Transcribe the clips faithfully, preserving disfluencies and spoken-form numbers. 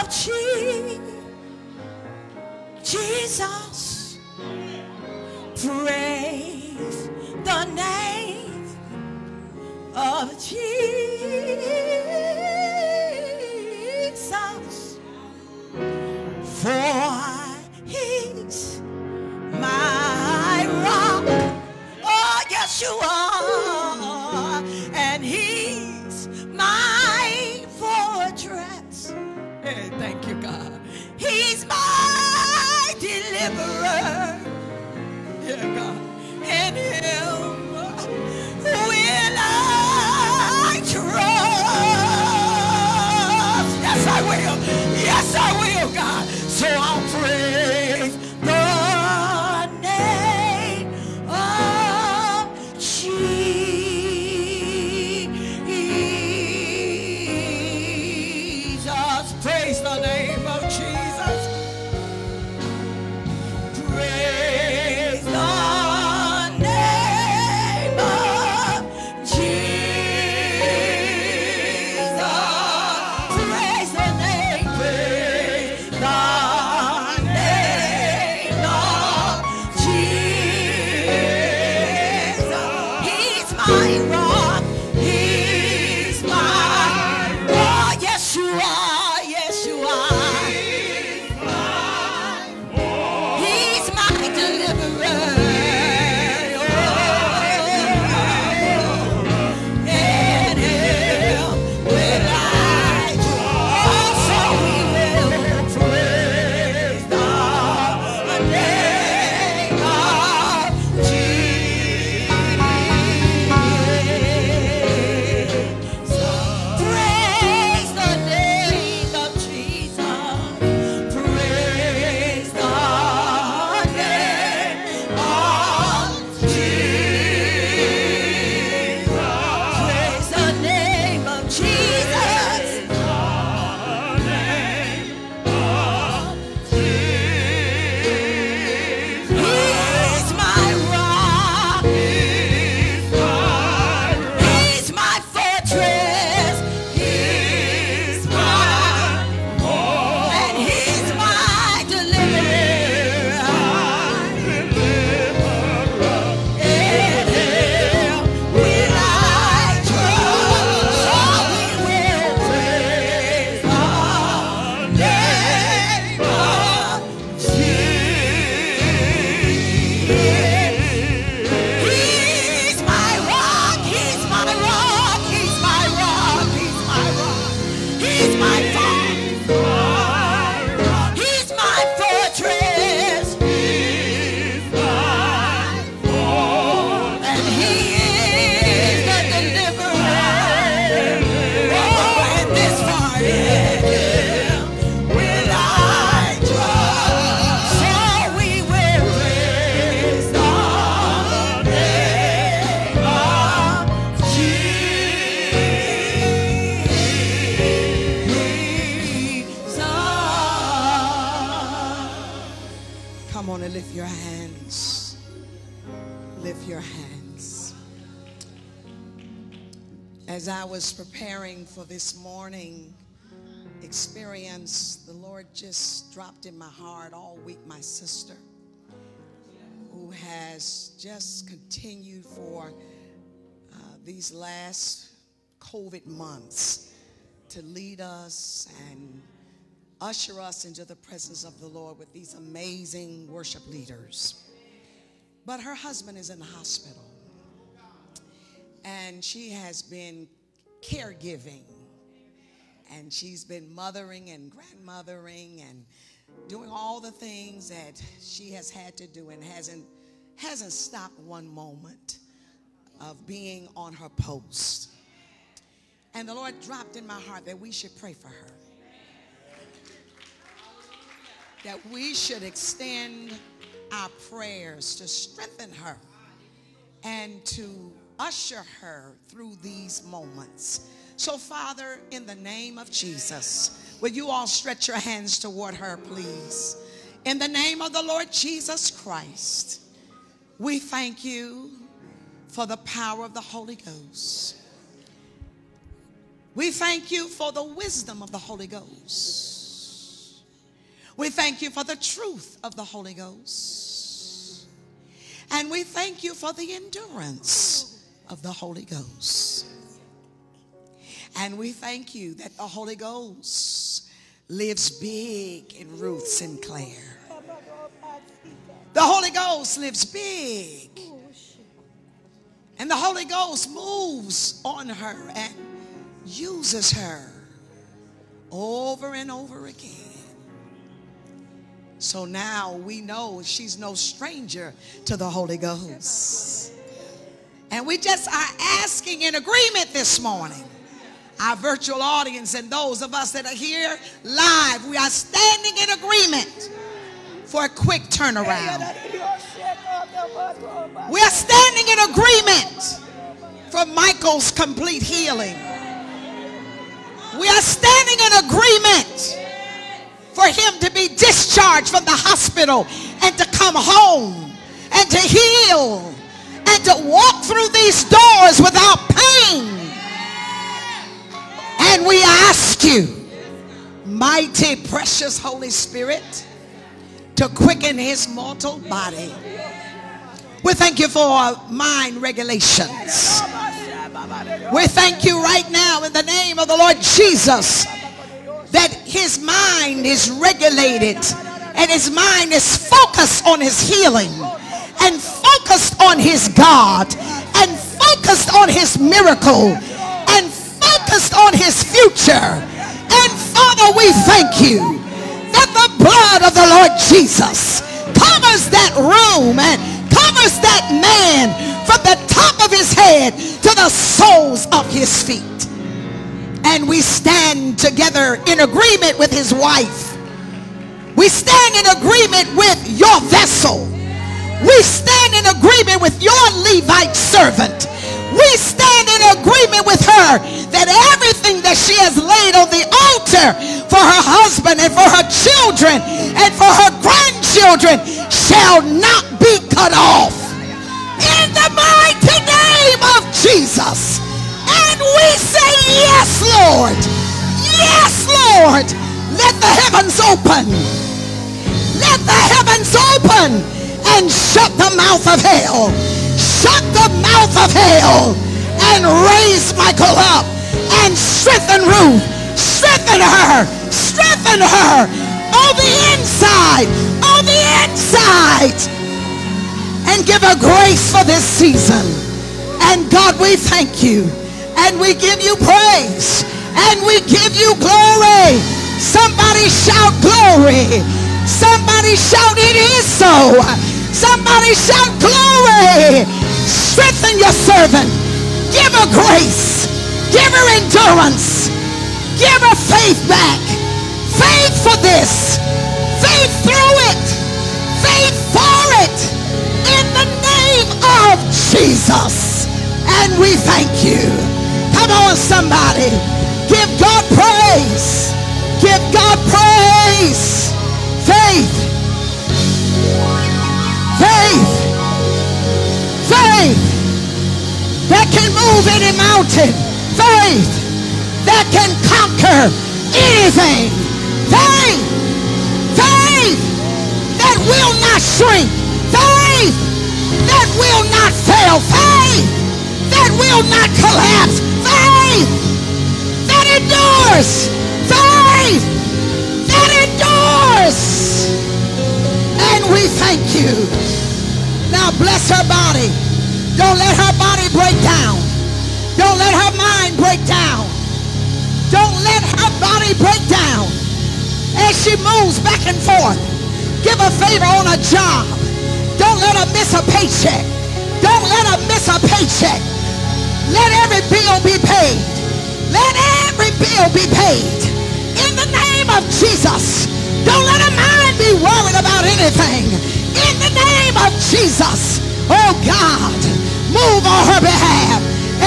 of Jesus. Praise the name of Jesus, for he's my rock. Oh, yes, you are, and he's my fortress. Hey, thank you, God. He's my deliverer. Yeah, God. And him will I trust. Yes, I will. Yes, I will, God. So I'll praise the name of Jesus. Praise the name of Jesus. Praise the preparing for this morning experience, the Lord just dropped in my heart all week my sister, who has just continued for uh, these last COVID months to lead us and usher us into the presence of the Lord with these amazing worship leaders. But her husband is in the hospital, and she has been caregiving, and she's been mothering and grandmothering and doing all the things that she has had to do, and hasn't hasn't stopped one moment of being on her post. And the Lord dropped in my heart that we should pray for her, that we should extend our prayers to strengthen her and to usher her through these moments. So, Father, in the name of Jesus, will you all stretch your hands toward her, please? In the name of the Lord Jesus Christ, we thank you for the power of the Holy Ghost. We thank you for the wisdom of the Holy Ghost. We thank you for the truth of the Holy Ghost. And we thank you for the endurance of the Holy Ghost. And we thank you that the Holy Ghost lives big in Ruth Sinclair. The Holy Ghost lives big. And the Holy Ghost moves on her and uses her over and over again. So now we know she's no stranger to the Holy Ghost. And we just are asking in agreement this morning. Our virtual audience and those of us that are here live, we are standing in agreement for a quick turnaround. We are standing in agreement for Michael's complete healing. We are standing in agreement for him to be discharged from the hospital and to come home and to heal and to walk through these doors without pain. And we ask you, mighty, precious Holy Spirit, to quicken his mortal body. We thank you for mind regulations. We thank you right now in the name of the Lord Jesus that his mind is regulated and his mind is focused on his healing and focused on his God and focused on his miracle and focused on his future. And Father, we thank you that the blood of the Lord Jesus covers that room and covers that man from the top of his head to the soles of his feet. And we stand together in agreement with his wife. We stand in agreement with your vessel. We stand in agreement with your Levite servant. We stand in agreement with her that everything that she has laid on the altar for her husband and for her children and for her grandchildren shall not be cut off. In the mighty name of Jesus. And we say, yes, Lord. Yes, Lord. Let the heavens open. Let the heavens open and shut the mouth of hell. Shut the mouth of hell and raise Michael up and strengthen Ruth. Strengthen her. Strengthen her on the inside. On the inside. And give her grace for this season. And God, we thank you. And we give you praise. And we give you glory. Somebody shout glory. Somebody shout it is so. Somebody shout glory. Strengthen your servant. Give her grace. Give her endurance. Give her faith back. Faith for this. Faith through it. Faith for it. In the name of Jesus. And we thank you. Come on, somebody. Give God praise. Give God praise. Faith. Faith, faith that can move any mountain, faith that can conquer anything, faith, faith that will not shrink, faith that will not fail, faith that will not collapse, faith that endures, faith that endures. And we thank you. Now bless her body. Don't let her body break down. Don't let her mind break down. Don't let her body break down. As she moves back and forth, give a favor on a job. Don't let her miss a paycheck. Don't let her miss a paycheck. Let every bill be paid. Let every bill be paid. In the name of Jesus. Don't let her mind be worried about anything. In the name of Jesus, oh God, move on her behalf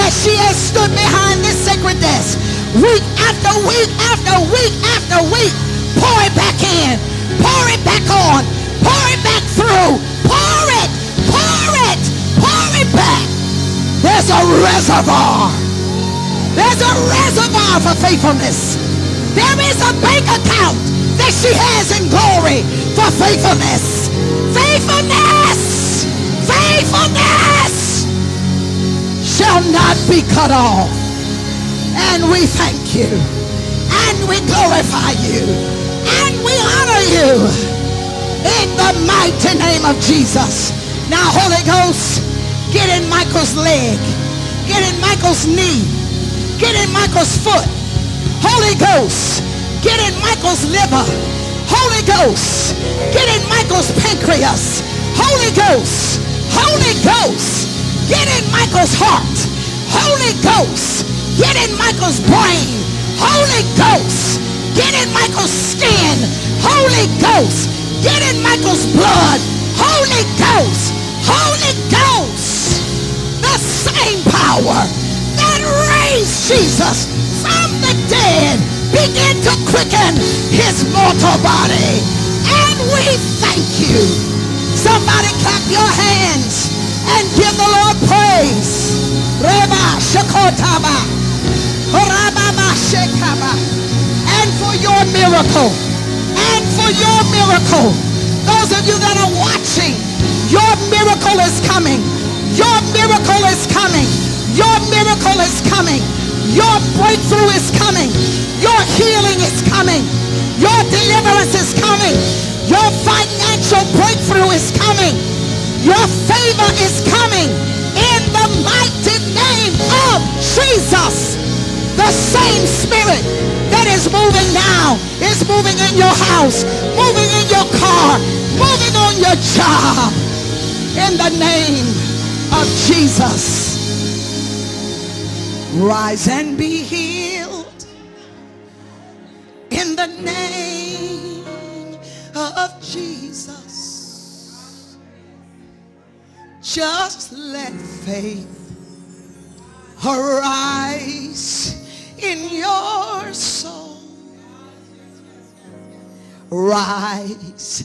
as she has stood behind this sacred desk week after week after week after week. Pour it back in. Pour it back on. Pour it back through. Pour it. Pour it. Pour it back. There's a reservoir. There's a reservoir for faithfulness. There is a bank account that as she has in glory for faithfulness. Faithfulness! Faithfulness! Shall not be cut off. And we thank you. And we glorify you. And we honor you. In the mighty name of Jesus. Now, Holy Ghost, get in Michael's leg. Get in Michael's knee. Get in Michael's foot. Holy Ghost, get in Michael's liver. Holy Ghost, get in Michael's pancreas. Holy Ghost, Holy Ghost, get in Michael's heart. Holy Ghost, get in Michael's brain. Holy Ghost, get in Michael's skin. Holy Ghost, get in Michael's blood. Holy Ghost, Holy Ghost, the same power that raised Jesus from the dead, begin to quicken his mortal body. And we thank you. Somebody clap your hands and give the Lord praise. Reba Shakotaba, Rababa Shekaba. And for your miracle. And for your miracle. Those of you that are watching, your miracle is coming. Your miracle is coming. Your miracle is coming. Your breakthrough is coming. Your healing is coming. Your deliverance is coming. Your financial breakthrough is coming. Your favor is coming. In the mighty name of Jesus. The same spirit that is moving now is moving in your house, moving in your car, moving on your job. In the name of Jesus. Rise and be healed in the name of Jesus. Just let faith arise in your soul. Rise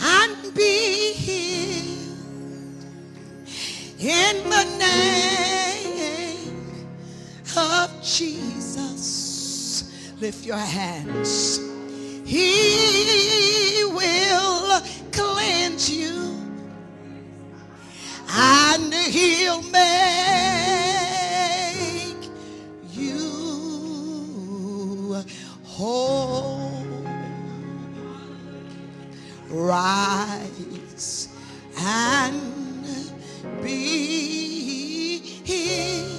and be healed in the name of Jesus. Lift your hands. He will cleanse you and he'll make you whole. Rise and be healed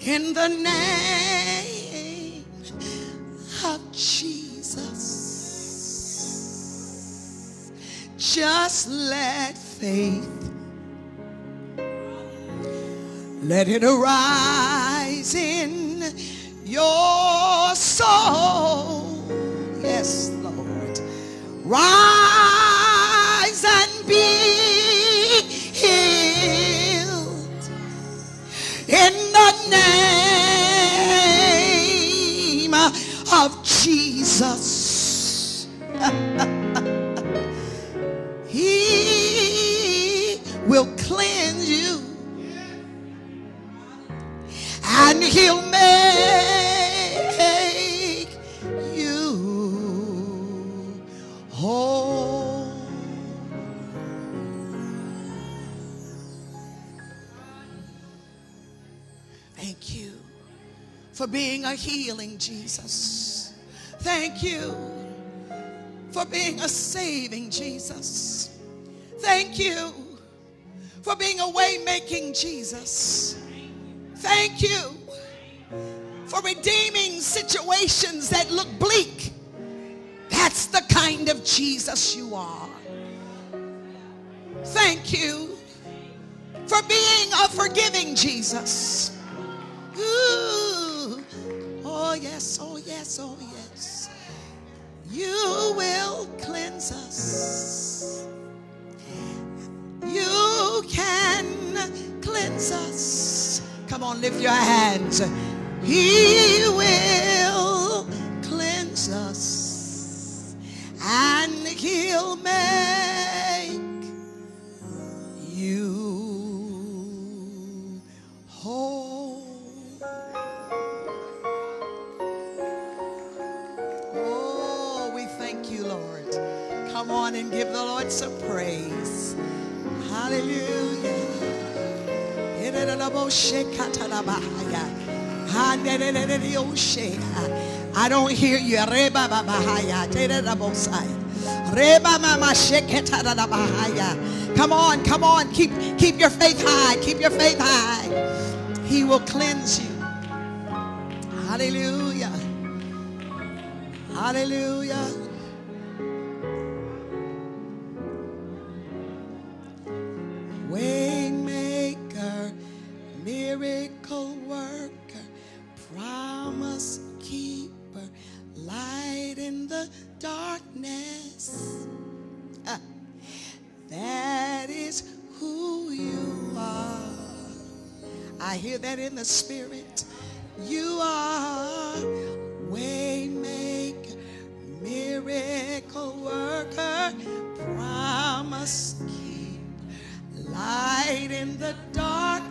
in the name of Jesus. Just let faith, let it arise in your soul. Yes, Lord. Rise and be healed in the name of Jesus. He will cleanse you and he'll make you whole. Thank you for being a healing Jesus. Thank you for being a saving Jesus. Thank you for being a way-making Jesus. Thank you for redeeming situations that look bleak. That's the kind of Jesus you are. Thank you for being a forgiving Jesus. Ooh. Oh yes, oh yes, oh yes. You will cleanse us. You can cleanse us. Come on, lift your hands. He will cleanse us and he'll make you whole. Thank you, Lord. Come on and give the Lord some praise. Hallelujah. I don't hear you. Come on, come on. Keep, keep your faith high. Keep your faith high. He will cleanse you. Hallelujah. Hallelujah. Waymaker, miracle worker, promise keeper, light in the darkness. Ah, that is who you are. I hear that in the spirit. You are waymaker, miracle worker, promise keeper, light in the darkness.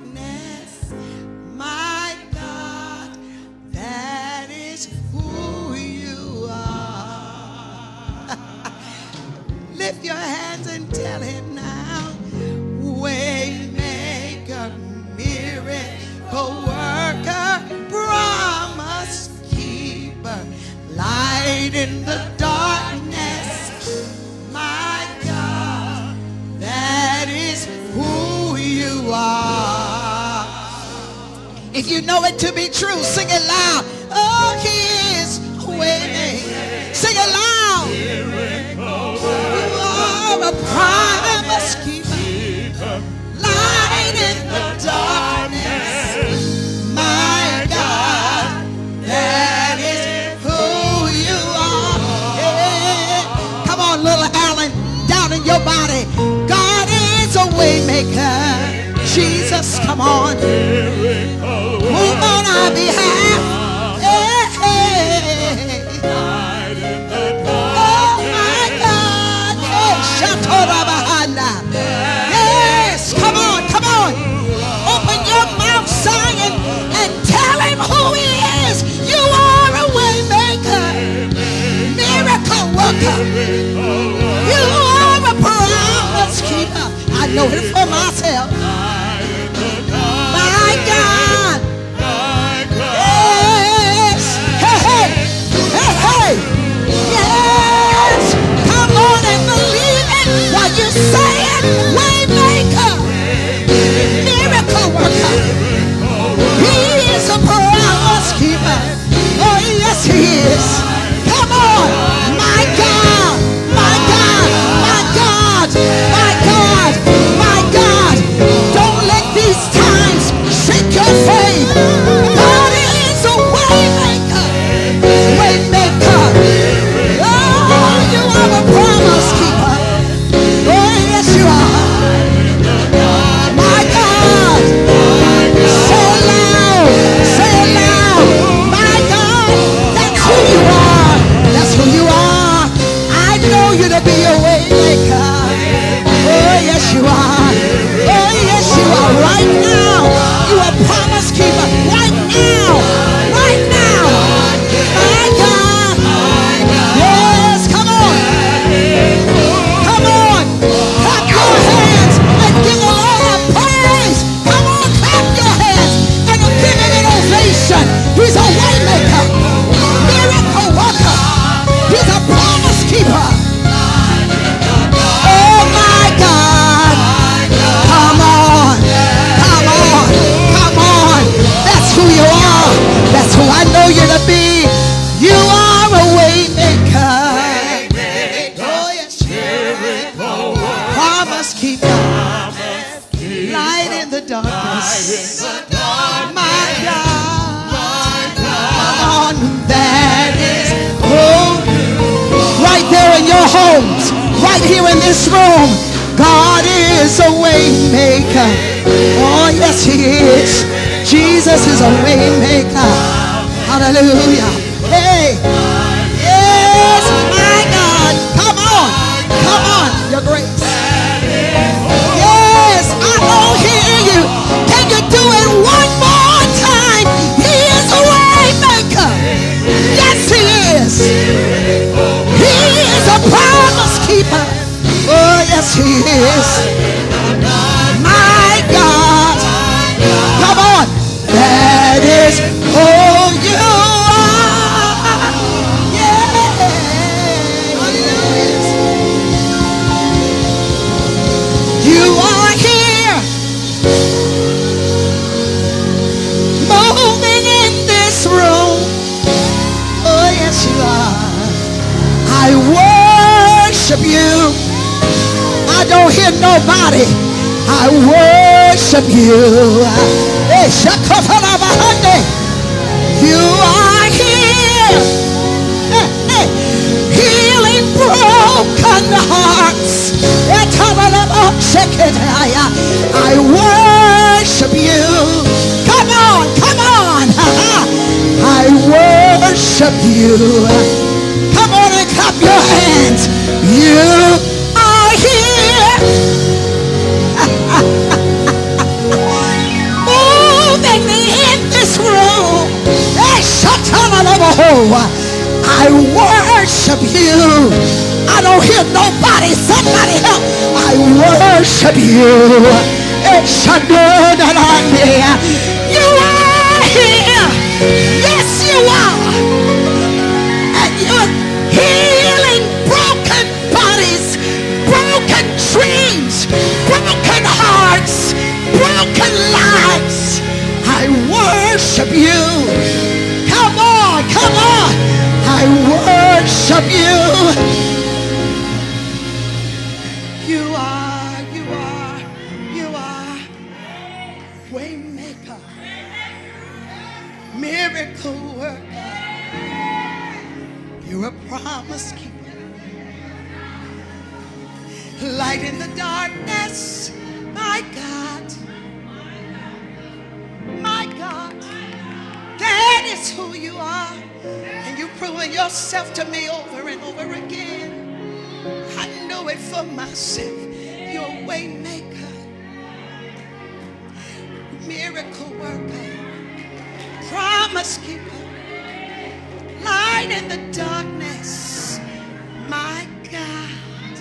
My God, that is who you are. Lift your hands and tell him now. Waymaker, miracle worker, promise keeper, light in the darkness. My God, that is who you are. If you know it to be true, sing it loud. Oh, he is waymaker. Sing it loud. You are a promise keeper, light in the darkness. That is who you are. Yeah. Come on, little Allen, down in your body. God is a waymaker. Jesus, come on. Move on our behalf. Yeah. Oh my God. Yes, come on, come on. Open your mouth, Zion, and tell him who he is. You are a waymaker, miracle worker. You are a promise keeper. I know it for myself. My God. Yes. Hey, hey. Hey, hey. Yes. Come on and believe it. What you saying? Waymaker, miracle worker. He is a promise keeper. Oh, yes, he is. Come on. My God. My God. My God. My God. My God. Don't let these times shake your faith. God is a way maker. Way maker. Oh, you are a promise keeper. Oh, yes, you are. My God. You are, oh yes you are, right now, you are promise keeper, right now, right now, my God, yes, come on, come on, clap your hands and give the Lord a praise, come on, clap your hands and give him an ovation, he's a way maker, miracle worker, he's a promise keeper. That's who I know you to be. You are a way maker. Oh, yes. Promise keeper. Light in the darkness. My God. Come on. That is who. Right there in your homes. Right here in this room. God is a way maker. Oh, yes, he is. Jesus is a way maker. Hallelujah. Hey. Yes, my God. Come on. Come on. Your grace. Yes, I don't hear you. Can you do it one more time? He is a way maker. Yes, he is. He is a is my God. Come on. That is all you are. Yeah. You are here. Moving in this room. Oh, yes, you are. I worship you. I don't hear nobody. I worship you. You are here. Healing broken hearts. I worship you. Come on, come on. I worship you. Come on and clap your hands. You I worship you. I don't hear nobody. Somebody help. I worship you. It's a good idea. You are here. Yes, you are. And you're healing broken bodies, broken dreams, broken hearts, broken lives. I worship you. Come on, I worship you. You are, you are, you are Waymaker, miracle worker. You're a promise keeper. Light in the darkness, my God. My God, that is who you are. And you proving yourself to me over and over again. I know it for myself. You're a way maker, miracle worker, promise keeper, light in the darkness, my God.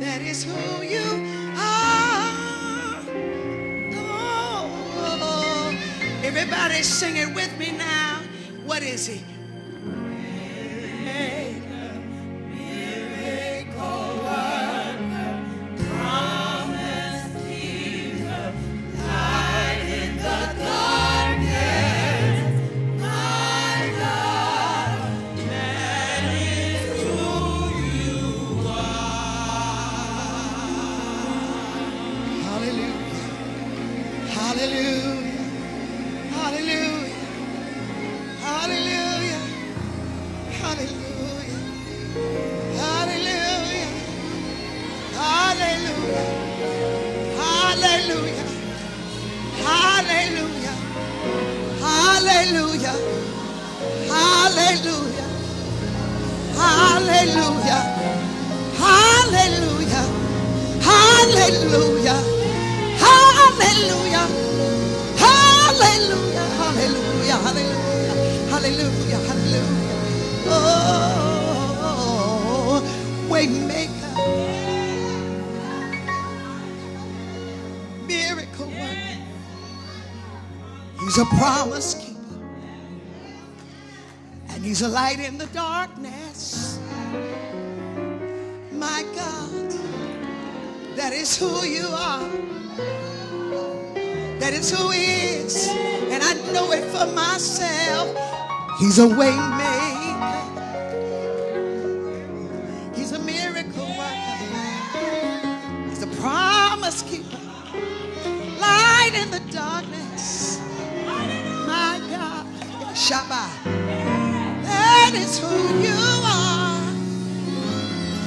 That is who you are. Everybody sing it with me now. What is he? Miracle, miracle worker, promise keeper, light in the darkness, my God, that is who you are. Hallelujah. Hallelujah. Hallelujah, hallelujah, hallelujah, hallelujah, hallelujah, hallelujah, hallelujah, hallelujah, hallelujah, hallelujah, hallelujah, hallelujah, hallelujah. Hallelujah, hallelujah, hallelujah, hallelujah, hallelujah. Oh, Waymaker, miracle worker. He's a promise keeper. And he's a light in the darkness. My God, that is who you are. That is who he is, and I know it for myself. He's a way maker. He's a miracle worker. He's a promise keeper. Light in the darkness. My God. Shabbat. That is who you are.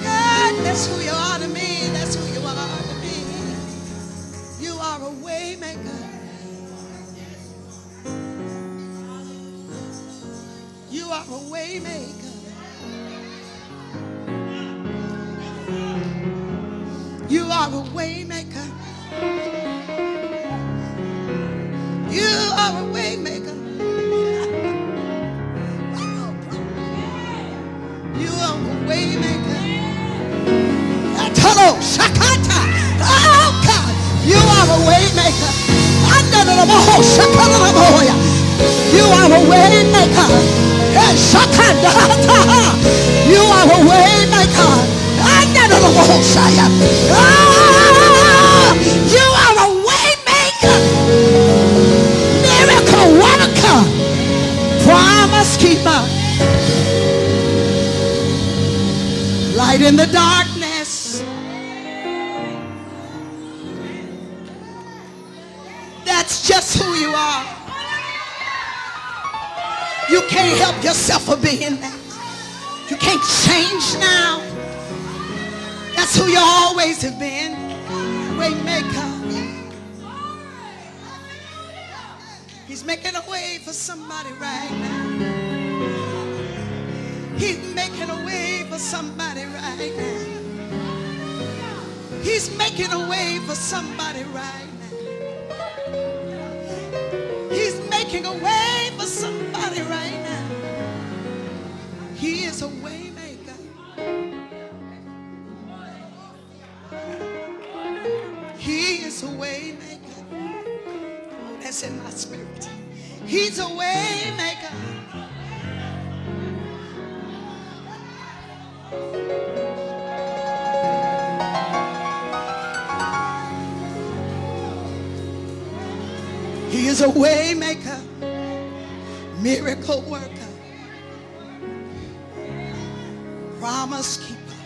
God, that's who you are to me. That's who you are to me. You are a way maker. You are a way maker. You are a way maker. You are a way maker. You are a way maker. You are a way maker. You are a way maker. You are a way maker. Miracle worker. Promise keeper. Light in the dark. Just who you are. You can't help yourself for being that. You can't change now. That's who you always have been. Waymaker. He's making a way for somebody right now. He's making a way for somebody right now. He's making a way for somebody right now. Making a way for somebody right now. He is a way maker. He is a way maker. Oh, that's in my spirit. He's a way maker. He is a way maker. Miracle worker, promise keeper.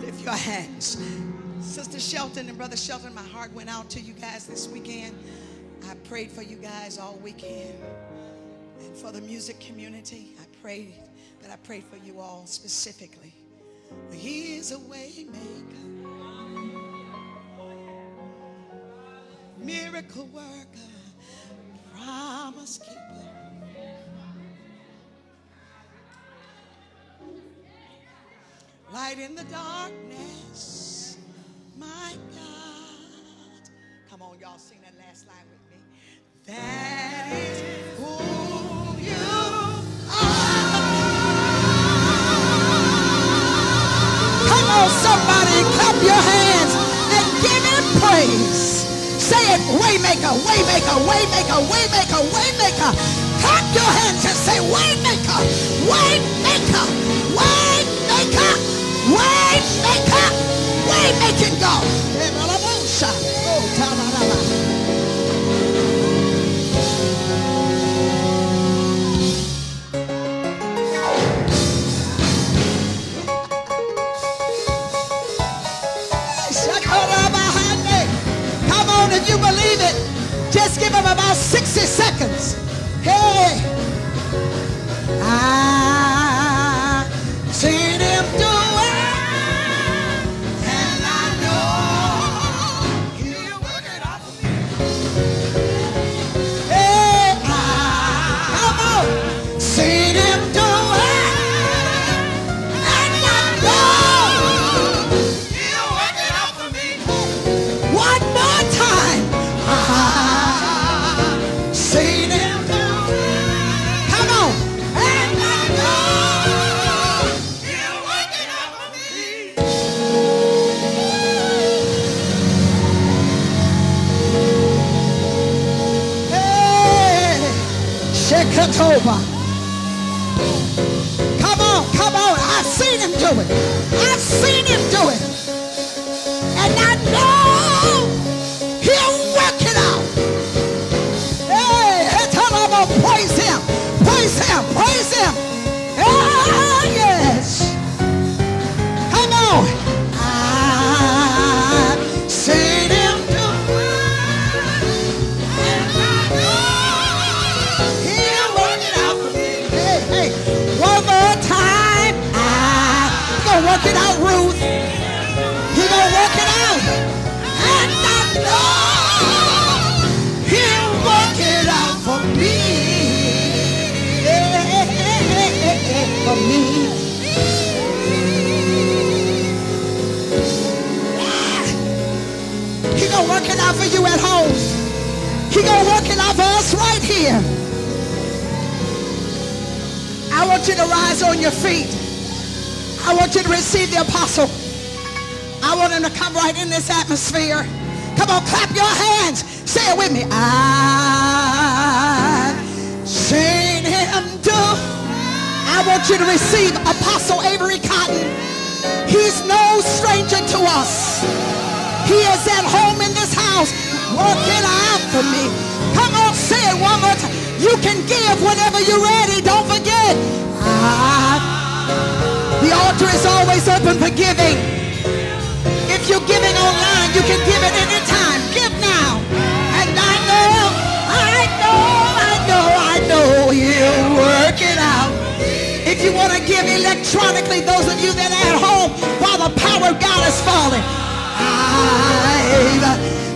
Lift your hands. Sister Shelton and Brother Shelton, my heart went out to you guys this weekend. I prayed for you guys all weekend. And for the music community, I prayed, but I prayed for you all specifically. He is a way maker. Miracle worker. Promise keeper. Light in the darkness, my God. Come on, y'all, sing that last line with me. That is who you are. Come on, somebody, clap your hands and give him praise. Say it, waymaker, waymaker, waymaker, waymaker, waymaker. Clap your hands and say, waymaker, waymaker, waymaker, waymaker, waymaking God. If you believe it, just give him about sixty seconds. Hey, I seen him do it, and I know he'll work it out for me. Hey, I, come on, seen him do it, and I know he'll work it out for me. What? Over. Come on, come on. I've seen him do it. I've seen him do it. And I know he'll work it out. Hey, tell him about praise him. Praise him. Praise him. Oh, yes. Come on. I've seen him do it. And I know. Work it out, Ruth. He gonna work it out. And I know he'll work it out for me. For me. He gonna work it out for you at home. He gonna work it out for us right here. I want you to rise on your feet. I want you to receive the apostle. I want him to come right in this atmosphere. Come on, clap your hands. Say it with me. I've seen him do. I want you to receive Apostle Avery Cotton. He's no stranger to us. He is at home in this house working out for me. Come on, say it one more time. You can give whenever you're ready. Don't forget. I've, the altar is always open for giving. If you're giving online, you can give at any time. Give now. And I know, I know, I know, I know he'll work it out. If you want to give electronically, those of you that are at home, while the power of God is falling, I've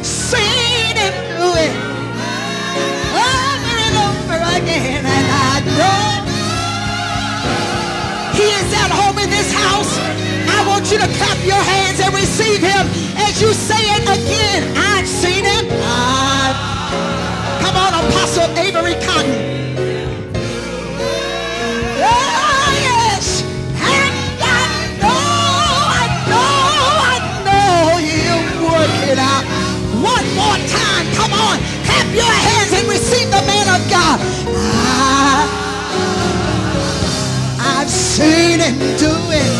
seen him do it over and over again. And I know he is at home in this house. I want you to clap your hands and receive him as you say it again. I've seen him. I've... Come on, Apostle Avery Cotton. Oh, yes. And I know, I know, I know he'll work it out. One more time. Come on. Clap your hands and receive the man of God. I... I've seen him do it.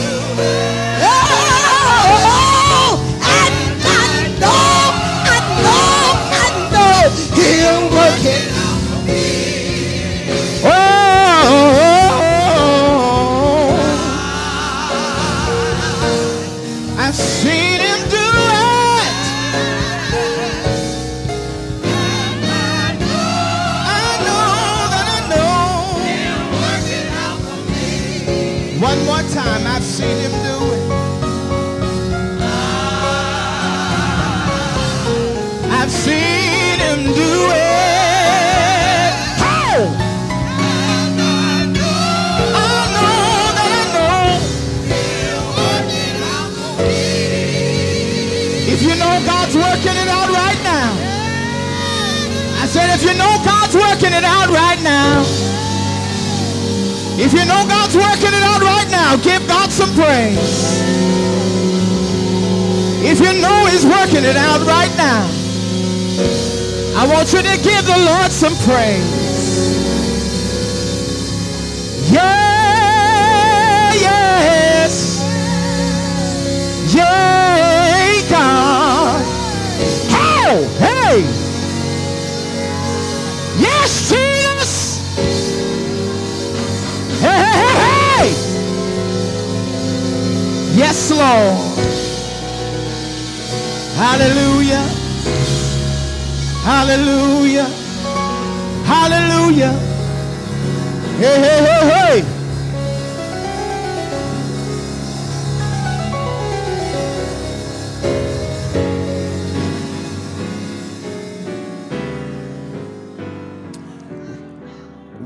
Oh, and I know, I know, I know he'll work it out. Oh, I've seen him do it. I know that I know he'll work it out for me. One more time, I've seen him do it. I've seen him do it. How? And I know, I know that I know he'll work it out for me. If you know God's working it out right now, I said, if you know God's working it out right now, if you know God's working it out right now, give God some praise. If you know he's working it out right now, I want you to give the Lord some praise. Yeah, yes. Yeah, God. Oh, hey. Yes, Jesus. Hey, hey, hey, hey. Yes, Lord. Hallelujah. Hallelujah, hallelujah, hey, hey, hey, hey.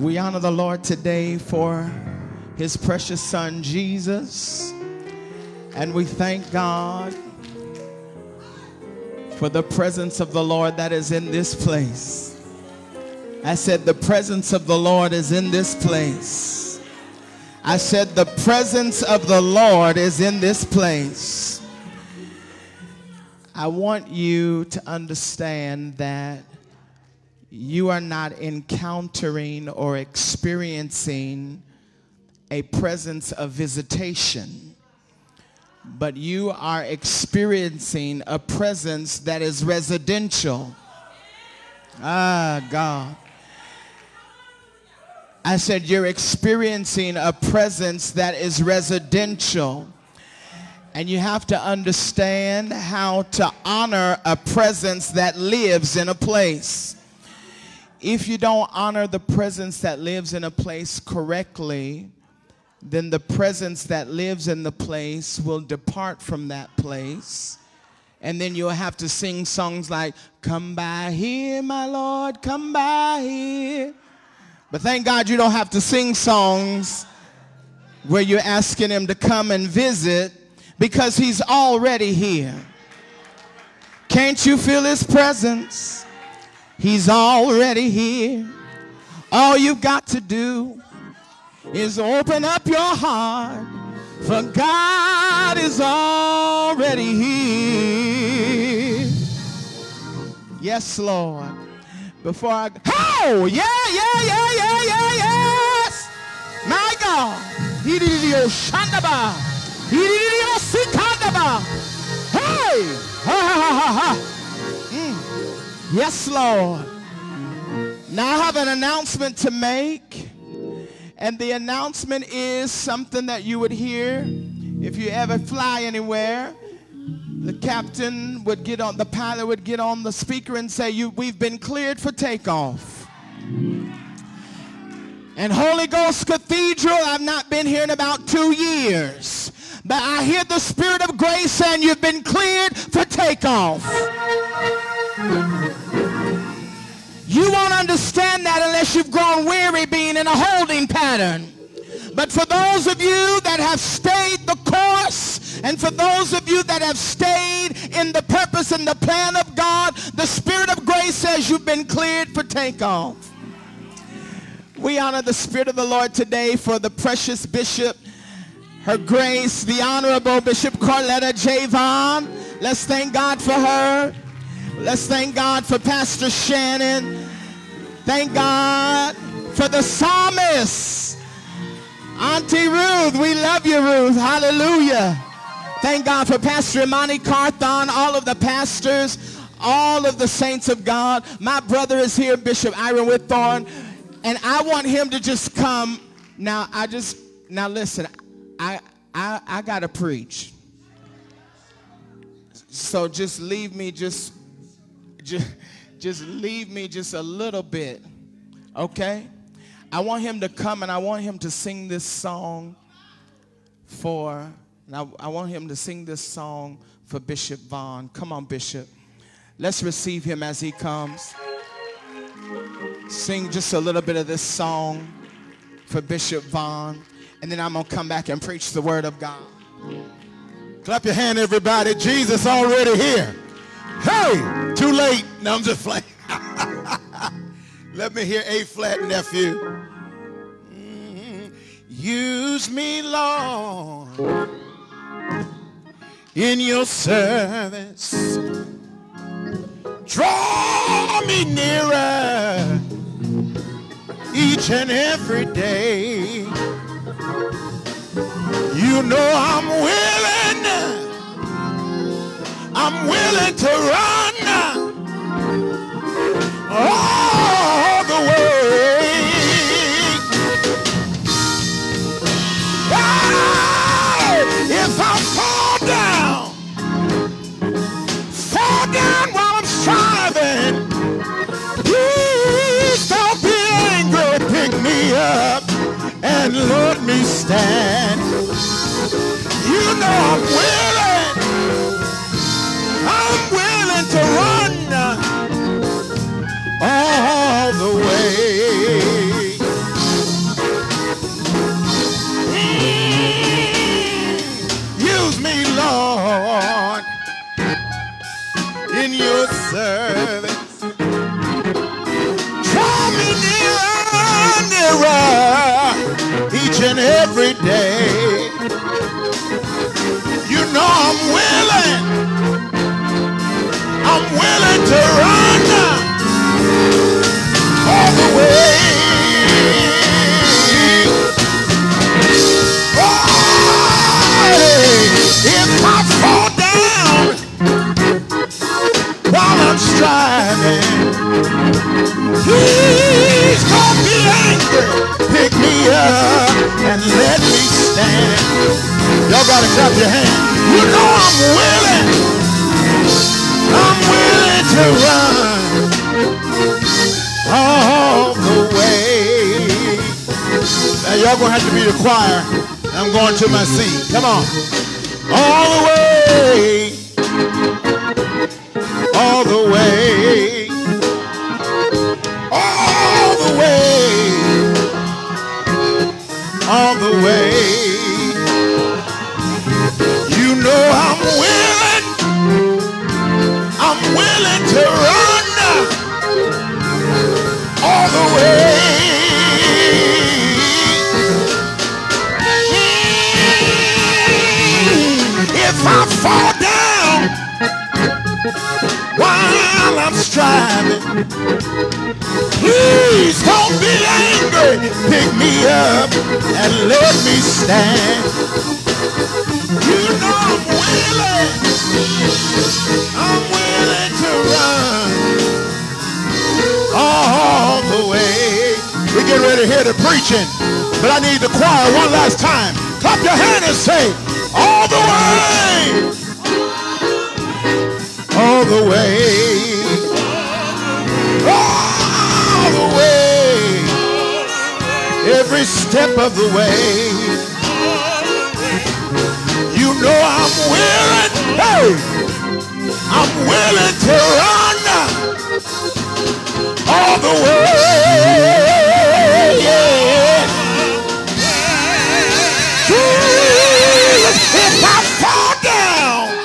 We honor the Lord today for his precious son, Jesus, and we thank God for the presence of the Lord that is in this place. I said the presence of the Lord is in this place. I said the presence of the Lord is in this place. I want you to understand that you are not encountering or experiencing a presence of visitation, but you are experiencing a presence that is residential. Ah, God. I said you're experiencing a presence that is residential. And you have to understand how to honor a presence that lives in a place. If you don't honor the presence that lives in a place correctly, then the presence that lives in the place will depart from that place. And then you'll have to sing songs like, come by here, my Lord, come by here. But thank God you don't have to sing songs where you're asking him to come and visit, because he's already here. Can't you feel his presence? He's already here. All you've got to do is open up your heart, for God is already here. Yes, Lord. Before I go. Oh, yeah, yeah, yeah, yeah, yeah, yes. My God. He did the Oshandaba. He did the Osikandaba. Hey. Ha, ha, ha, ha, ha. Mm. Yes, Lord. Now I have an announcement to make. And the announcement is something that you would hear if you ever fly anywhere. The captain would get on, the pilot would get on the speaker and say, you, we've been cleared for takeoff. And Holy Ghost Cathedral, I've not been here in about two years. But I hear the Spirit of grace saying, you've been cleared for takeoff. You won't understand that unless you've grown weary being in a holding pattern. But for those of you that have stayed the course, and for those of you that have stayed in the purpose and the plan of God, the Spirit of grace says you've been cleared for takeoff. We honor the Spirit of the Lord today for the precious bishop, her grace, the Honorable Bishop Corletta J. Vaughn. Let's thank God for her. Let's thank God for Pastor Shannon. Thank God for the psalmist. Auntie Ruth, we love you, Ruth. Hallelujah. Thank God for Pastor Imani Carthon, all of the pastors, all of the saints of God. My brother is here, Bishop Iron Whitthorn, and I want him to just come. Now, I just, now listen, I, I, I got to preach. So just leave me just, just, just leave me just a little bit, okay? I want him to come and I want him to sing this song for, and I, I want him to sing this song for Bishop Vaughn. Come on, Bishop. Let's receive him as he comes. Sing just a little bit of this song for Bishop Vaughn, and then I'm going to come back and preach the word of God. Clap your hand, everybody. Jesus already here. Hey, too late. No, I'm just playing. Let me hear A-flat, nephew. Mm-hmm. Use me, Lord, in your service. Draw me nearer each and every day. You know I'm willing. I'm willing to run. All the way. Hey, if I fall down, fall down while I'm striving, please don't be angry. Pick me up and let me stand. You know I'm willing. I'm willing to run. All the way. Use me, Lord, in your service. Draw me nearer, nearer, each and every day. You know I'm willing. I'm willing to run. All the way. Oh, if I fall down while I'm striving, please don't be angry. Pick me up and let me stand. Y'all gotta clap your hands. You know I'm willing. I'm willing to run. All the way. Now y'all gonna have to be the choir. I'm going to my seat. Come on. All the way. All the way. All the way. All the way. You know I'm willing. I'm willing to run. All the way. If I fall down while I'm striving, Please don't be angry. Pick me up and let me stand. You know I'm willing. I'm willing to run all the way. We get ready to hear the preaching, but I need the choir one last time. Clap your hand and say, all the way. All the way. All the way, every step of the way. You know I'm willing, hey, I'm willing to run all the way. If I fall down,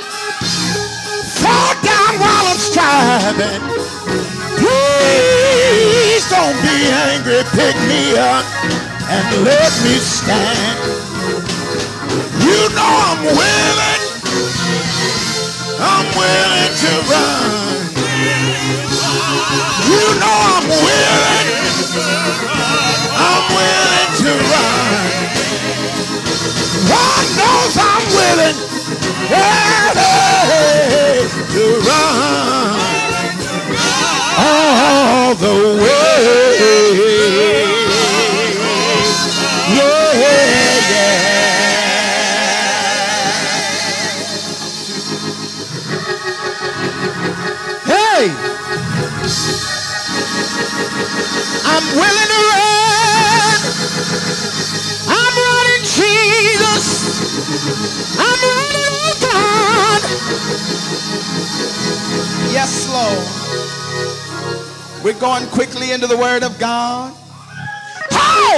fall down while I'm striving. Please don't be angry, pick me up and let me stand. You know I'm willing, I'm willing to run. You know I'm willing, I'm willing to run. God knows I'm willing, hey, hey, hey, to run. All the way. Yeah, yeah. Hey, I'm willing to run. I'm running, Jesus. I'm running, oh God. Yes, Lord. We're going quickly into the Word of God. How?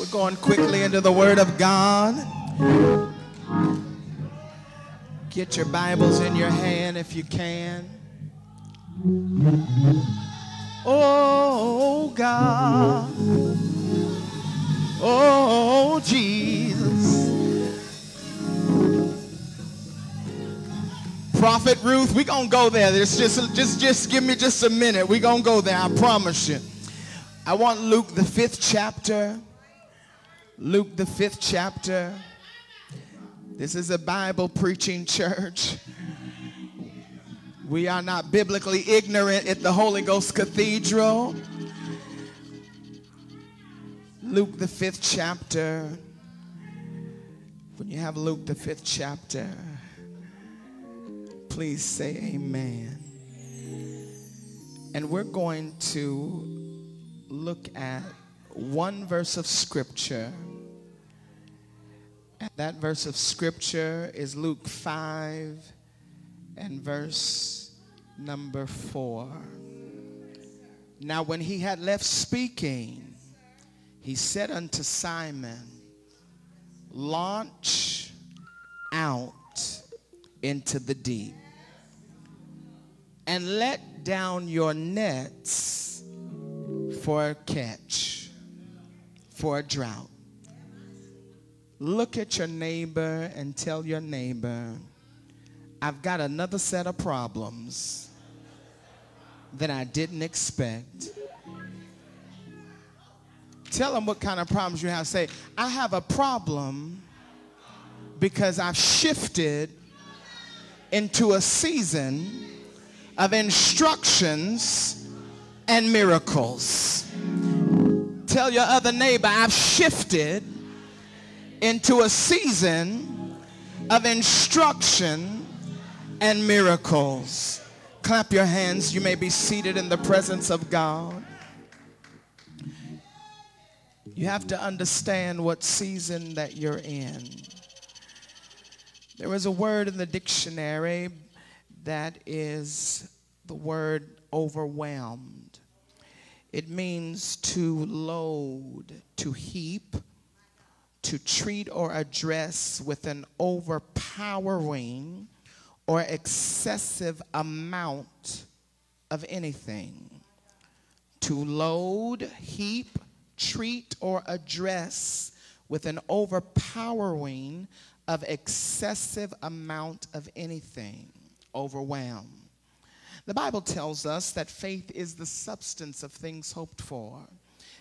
We're going quickly into the Word of God. Get your Bibles in your hand if you can. Oh God, oh Jesus. Prophet Ruth, we're going to go there. It's just, just, just give me just a minute. We're going to go there, I promise you. I want Luke, the fifth chapter. Luke, the fifth chapter. This is a Bible preaching church. We are not biblically ignorant at the Holy Ghost Cathedral. Luke, the fifth chapter. When you have Luke, the fifth chapter, please say amen. And we're going to look at one verse of Scripture. And that verse of Scripture is Luke five. And verse number four. Now when he had left speaking, he said unto Simon, launch out into the deep and let down your nets for a catch, for a drought. Look at your neighbor and tell your neighbor, I've got another set of problems that I didn't expect. Tell them what kind of problems you have. Say, I have a problem because I've shifted into a season of instructions and miracles. Tell your other neighbor, I've shifted into a season of instruction and miracles. Clap your hands. You may be seated in the presence of God. You have to understand what season that you're in. There is a word in the dictionary that is the word overwhelmed. It means to load, to heap, to treat or address with an overpowering or excessive amount of anything. to load, heap, treat, or address with an overpowering of excessive amount of anything, overwhelm. The Bible tells us that faith is the substance of things hoped for,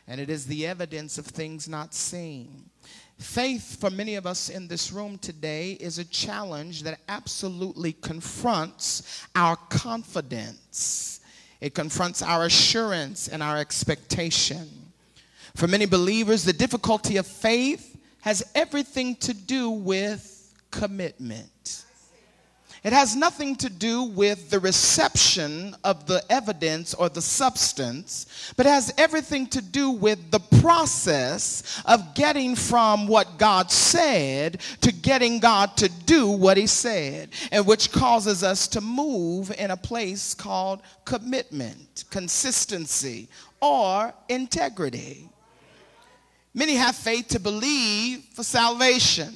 and it is the evidence of things not seen. Faith, for many of us in this room today, is a challenge that absolutely confronts our confidence. It confronts our assurance and our expectation. For many believers, the difficulty of faith has everything to do with commitment. It has nothing to do with the reception of the evidence or the substance, but it has everything to do with the process of getting from what God said to getting God to do what he said, and which causes us to move in a place called commitment, consistency, or integrity. Many have faith to believe for salvation.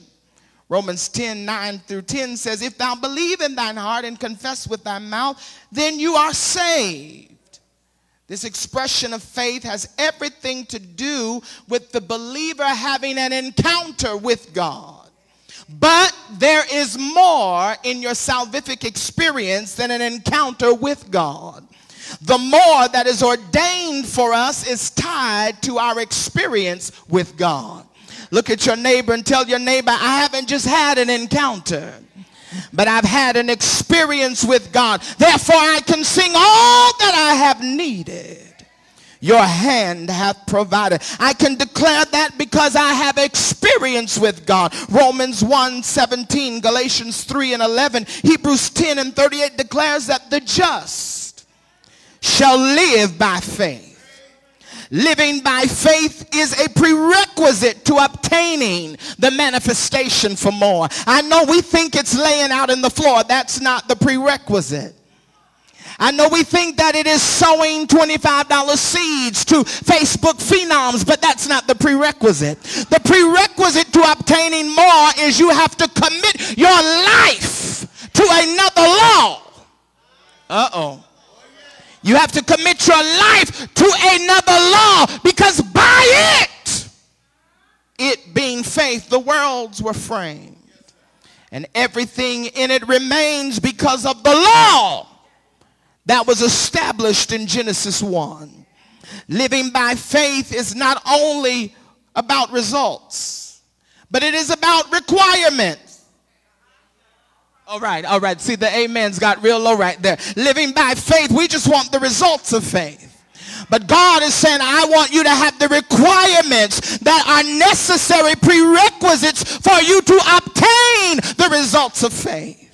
Romans ten, nine through ten says, if thou believe in thine heart and confess with thy mouth, then you are saved. This expression of faith has everything to do with the believer having an encounter with God. But there is more in your salvific experience than an encounter with God. The more that is ordained for us is tied to our experience with God. Look at your neighbor and tell your neighbor, I haven't just had an encounter, but I've had an experience with God. Therefore, I can sing all that I have needed. Your hand hath provided. I can declare that because I have experience with God. Romans one, seventeen, Galatians three and eleven, Hebrews ten and thirty-eight declares that the just shall live by faith. Living by faith is a prerequisite to obtaining the manifestation for more. I know we think it's laying out in the floor. That's not the prerequisite. I know we think that it is sowing twenty-five dollar seeds to Facebook phenoms, but that's not the prerequisite. The prerequisite to obtaining more is you have to commit your life to another law. Uh-oh. You have to commit your life to another law, because by it, it being faith, the worlds were framed. And everything in it remains because of the law that was established in Genesis one. Living by faith is not only about results, but it is about requirements. All right, all right. See, the amens got real low right there. Living by faith, we just want the results of faith. But God is saying, I want you to have the requirements that are necessary, prerequisites for you to obtain the results of faith.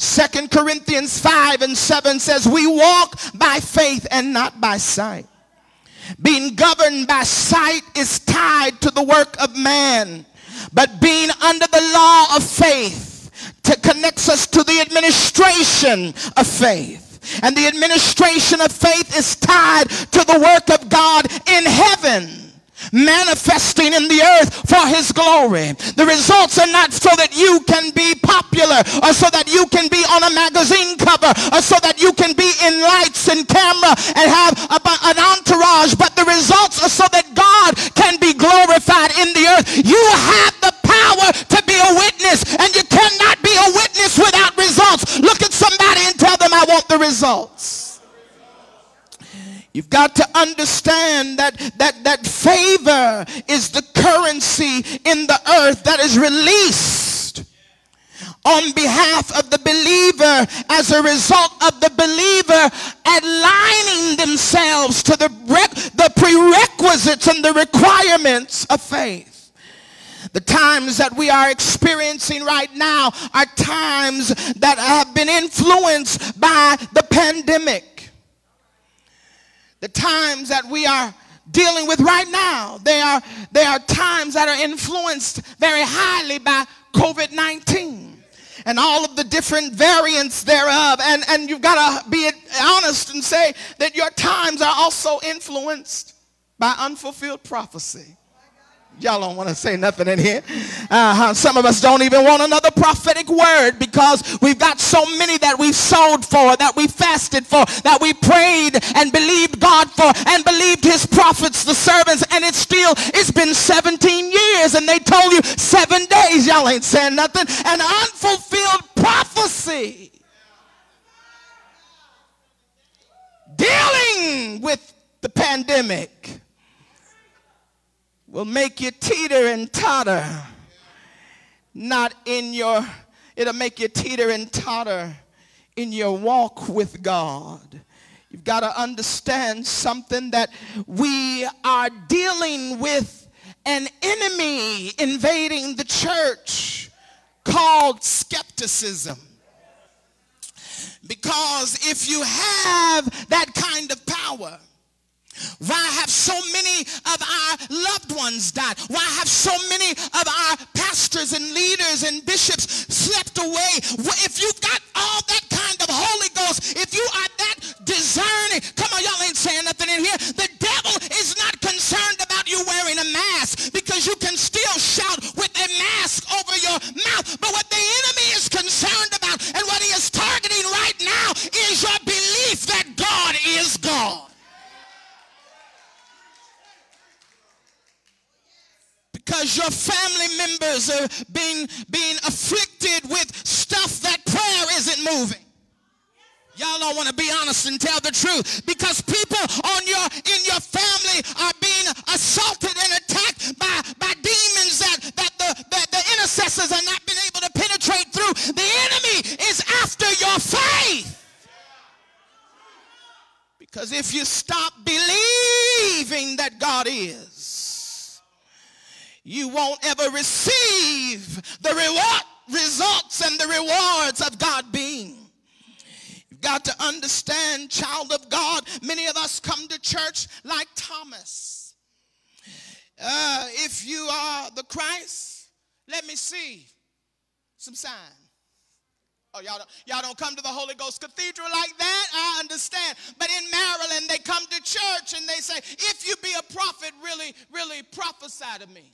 Second Corinthians five and seven says, we walk by faith and not by sight. Being governed by sight is tied to the work of man, but being under the law of faith to connects us to the administration of faith. And the administration of faith is tied to the work of God in heaven, manifesting in the earth for his glory. The results are not so that you can be popular, or so that you can be on a magazine cover, or so that you can be in lights and camera and have a, an entourage, but the results are so that God can be glorified in the earth. You have the power to be a witness, and you cannot be a witness without results. Look at somebody and tell them, I want the results. You've got to understand that that that favor is the currency in the earth that is released on behalf of the believer as a result of the believer aligning themselves to the the prerequisites and the requirements of faith. The times that we are experiencing right now are times that have been influenced by the pandemic. The times that we are dealing with right now, they are, they are times that are influenced very highly by COVID nineteen. And all of the different variants thereof. And, and you've got to be honest and say that your times are also influenced by unfulfilled prophecy. Y'all don't want to say nothing in here. Uh-huh. Some of us don't even want another prophetic word because we've got so many that we sold for, that we fasted for, that we prayed and believed God for and believed his prophets, the servants, and it's still, it's been seventeen years and they told you seven days. Y'all ain't saying nothing. An unfulfilled prophecy. Dealing with the pandemic will make you teeter and totter, not in your, it'll make you teeter and totter in your walk with God. You've got to understand something, that we are dealing with an enemy invading the church called skepticism. Because if you have that kind of power, why have so many of our loved ones died? Why have so many of our pastors and leaders and bishops slept away? If you've got all that kind of Holy Ghost, if you are that discerning, come on, y'all ain't saying nothing in here. The devil is not concerned about you wearing a mask, because you can still shout with a mask over your mouth. But what the enemy is concerned about and what he is targeting right now is your belief that God is God. Because your family members are being, being afflicted with stuff that prayer isn't moving. Y'all don't want to be honest and tell the truth. Because people on your, in your family are being assaulted and attacked by, by demons that, that, the, that the intercessors are not being able to penetrate through. The enemy is after your faith. Because if you stop believing that God is, you won't ever receive the reward, results and the rewards of God being. You've got to understand, child of God, many of us come to church like Thomas. Uh, if you are the Christ, let me see some sign. Oh, y'all don't, y'all don't come to the Holy Ghost Cathedral like that? I understand. But in Maryland, they come to church and they say, if you be a prophet, really, really prophesy to me.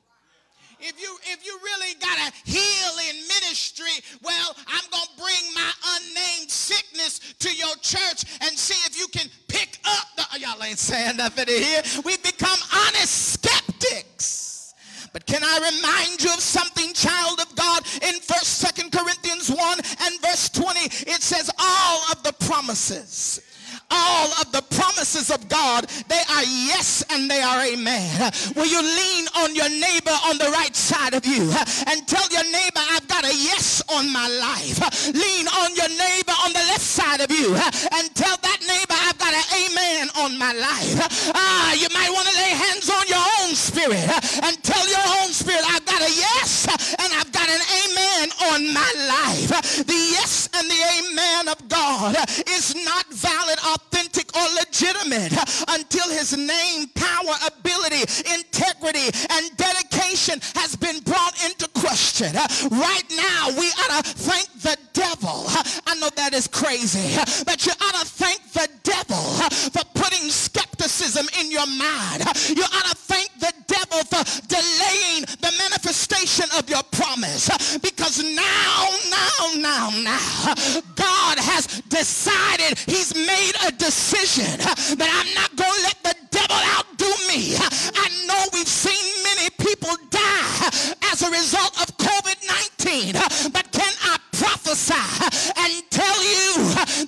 If you, if you really got a healing ministry, well, I'm going to bring my unnamed sickness to your church and see if you can pick up the... Y'all ain't saying nothing in here. We've become honest skeptics. But can I remind you of something, child of God? In Second Corinthians one and verse twenty, it says all of the promises... all of the promises of God, they are yes and they are amen. Will you lean on your neighbor on the right side of you and tell your neighbor, I've got a yes on my life. Lean on your neighbor on the left side of you and tell that neighbor, I've got an amen on my life. Ah, you might want to lay hands on your own spirit and tell your own spirit, I've got a yes and I've got an amen on my life. The yes and the amen of God is not valid, authentic, or legitimate until his name, power, ability, integrity, and dedication has been brought into question. Right now, we ought to thank the devil. I know that is crazy, but you ought to thank the devil for putting skepticism in your mind. You ought to thank the devil for delaying the manifestation of your promise, because now, now, now, now, God has decided, he's made a decision that I'm not going to let the devil outdo me. I know we've seen many people die as a result of COVID nineteen, but can I prophesy and tell you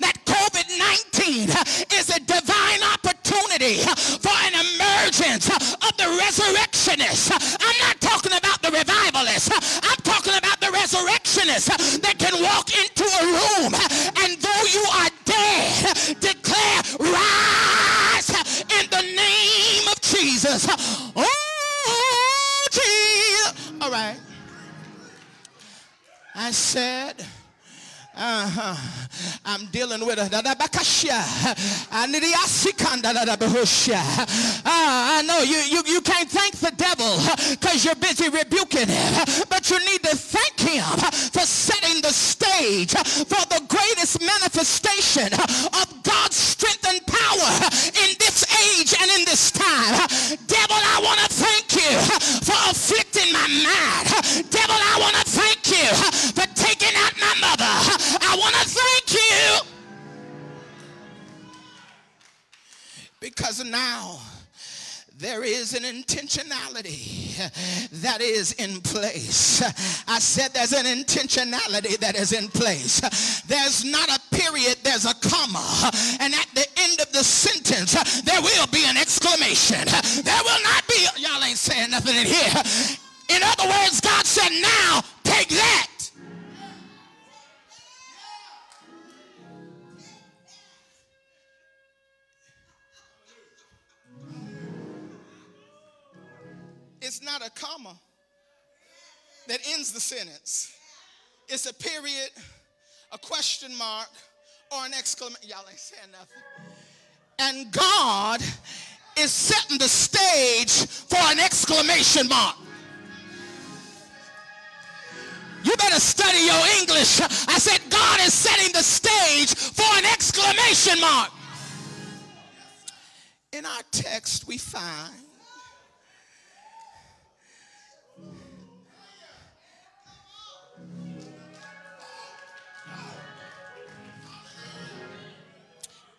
that COVID nineteen is a divine opportunity for an emergence of the resurrectionist? I'm not talking about the revivalist. I'm talking about the resurrectionist that can walk into a room and though you are dead, declare, rise in the name of Jesus. Oh, Jesus. All right. I said... Uh-huh. I'm dealing with a uh, I know you, you, you can't thank the devil because you're busy rebuking him, but you need to thank him for setting the stage for the greatest manifestation of God's strength and power in this age and in this time. Devil, I want to thank you for a now, there is an intentionality that is in place. I said there's an intentionality that is in place. There's not a period, there's a comma. And at the end of the sentence, there will be an exclamation. There will not be, y'all ain't saying nothing in here. In other words, God said, now take that. It's not a comma that ends the sentence. It's a period, a question mark, or an exclamation. Y'all ain't saying nothing. And God is setting the stage for an exclamation mark. You better study your English. I said God is setting the stage for an exclamation mark. In our text, we find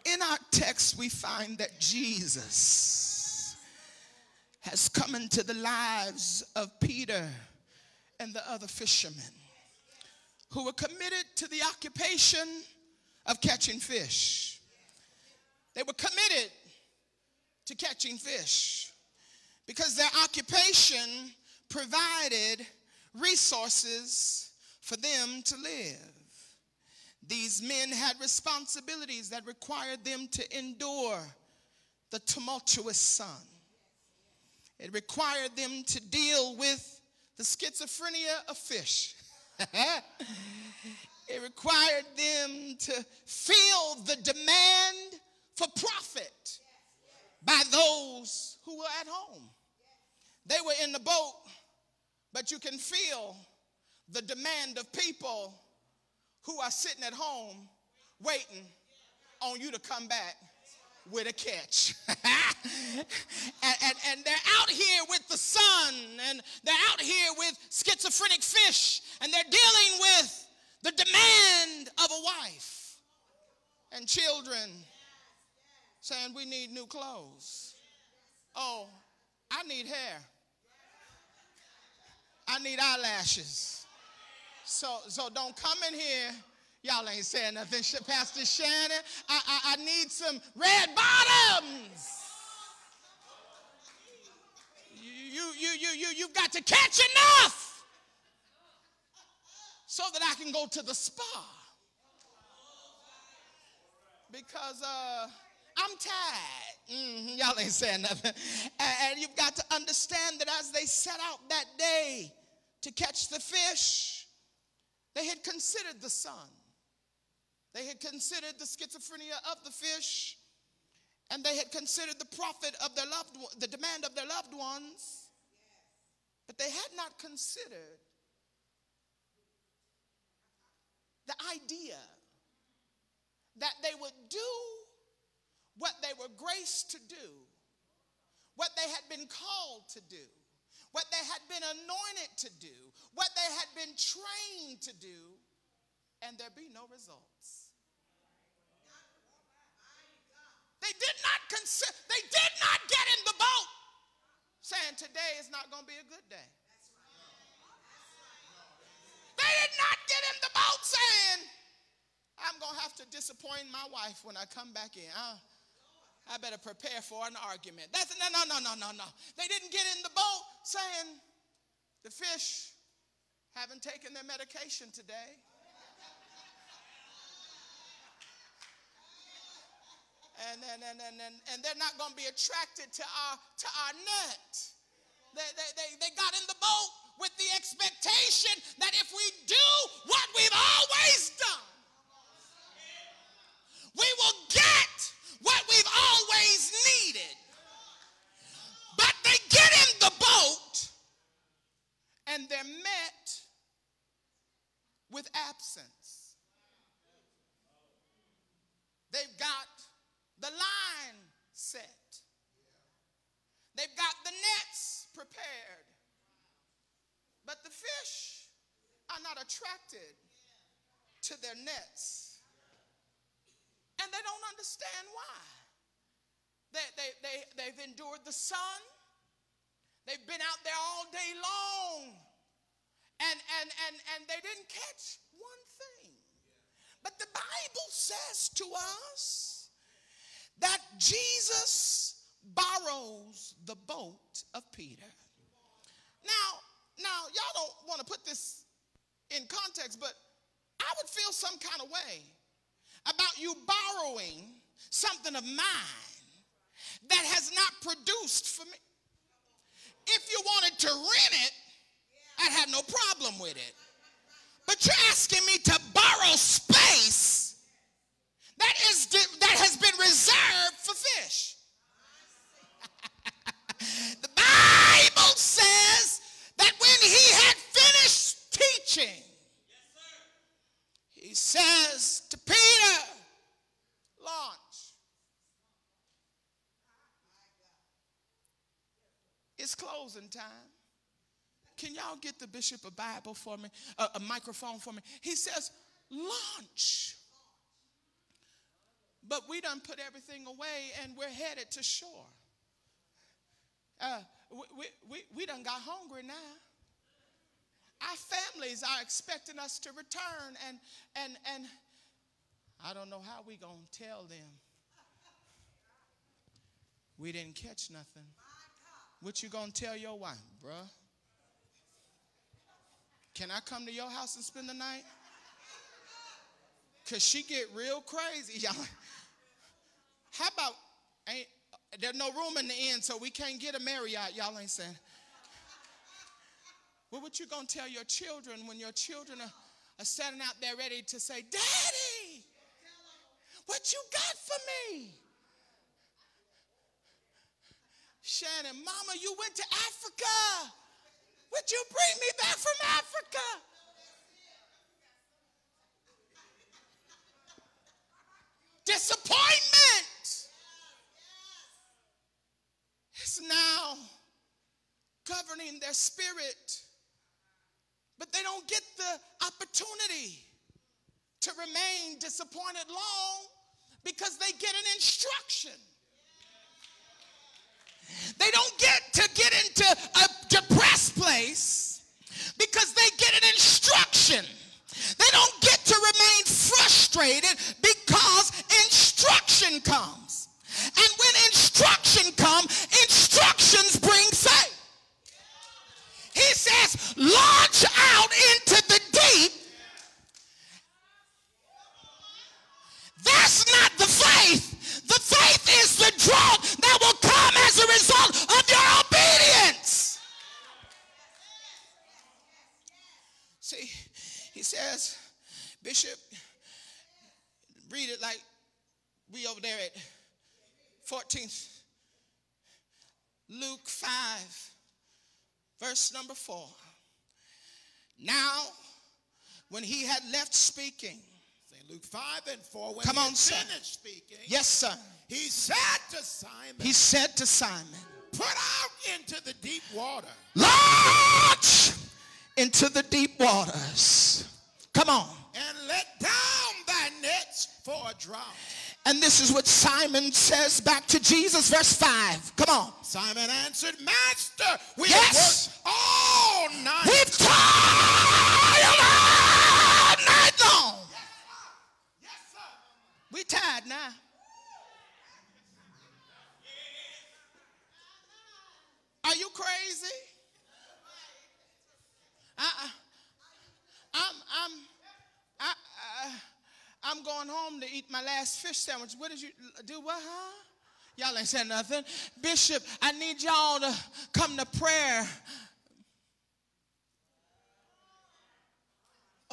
In our text, we find that Jesus has come into the lives of Peter and the other fishermen who were committed to the occupation of catching fish. They were committed to catching fish because their occupation provided resources for them to live. These men had responsibilities that required them to endure the tumultuous sun. It required them to deal with the schizophrenia of fish. It required them to feel the demand for profit by those who were at home. They were in the boat, but you can feel the demand of people who are sitting at home waiting on you to come back with a catch. and, and, and they're out here with the sun, and they're out here with schizophrenic fish, and they're dealing with the demand of a wife and children saying, we need new clothes. Oh, I need hair. I need eyelashes. So, so don't come in here. Y'all ain't saying nothing. Pastor Shannon, I, I, I need some red bottoms. You, you, you, you, you've got to catch enough so that I can go to the spa. Because uh, I'm tired. Mm-hmm. Y'all ain't saying nothing. And, and you've got to understand that as they set out that day to catch the fish, they had considered the sun. They had considered the schizophrenia of the fish, and they had considered the profit of their loved, the demand of their loved ones, but they had not considered the idea that they would do what they were graced to do, what they had been called to do, what they had been anointed to do, what they had been trained to do, and there be no results. They did not consider, they did not get in the boat saying today is not going to be a good day. They did not get in the boat saying, I'm going to have to disappoint my wife when I come back in. I, I better prepare for an argument. That's, no, no, no, no, no, no. They didn't get in the boat saying the fish haven't taken their medication today. And, and, and, and, and, and they're not going to be attracted to our, to our net. They, they, they, they got in the boat with the expectation that if we do what we've always done, we will get what we've always needed. But they get in the boat and they're met with absence. They've got the line set. They've got the nets prepared. But the fish are not attracted to their nets. And they don't understand why. They, they, they, they've endured the sun. They've been out there all day long. And, and, and, and they didn't catch one thing. But the Bible says to us that Jesus borrows the boat of Peter. Now, now y'all don't want to put this in context, but I would feel some kind of way about you borrowing something of mine that has not produced for me. If you wanted to rent it, I'd have no problem with it. But you're asking me to borrow space that is that has been reserved for fish. The Bible says that when he had finished teaching, he says to Peter, launch. It's closing time. Can y'all get the bishop a Bible for me, a, a microphone for me? He says, launch. But we done put everything away and we're headed to shore. Uh, we, we, we, we done got hungry now. Our families are expecting us to return, and, and, and I don't know how we going to tell them we didn't catch nothing. What you going to tell your wife, bruh? Can I come to your house and spend the night? Because she get real crazy. How about, ain't, there's no room in the inn, so we can't get a Marriott. Y'all ain't saying. Well, what you going to tell your children when your children are, are standing out there ready to say, Daddy, what you got for me? Shannon, Mama, you went to Africa. Would you bring me back from Africa? Disappointment. It's now governing their spirit, but they don't get the opportunity to remain disappointed long because they get an instruction. They don't get to get into a depressed place because they get an instruction. They don't get to remain frustrated because instruction comes. And when instruction comes, instructions bring faith. He says, launch out into the deep. That's not the faith. The faith is the drought that will come as a result of your obedience. See, he says, Bishop, read it like we over there at fourteenth. Luke five, verse number four. Now, when he had left speaking, Luke five and four, when Come on, he finished son. speaking, yes, sir. He said to Simon, he said to Simon, put out into the deep water. Launch into the deep waters. Come on. And let down thy nets for a draught. And this is what Simon says back to Jesus, verse five. Come on. Simon answered, Master, we yes. have worked all night. We've toiled all night long. We tired now. Are you crazy? Uh-uh. I'm I'm I, I I'm going home to eat my last fish sandwich. What did you do? What, huh? Y'all ain't said nothing. Bishop, I need y'all to come to prayer.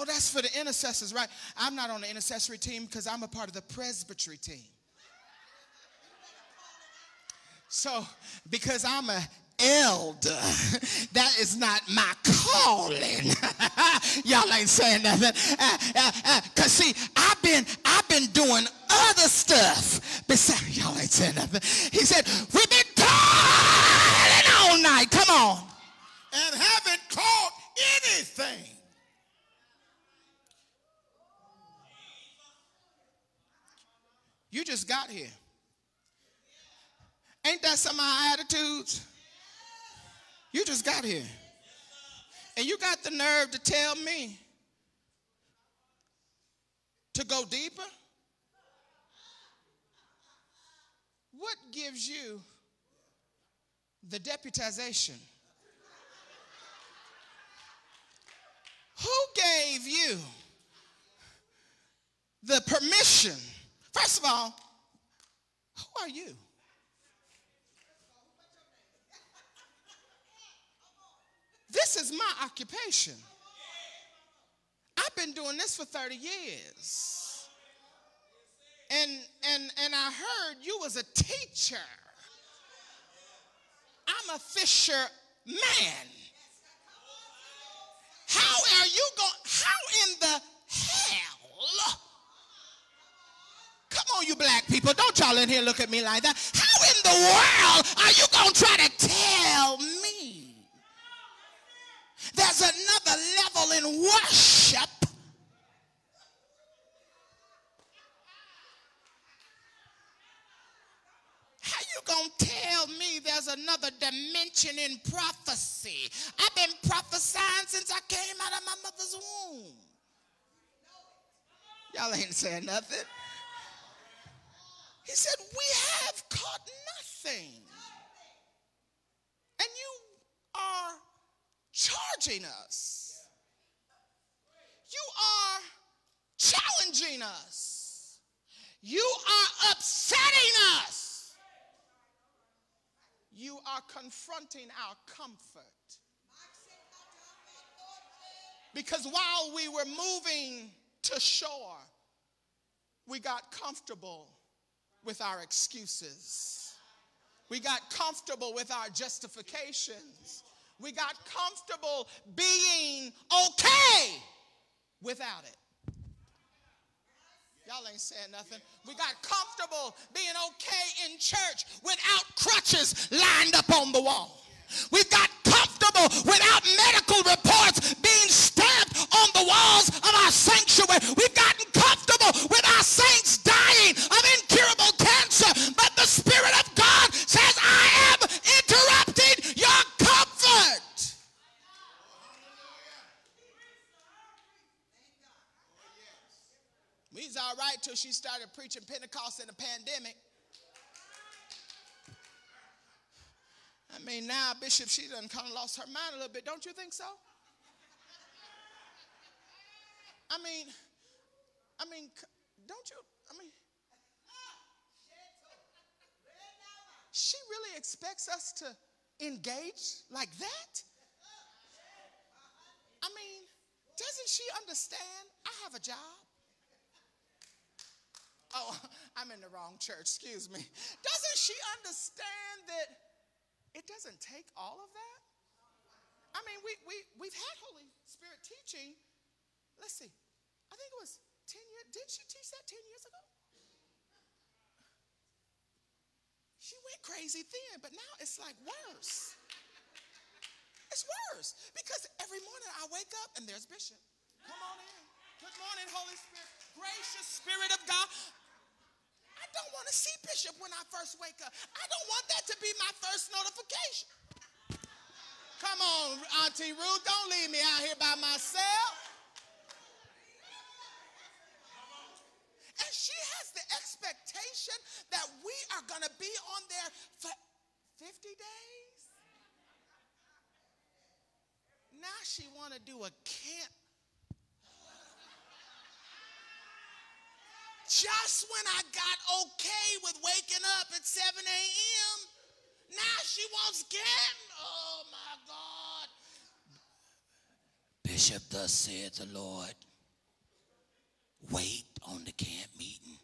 Oh, that's for the intercessors, right? I'm not on the intercessory team because I'm a part of the presbytery team. So, because I'm an elder, that is not my calling. Y'all ain't saying nothing. Uh, uh, uh, Cause see, I've been I've been doing other stuff. Besides, y'all ain't saying nothing. He said, "We've been toiling all night. Come on, and haven't caught anything." You just got here. Ain't that some of our attitudes? You just got here. And you got the nerve to tell me to go deeper? What gives you the deputization? Who gave you the permission? First of all, who are you? This is my occupation. I've been doing this for thirty years. And, and, and I heard you was a teacher. I'm a fisher man. How are you going? How in the hell? Come on, you black people. Don't y'all in here look at me like that. How in the world are you going to try to tell me there's another level in worship? How you going to tell me there's another dimension in prophecy? I've been prophesying since I came out of my mother's womb. Y'all ain't saying nothing. He said, we have caught nothing. And you are charging us. You are challenging us. You are upsetting us. You are confronting our comfort. Because while we were moving to shore, we got comfortable with our excuses. We got comfortable with our justifications. We got comfortable being okay without it. Y'all ain't saying nothing. We got comfortable being okay in church without crutches lined up on the wall. We got comfortable without medical reports being stamped on the walls of our sanctuary. We've gotten comfortable with our saints dying of incurable cancer. But the Spirit of God says, I am interrupting your comfort. We's all right till she started preaching Pentecost in a pandemic. I mean, now, Bishop, she done kind of lost her mind a little bit. Don't you think so? I mean, I mean, don't you, I mean, she really expects us to engage like that? I mean, doesn't she understand I have a job? Oh, I'm in the wrong church, excuse me. Doesn't she understand that it doesn't take all of that? I mean, we, we, we've had Holy Spirit teaching. Let's see. I think it was ten years. Didn't she teach that ten years ago? She went crazy then, but now it's like worse. It's worse because every morning I wake up and there's Bishop. Come on in. Good morning, Holy Spirit. Gracious Spirit of God. I don't want to see Bishop when I first wake up. I don't want that to be my first notification. Come on, Auntie Ruth, don't leave me out here by myself. And she has the expectation that we are going to be on there for fifty days. Now she want to do a camp. Just when I got okay with waking up at seven a m, now she wants camp. Oh, my God. Bishop, thus saith the Lord, wait on the camp meeting.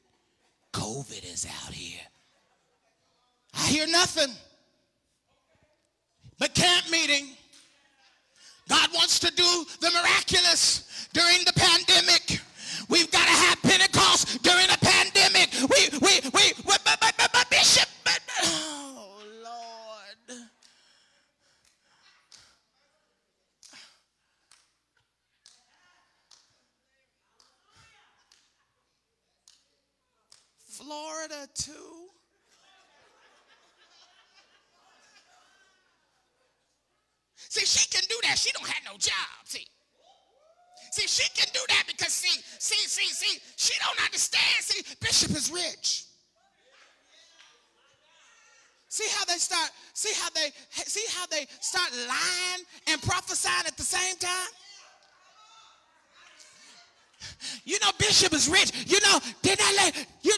COVID is out here. I hear nothing but camp meeting. God wants to do the miraculous during the pandemic. We've got to have Pentecost during a pandemic. We, we, we, we but, but, but, but, Bishop. But, but. Oh, Lord. Florida, too? See, she can do that. She don't have no job. See, see, she can do that because see, see, see, see, she don't understand. See, Bishop is rich. See how they start. See how they. See how they start lying and prophesying at the same time. You know, Bishop is rich. You know, they're not like you.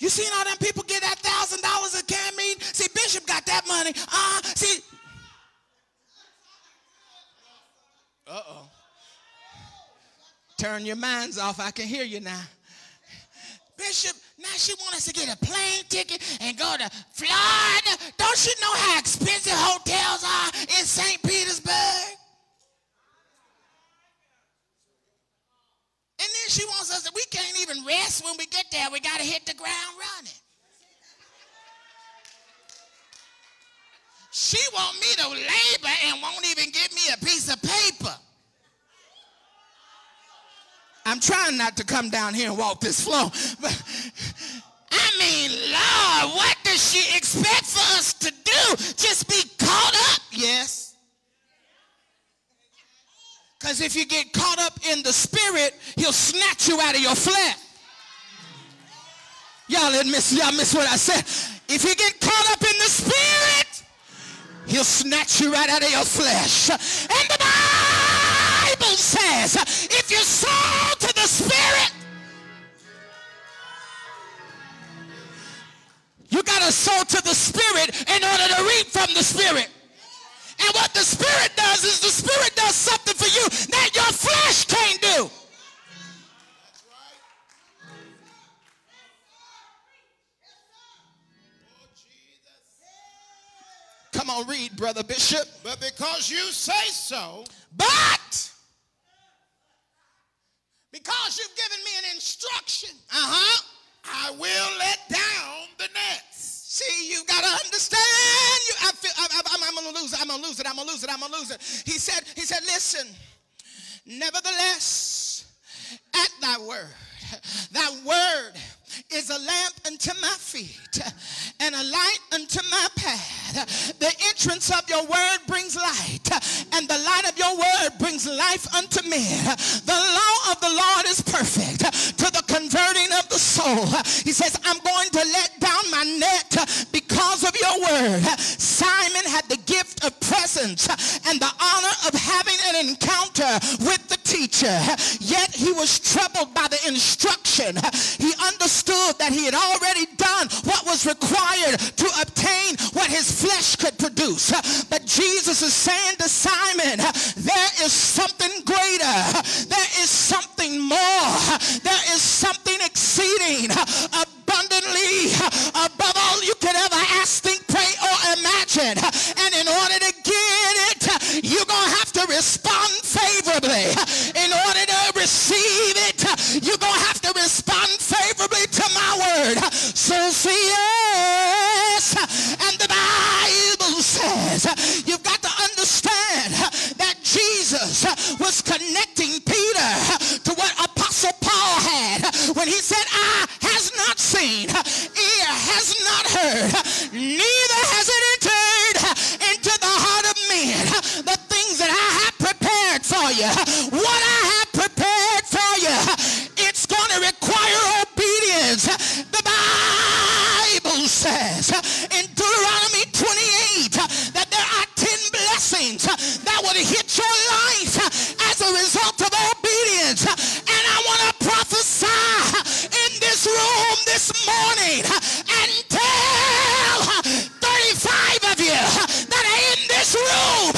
You seen all them people get that thousand dollars at camp meeting? See, Bishop got that money. Uh, see. Uh-oh. Turn your minds off. I can hear you now. Bishop, now she wants us to get a plane ticket and go to Florida. Don't she know how expensive hotels are in Saint Petersburg? And then she wants us to, we can't even rest when we get there. We got to hit the ground running. She want me to labor and won't even give me a piece of paper. I'm trying not to come down here and walk this floor. But I mean, Lord, what does she expect for us to do? Just be caught up? Yes. Because if you get caught up in the spirit, he'll snatch you out of your flesh. Y'all miss, y'all miss what I said. If you get caught up in the spirit, he'll snatch you right out of your flesh. And the Bible says, if you're sold to the spirit, you got to sow to the spirit in order to reap from the spirit. And what the Spirit does is the Spirit does something for you that your flesh can't do. Come on, read, Brother Bishop. But because you say so. But. Because you've given me an instruction. Uh-huh. I will let down the nets. See, you got to understand. You, I feel, I, I, I'm, I'm going to lose it. I'm going to lose it. I'm going to lose it. I'm going to lose it. He said, he said, listen, nevertheless, at thy word, thy word is a lamp unto my feet and a light unto my path. The entrance of your word brings light, and the light of your word brings life unto men. The law of the Lord is perfect to the converting of the soul. He says, I'm going to let down my net because of your word. Simon had the gift of presence and the honor of having an encounter with the teacher, yet he was troubled by the instruction. He understood that he had already done what was required to obtain what his flesh could produce. But Jesus is saying to Simon, there is something greater. There is something more. There is something exceeding abundantly above all you could ever ask, think, pray, or imagine. And in order to get it, you're going to have to respond favorably. In order to receive it, you're going to have to respond favorably to my word. So say yes. And the Bible says, you've got to understand that Jesus was connecting Peter to what Apostle Paul had when he said, eye has not seen, ear has not heard, neither has it entered into the heart of men, the things that I have prepared for you. What I have prepared for you, it's going to require obedience. The Bible says in Deuteronomy twenty-eight that there are ten blessings that would hit your life as a result of obedience. And I want to prophesy in this room this morning and tell thirty-five of you that are in this room,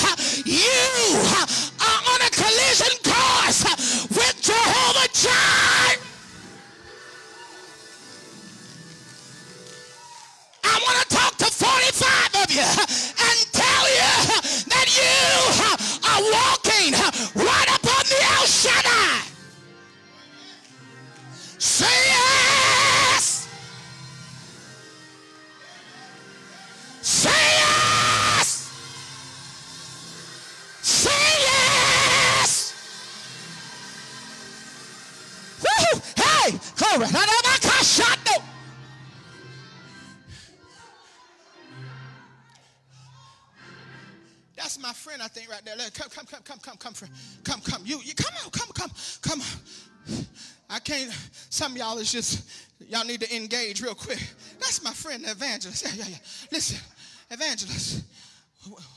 you are on a collision course with Jehovah Jireh. I want to talk to forty-five of you and tell you that you are walking right up on the El Shaddai. Say yes. Say yes. Say yes. Woo-hoo. Hey, glory. that's my friend, I think, right there. Come, come, come, come, come, come, friend. Come, come. You, you come on, come, come, come on. I can't, some of y'all is just, y'all need to engage real quick. That's my friend, the evangelist. Yeah, yeah, yeah. Listen, evangelist,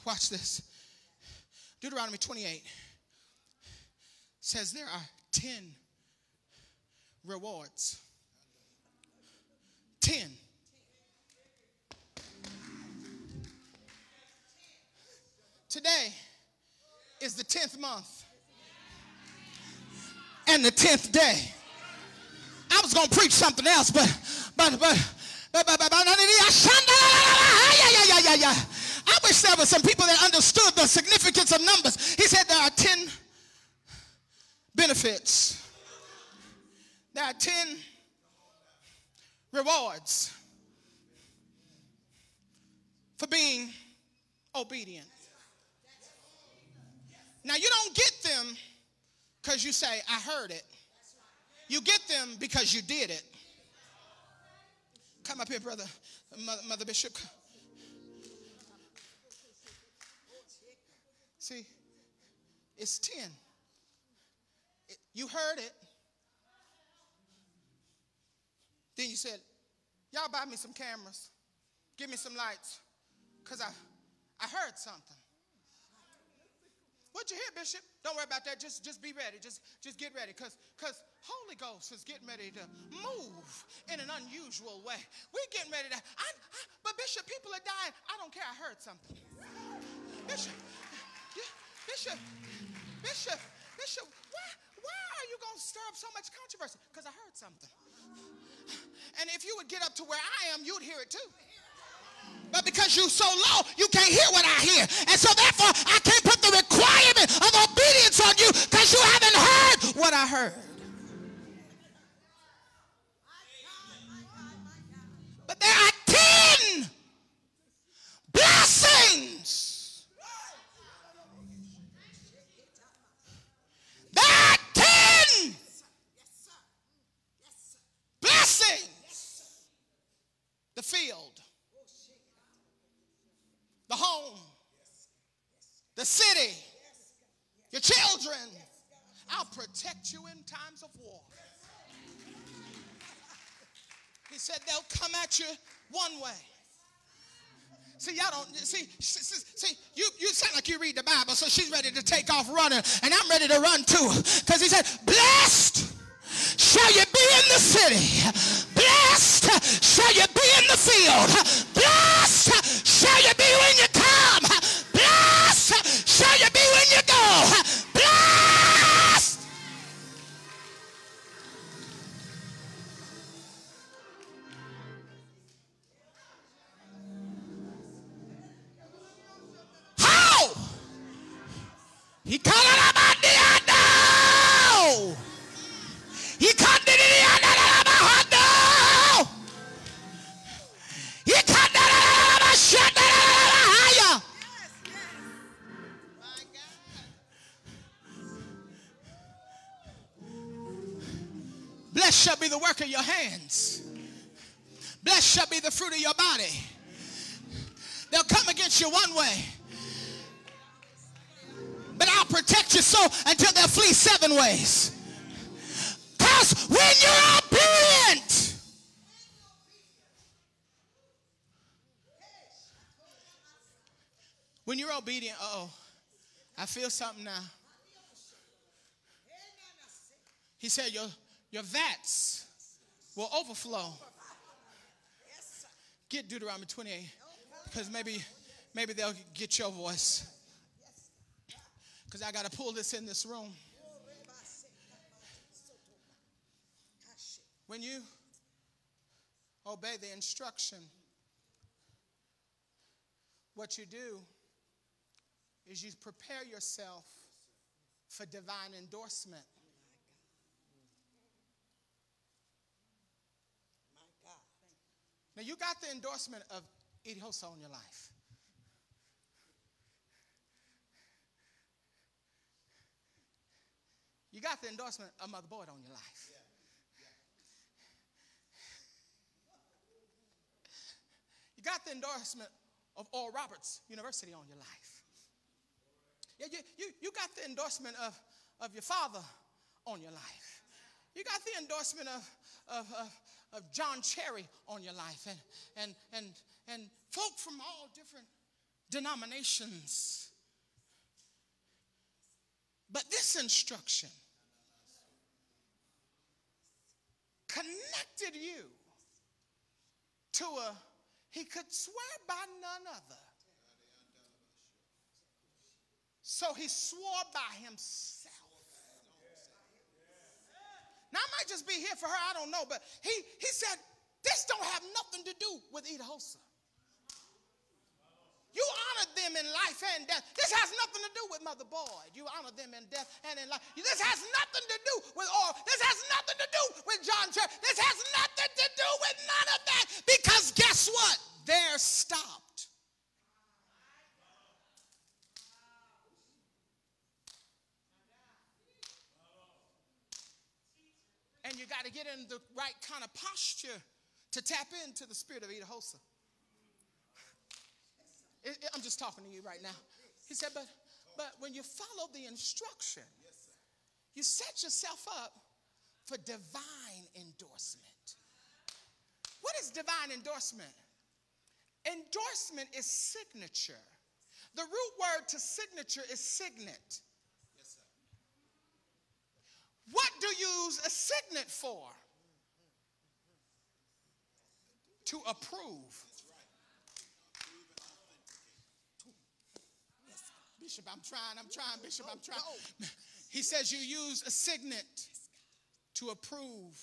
watch this. Deuteronomy twenty-eight says there are ten rewards. Ten. Today is the tenth month and the tenth day. I was gonna preach something else, but but but but but but I wish there were some people that understood the significance of numbers. He said there are ten benefits. There are ten rewards for being obedient. Now, you don't get them because you say, I heard it. You get them because you did it. Come up here, brother, Mother, Mother Bishop. See, it's ten. It, you heard it. Then you said, y'all buy me some cameras. Give me some lights because I, I heard something. What you hear, Bishop? Don't worry about that. Just, just be ready. Just, just get ready, because, because Holy Ghost is getting ready to move in an unusual way. We're getting ready to. I, I, but Bishop, people are dying. I don't care. I heard something. Bishop, yeah, Bishop, Bishop, Bishop. Why, why are you gonna stir up so much controversy? Because I heard something. And if you would get up to where I am, you'd hear it too. But because you're so low, you can't hear what I hear. And so therefore, I can't put the requirement of obedience on you because you haven't heard what I heard. But there are ten blessings. There are ten blessings. The field. The home, the city, your children. I'll protect you in times of war. He said they'll come at you one way. See, y'all don't, see, see, see you, you sound like you read the Bible, so she's ready to take off running, and I'm ready to run too. Because he said, blessed shall you be in the city. Blessed shall you be in the field. Blessed shall you be when you come. Blessed shall you be when you go. Blessed. How? He called it about the idol. He called it the idol. Blessed shall be the work of your hands. Blessed shall be the fruit of your body. They'll come against you one way, but I'll protect you so until they'll flee seven ways. Because when you're obedient, when you're obedient, uh-oh, I feel something now. He said, your, your vats will overflow. Get Deuteronomy twenty-eight, because maybe, maybe they'll get your voice. Because I got to pull this in this room. When you obey the instruction, what you do is you prepare yourself for divine endorsement. My God. Now, you got the endorsement of Idahosa on your life. You got the endorsement of Mother Boyd on your life. Yeah. Yeah. You got the endorsement of Oral Roberts University on your life. You, you, you got the endorsement of, of your father on your life. You got the endorsement of, of, of, of John Cherry on your life. And, and, and, and folk from all different denominations. But this instruction connected you to a, he could swear by none other. So he swore by himself. Now, I might just be here for her, I don't know, but he, he said, this don't have nothing to do with Idahosa. You honored them in life and death. This has nothing to do with Mother Boyd. You honored them in death and in life. This has nothing to do with Oral. This has nothing to do with John Cherry. This has nothing to do with none of that. Because guess what? They're stopped. And you got to get in the right kind of posture to tap into the spirit of Idahosa. It, it, I'm just talking to you right now. He said, but, but when you follow the instruction, you set yourself up for divine endorsement. What is divine endorsement? Endorsement is signature. The root word to signature is signet. What do you use a signet for? To approve. Bishop, I'm trying, I'm trying, Bishop, I'm trying. He says you use a signet to approve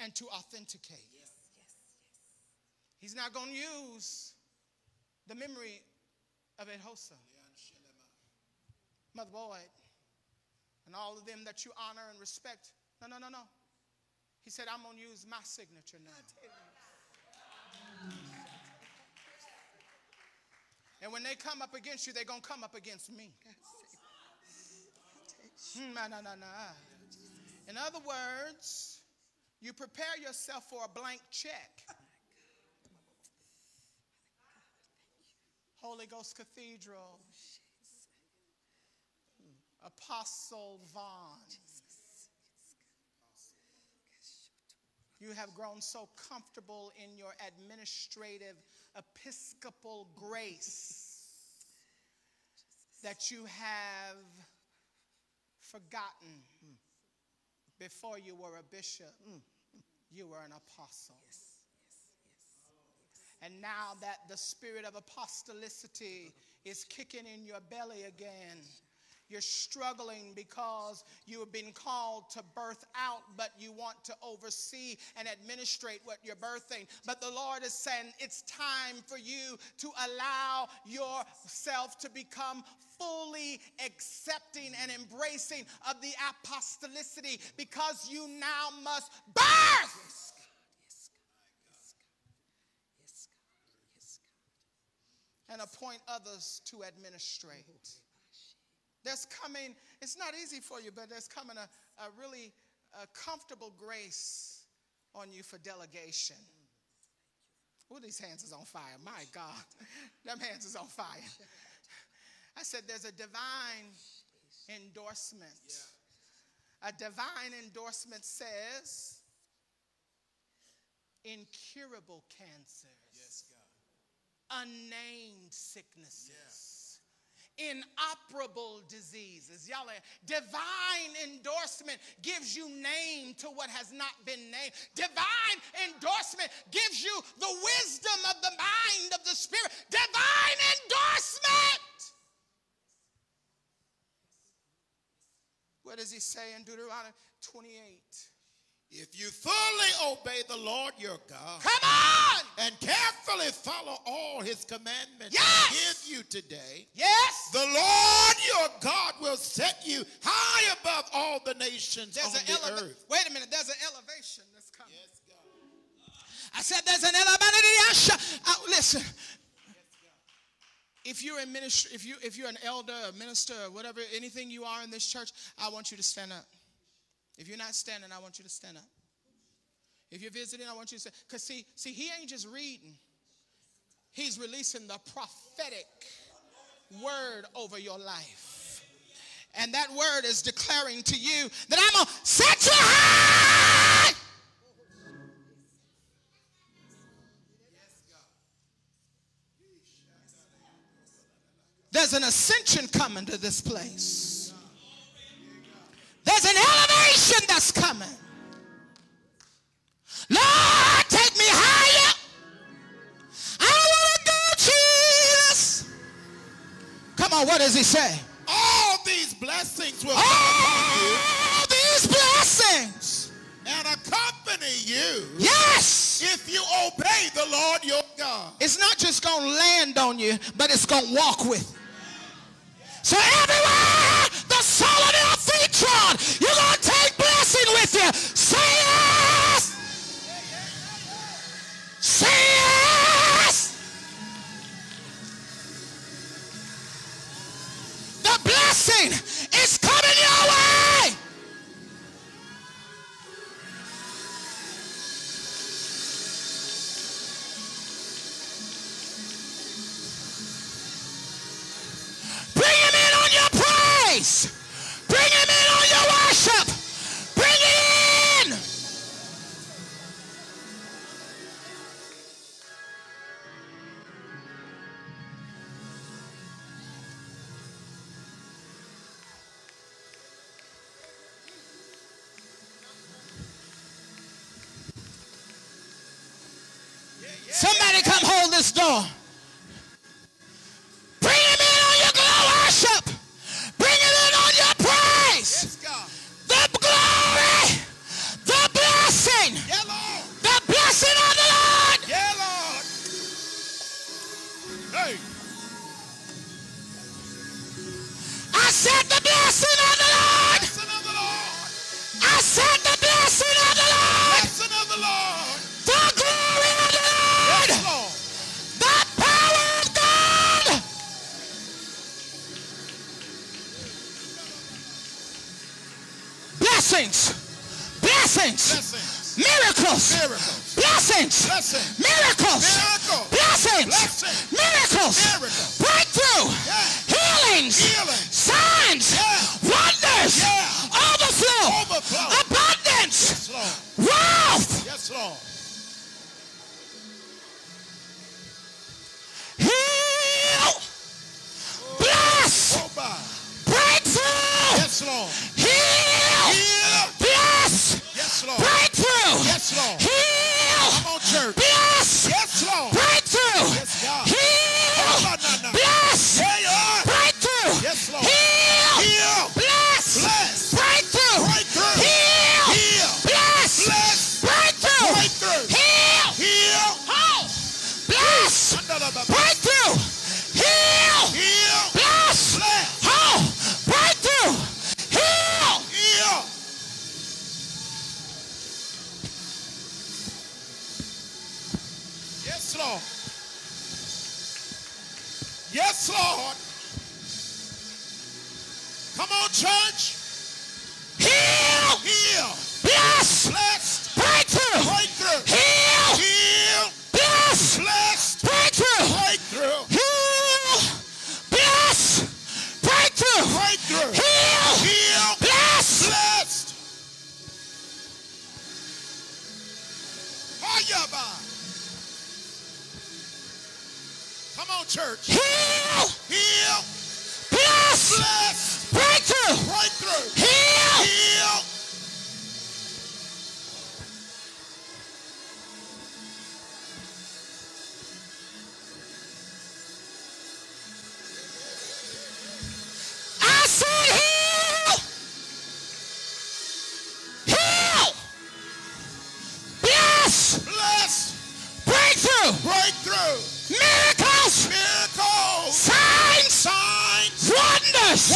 and to authenticate. He's not going to use the memory of Idahosa, Mother Boyd, and all of them that you honor and respect. No, no, no, no. He said, I'm going to use my signature now. And when they come up against you, they're going to come up against me. No, no, no, no. In other words, you prepare yourself for a blank check. Holy Ghost Cathedral. Apostle Vaughn. You have grown so comfortable in your administrative Episcopal grace that you have forgotten before you were a bishop, you were an apostle. And now that the spirit of apostolicity is kicking in your belly again, you're struggling because you have been called to birth out, but you want to oversee and administrate what you're birthing. But the Lord is saying it's time for you to allow yourself to become fully accepting and embracing of the apostolicity, because you now must birth. And appoint others to administrate. There's coming, it's not easy for you, but there's coming a, a really a comfortable grace on you for delegation. Oh, these hands is on fire. My God, them hands is on fire. I said there's a divine endorsement. A divine endorsement says incurable cancers, yes, God, unnamed sicknesses. Yeah. Inoperable diseases. Y'all, divine endorsement gives you name to what has not been named. Divine endorsement gives you the wisdom of the mind of the spirit. Divine endorsement. What does he say in Deuteronomy twenty-eight? If you fully obey the Lord your God, come on, and carefully follow all his commandments, yes, I give you today, yes, the Lord your God will set you high above all the nations there's on an the earth. Wait a minute, there's an elevation that's coming. Yes, God. I said there's an elevation. Oh, listen, if you're in ministry, if you if you're an elder, a minister, or whatever, anything you are in this church, I want you to stand up. If you're not standing, I want you to stand up. If you're visiting, I want you to stand up. Because see, see, he ain't just reading. He's releasing the prophetic word over your life. And that word is declaring to you that I'm going to set you high. There's an ascension coming to this place. There's an elevation that's coming. Lord, take me higher. I want to go, Jesus. Come on, what does he say? All these blessings will come upon you. All these blessings. And accompany you. Yes. If you obey the Lord your God. It's not just going to land on you, but it's going to walk with you. So everywhere the sole of your feet trod, you're going to take blessing with you. Say yes. Say yes. The blessing is coming your way. Bring him in on your praise. Bring him in on your worship. Bring it in. Somebody come hold this door. Bring him in on your worship. Bring it in on your praise. The glory, the blessing, the blessing of the Lord. Yeah, Lord. Hey. I said the blessing of the Lord. Blessing of the Lord. I said the blessing of the Lord. Blessing of the Lord. The glory of the Lord. Yes, Lord. The power of God. Blessings. Blessings. Blessings. Miracles. Miracles. Blessings. Blessings. Miracles. Miracles. Blessings. Blessings. Miracles. Miracles. Breakthrough. Yeah. Healings. Healing. Signs. Yeah. Wonders. Yeah. Overflow. Overflow. Abundance. Yes, Lord. Wealth. Yes, Lord. Heal. Bless. Breakthrough. Yes, Lord. Heal. Heal. Bless. Yes, Lord. Breakthrough. Yes, Lord. Heal. Come on, church. Bless. Yes, Lord. Breakthrough. Yes, God. Heal. Oh, no, no, no. Bless. There you are. Breakthrough. Yes, Lord. Heal. Heal. Bless. Bless. Breakthrough. Breakthrough. Heal. Heal. Bless. Bless. Breakthrough. Breakthrough. Heal. Heal. Oh. Bless. No, no, no, no. Breakthrough. Heal. Heal. Bless. Bless. Oh. Breakthrough. Heal. Heal. Yes, Lord. Yes, Lord. Come on, church. Heal. Heal. Bless. Bless. Breakthrough. Breakthrough. Heal. Heal. Bless. Bless. Breakthrough. Breakthrough. Heal. Bless. Breakthrough. Breakthrough. Heal. Heal. Bless. Blessed. Hayaba. Come on, church. Heal. Heal. Bless. Bless. Breakthrough. Breakthrough. Heal. Heal. I said heal. Heal. Bless. Bless. Breakthrough. Breakthrough. Miracles. Miracles. Signs. Signs. Wonders.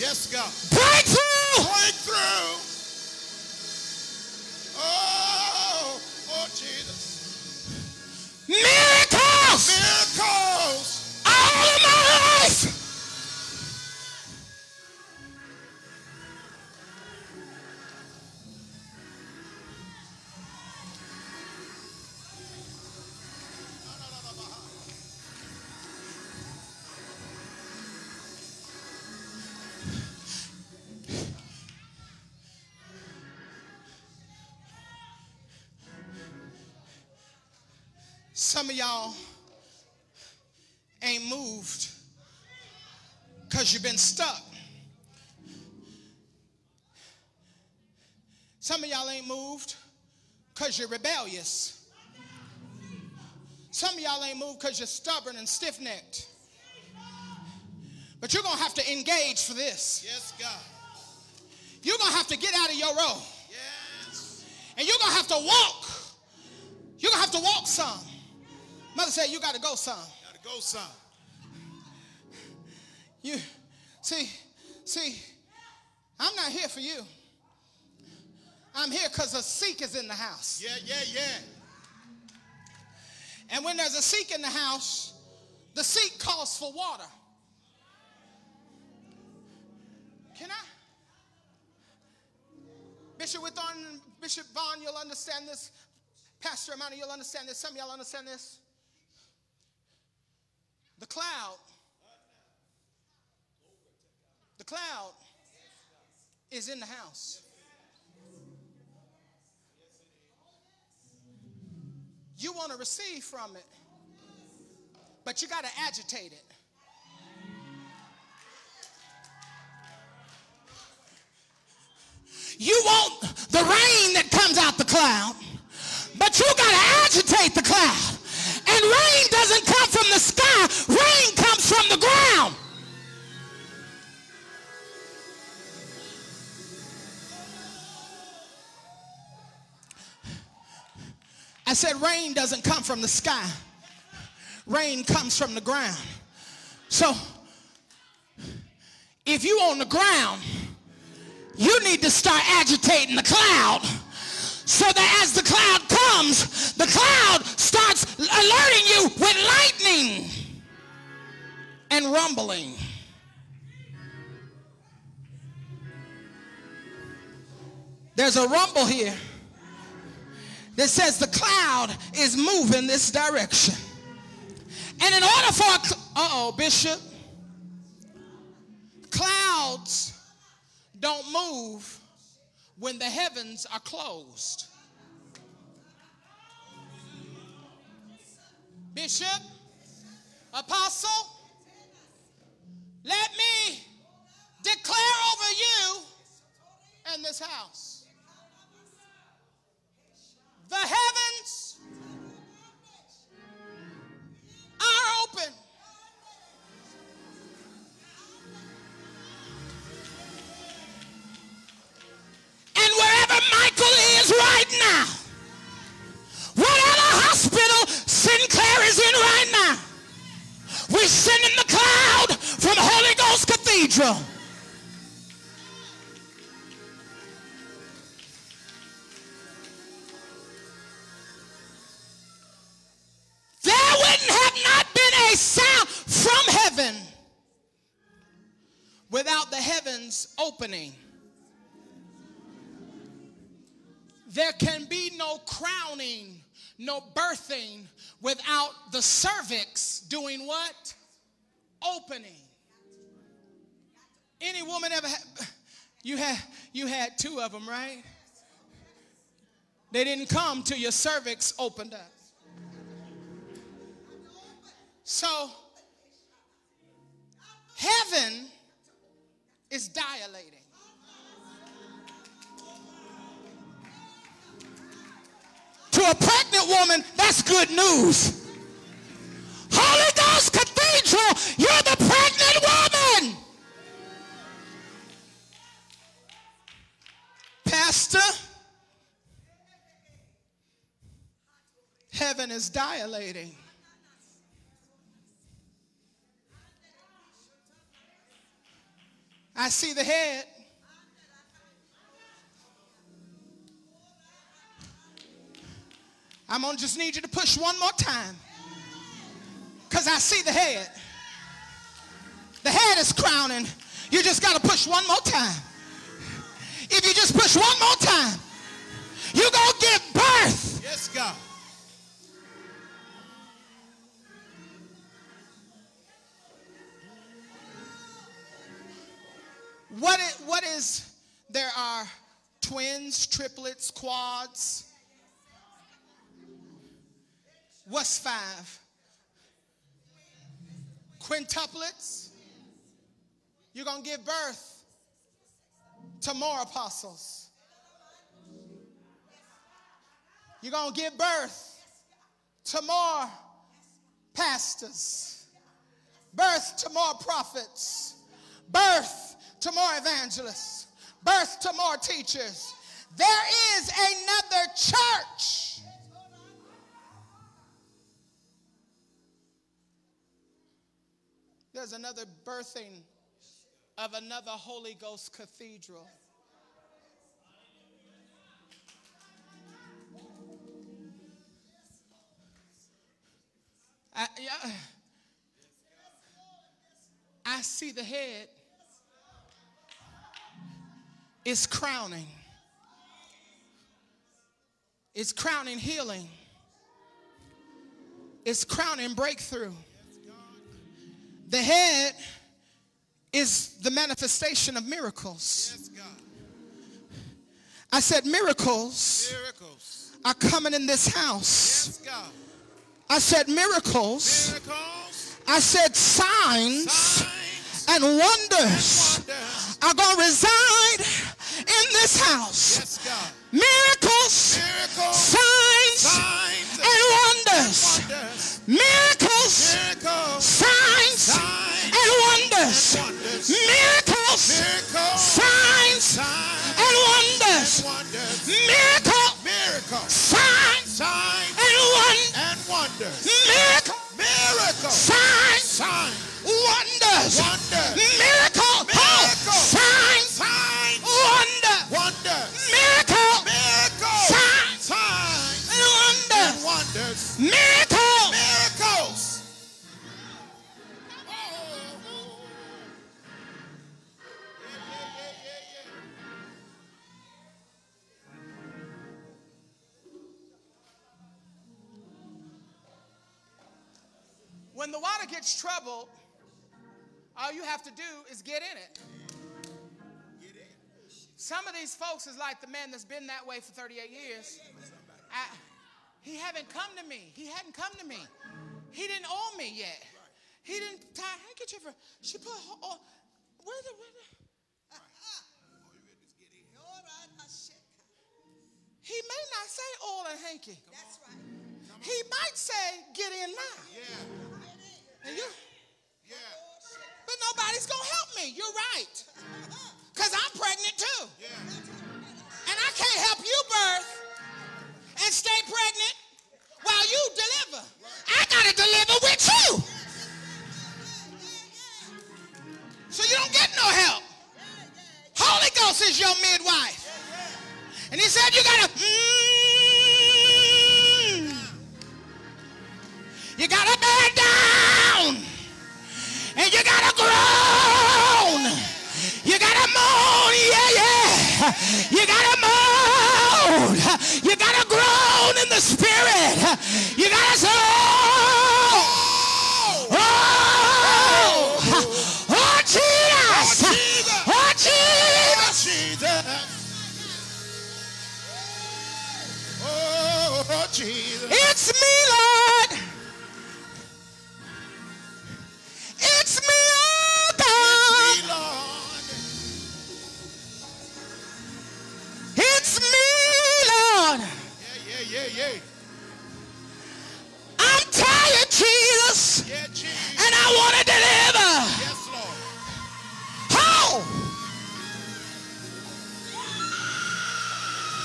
Yes, God. Breakthrough. Breakthrough. Oh, oh, Jesus. Miracles. Miracles. All of my life. Some of y'all ain't moved because you've been stuck. Some of y'all ain't moved because you're rebellious. Some of y'all ain't moved because you're stubborn and stiff-necked. But you're going to have to engage for this. Yes, God. You're going to have to get out of your row. Yes. And you're going to have to walk. You're going to have to walk some. Mother said, you got to go some. Got to go some. You, see, see, I'm not here for you. I'm here because a seek is in the house. Yeah, yeah, yeah. And when there's a seek in the house, the seek calls for water. Can I? Bishop Whitthorn, Bishop Vaughn, you'll understand this. Pastor Imani, you'll understand this. Some of y'all understand this. The cloud, the cloud is in the house. You want to receive from it, but you got to agitate it. You want the rain that comes out the cloud, but you got to agitate the cloud. And rain doesn't come from the sky. Rain comes from the ground. I said rain doesn't come from the sky. Rain comes from the ground. So if you on the ground, you need to start agitating the cloud, so that as the cloud comes, the cloud starts alerting you with lightning and rumbling. There's a rumble here that says the cloud is moving this direction. And in order for a uh-oh, Bishop, clouds don't move when the heavens are closed. Bishop, Apostle, let me declare over you and this house. The heavens are open. Michael is right now. Whatever hospital Sinclair is in right now, we're sending the cloud from Holy Ghost Cathedral. There wouldn't have not been a sound from heaven without the heavens opening. There can be no crowning, no birthing without the cervix doing what? Opening. Any woman ever had, you had, you had two of them, right? They didn't come till your cervix opened up. So, heaven is dilating. To a pregnant woman, that's good news. Holy Ghost Cathedral, you're the pregnant woman. Pastor, heaven is dilating. I see the head. I'm going to just need you to push one more time, because I see the head. The head is crowning. You just got to push one more time. If you just push one more time, you're going to give birth. Yes, God. What is, what is, there are twins, triplets, quads. What's five? Quintuplets. You're going to give birth to more apostles. You're going to give birth to more pastors. Birth to more prophets. Birth to more evangelists. Birth to more teachers. There is another church. There's another birthing of another Holy Ghost Cathedral. I, yeah, I see the head is crowning. It's crowning healing. It's crowning breakthrough. The head is the manifestation of miracles. Yes, God. I said miracles, miracles are coming in this house. Yes, God. I said miracles. Miracles. I said signs, signs and wonders, and wonders are going to reside in this house. Yes, God. Miracles, miracles, signs, signs and, wonders. and wonders. Miracles, miracles signs, signs and wonders. And wonders. Miracles, miracles, signs, signs and wonders. And wonders. Miracle, miracle, signs, signs and, won and wonders. Miracle, miracle, signs, signs, wonders. Wonders. Miracle, miracle, signs, signs, wonder, wonder. Miracle, miracle, signs, signs and wonders. And wonders. Miracle, miracles. When the water gets troubled, all you have to do is get in it. Get in. Some of these folks is like the man that's been that way for thirty-eight years. I, he haven't come to me. He hadn't come to me. He didn't own me yet. He didn't. Tie, I get you for. She put. Oh, where the where the. He may not say oil and hanky. That's right. He might say get in now. Yeah. And you, yeah. But nobody's going to help me. You're right. Because I'm pregnant too. Yeah. And I can't help you birth and stay pregnant while you deliver. I got to deliver with you. So you don't get no help. Holy Ghost is your midwife. And he said you got to, mm, you got to bend down. And you gotta groan. You gotta moan, yeah, yeah. You gotta moan. You gotta groan in the spirit. You gotta say, oh, oh, oh, Jesus, oh, Jesus, oh, Jesus. It's me, Lord. I'm tired, Jesus, yeah, Jesus, and I want to deliver. Yes, Lord. Oh.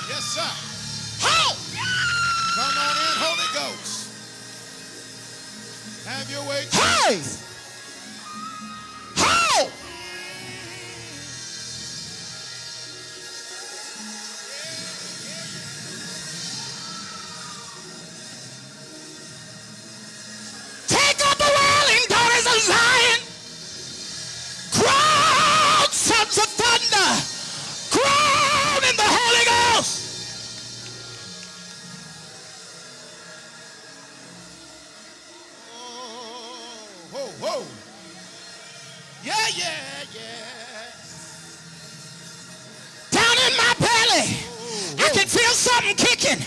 Yes, sir. Oh. Come on in, Holy Ghost. Have your way. Jesus. Hey. Oh. can feel something kicking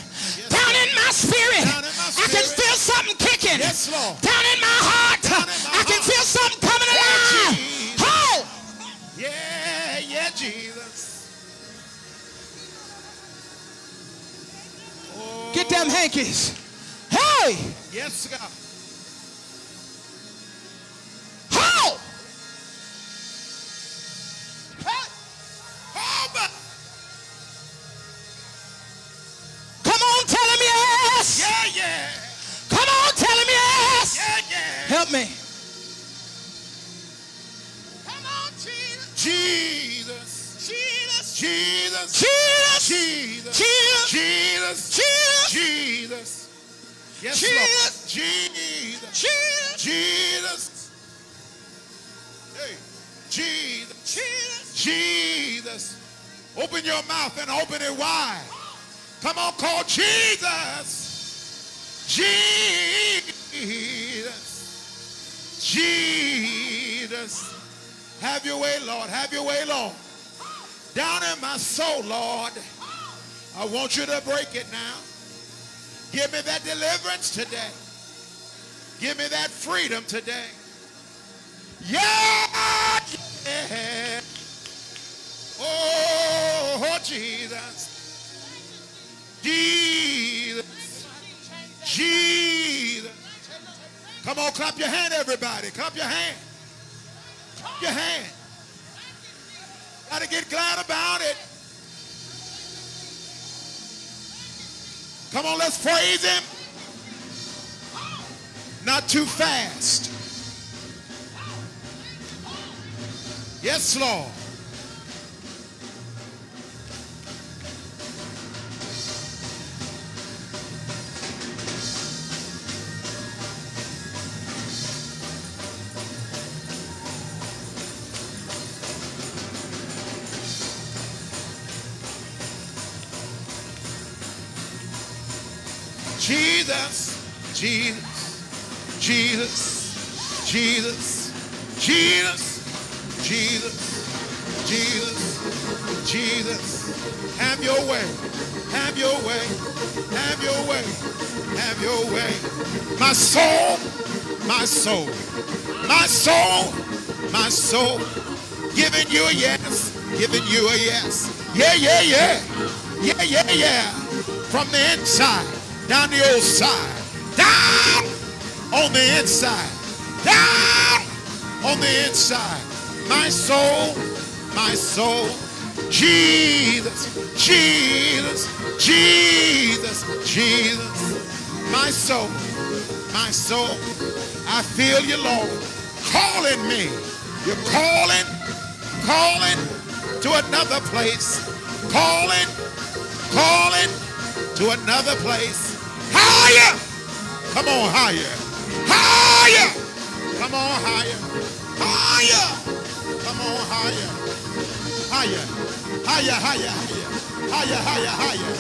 down in my spirit. I can feel something kicking down in my heart. I can feel something coming alive. Oh! Yeah, yeah, Jesus. Oh. Get them hankies. Hey! Yes, God. Oh! Hey! Oh, but. Come on, tell him yes. Yeah, yeah. Come on, tell him yes. Yeah, yeah. Help me. Come on, Jesus. Jesus. Jesus, Jesus, Jesus, Jesus, Jesus, Jesus, Jesus, yes, Jesus, Jesus, Jesus, hey, Jesus, Jesus, Jesus, open your mouth and open it wide. Come on, call Jesus, Jesus, Jesus, have your way, Lord, have your way, Lord. Down in my soul, Lord, I want you to break it now. Give me that deliverance today. Give me that freedom today. Yeah, yeah. Oh, oh, Jesus. Jesus. Jesus. Come on, clap your hand, everybody. Clap your hand. Clap your hand. Got to get glad about it. Come on, let's praise him. Not too fast. Yes, Lord. Jesus, Jesus, Jesus, Jesus, Jesus, Jesus, Jesus, have your way, have your way, have your way, have your way. My soul, my soul, my soul, my soul, giving you a yes, giving you a yes. Yeah, yeah, yeah, yeah, yeah, yeah. From the inside, down the old side. Down on the inside, down on the inside, my soul, my soul, Jesus, Jesus, Jesus, Jesus, my soul, my soul, I feel you, Lord, calling me, you're calling, calling to another place, calling, calling to another place, higher. Come on, higher, higher, come on, higher, higher, come on, higher, higher, higher, higher, higher, higher, higher,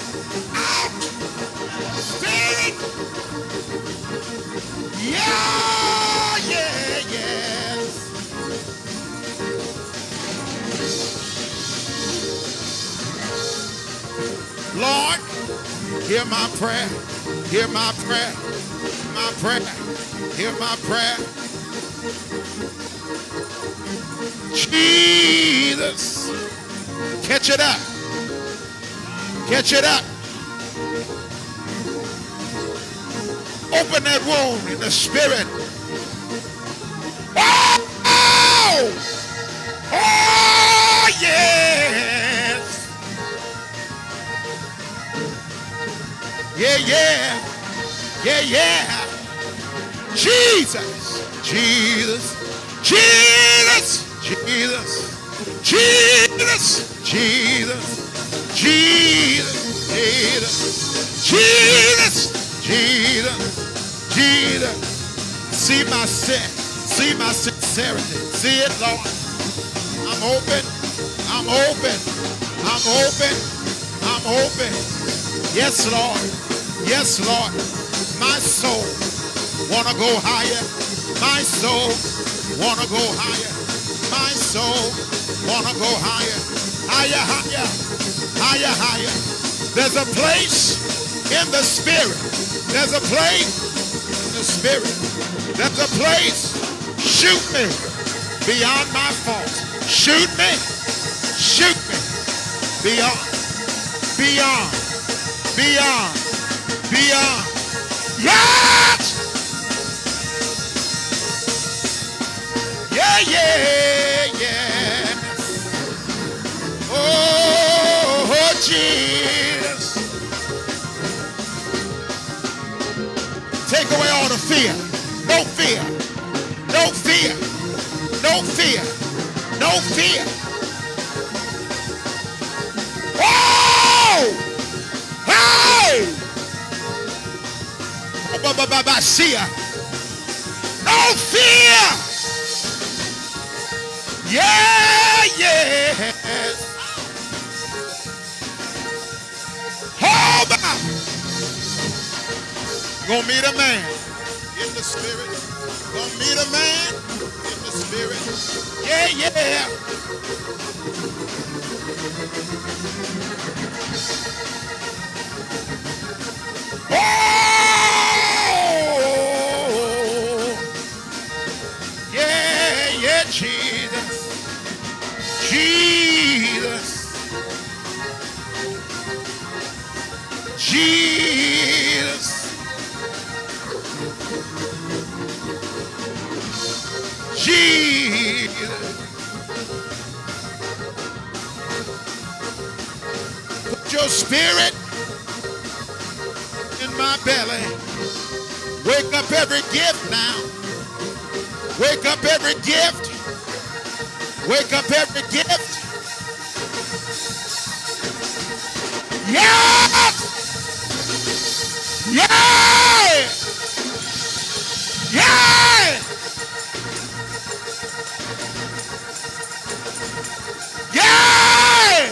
out, speed, yeah, yeah, yes, Lord, hear my prayer, hear my prayer. My prayer, hear my prayer. Jesus, catch it up, catch it up. Open that wound in the spirit. Oh, oh, oh yes, yeah, yeah. Yeah, yeah. Jesus, Jesus, Jesus, Jesus, Jesus, Jesus, Jesus, Jesus, Jesus, Jesus, Jesus. See my sin, see my sincerity, see it, Lord. I'm open, I'm open, I'm open, I'm open. Yes, Lord, yes, Lord. My soul wanna go higher. My soul wanna go higher. My soul wanna go higher. Higher, higher, higher, higher, There's a place in the spirit. There's a place in the spirit. There's a place. Shoot me beyond my faults. Shoot me. Shoot me beyond. Beyond. Beyond. Beyond. Yes! Yeah, yeah, yeah. Oh, oh, Jesus. Take away all the fear. No fear. No fear. No fear. No fear. Oh! Hey! Ba-ba-ba-ba-sia. No fear! Yeah, yeah. Hold up. Gonna meet a man in the spirit. Gonna meet a man in the spirit. Yeah, yeah. Oh, yeah, yeah, Jesus. Jesus, Jesus, Jesus, put your spirit in my belly. Wake up every gift now. Wake up every gift. Wake up every gift. Yes! Yes! Yes! Yes!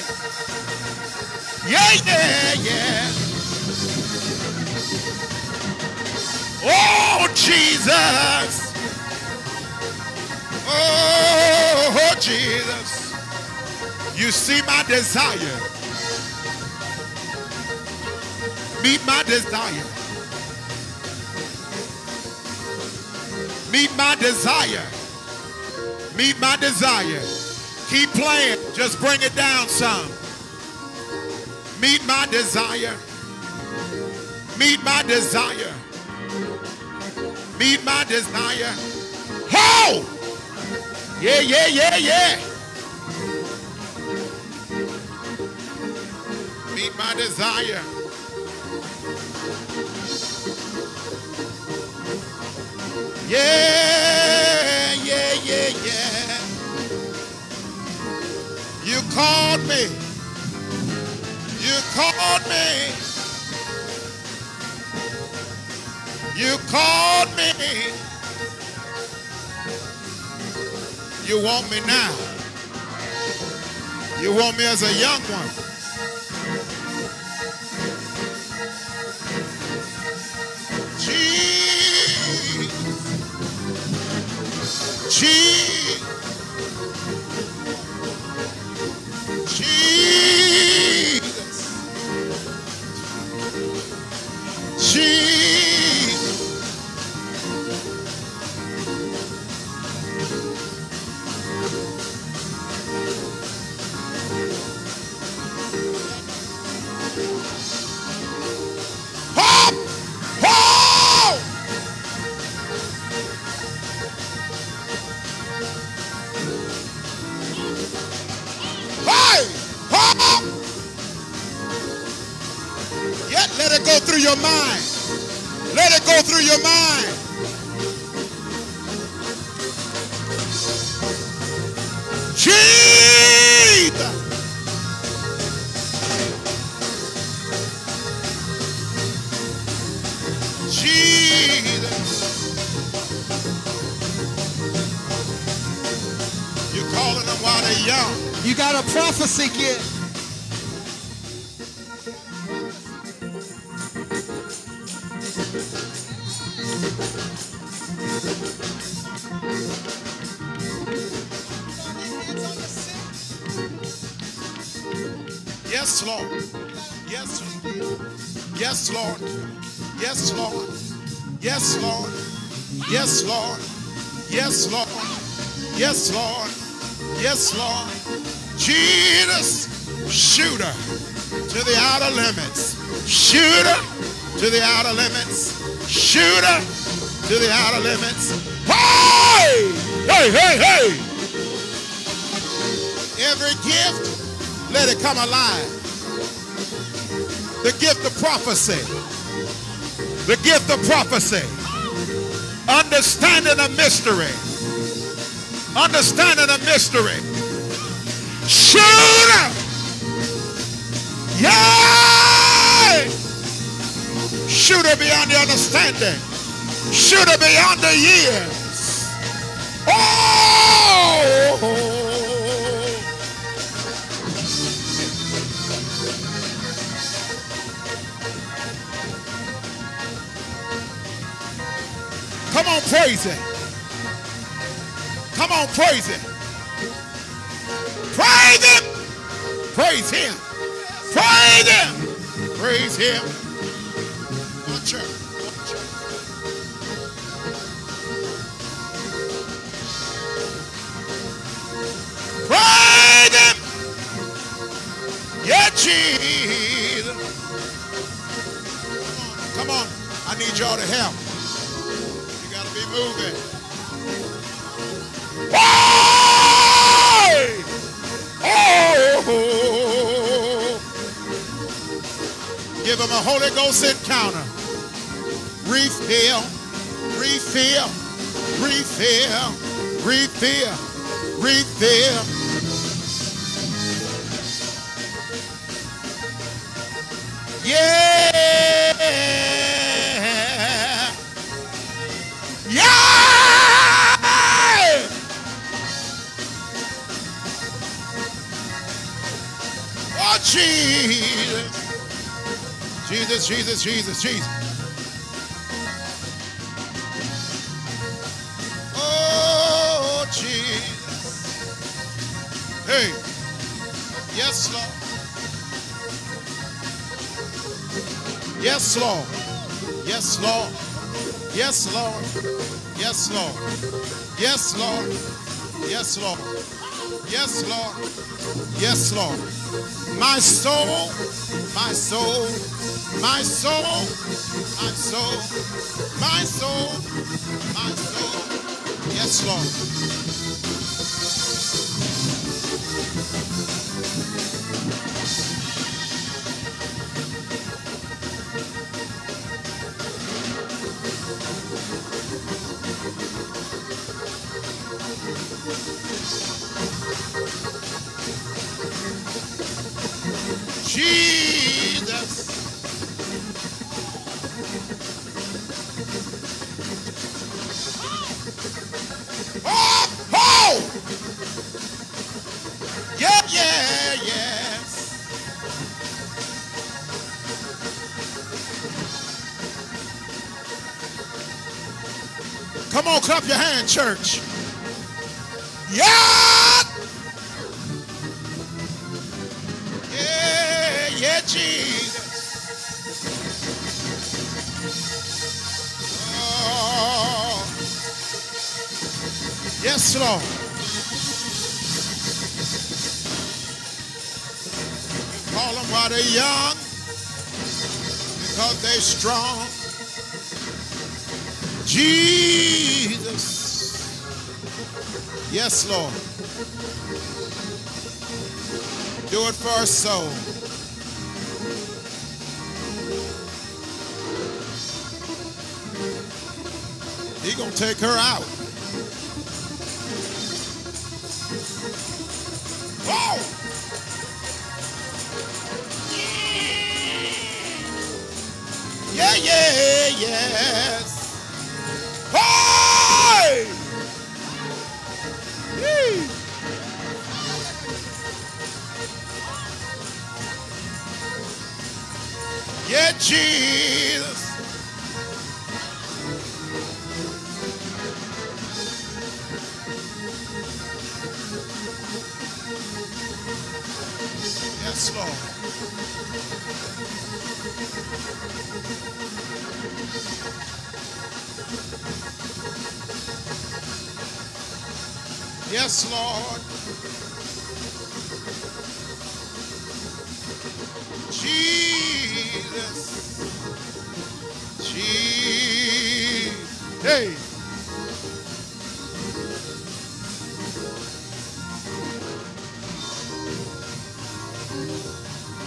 Yeah, yeah, yeah. Oh, Jesus! Oh, Jesus, you see my desire. Meet my desire. Meet my desire. Meet my desire. Keep playing. Just bring it down some. Meet my desire. Meet my desire. Meet my desire. Ho! Oh! Yeah, yeah, yeah, yeah. Meet my desire. Yeah, yeah, yeah, yeah. You called me. You called me. You called me. You want me now. You want me as a young one. Gee. Gee. Jesus. Jesus. Your mind. Let it go through your mind. Jesus. Jesus. You're calling them while they're young. You got a prophecy gift. Yes, Lord. Yes, yes, Lord. Yes, Lord. Yes, Lord. Yes, Lord. Yes, Lord. Yes, Lord. Yes, Lord. Jesus, shooter to the outer limits. Shooter to the outer limits. Shooter to the outer limits. Hey! Hey, hey, hey! Every gift, let it come alive. The gift of prophecy. The gift of prophecy. Understanding a mystery. Understanding a mystery. Shoot! Yay! Shoot it beyond the understanding. Shoot it beyond the years. Oh! Come on, praise it. Come on, praise it. Praise him. Praise him. Praise him. Praise him. Watch her. Watch her. Praise him. Yeah, Jesus. Come on. I need y'all to help. Be moving. Hey! Oh! Give him a Holy Ghost encounter. Refill, refill, refill, refill, refill. Yeah! Jesus, Jesus, Jesus, Jesus, Jesus. Oh, Jesus. Hey, yes, Lord. Yes, Lord. Yes, Lord. Yes, Lord. Yes, Lord. Yes, Lord. Yes, Lord. Yes, Lord. Yes, Lord. My soul, my soul, my soul, my soul, my soul, my soul. Yes, Lord. Jesus. Oh, oh. Yeah, yeah, yes. Come on, clap your hand, church. Yeah. Jesus. Oh. Yes, Lord. We call them while they're young, because they're strong. Jesus. Yes, Lord. Do it for our soul. He gonna take her out. Whoa! Yeah, yeah, yes. Hey! Yee. Yeah, Jesus. Yes, Lord. Yes, Lord. Jesus. Jesus. Hey.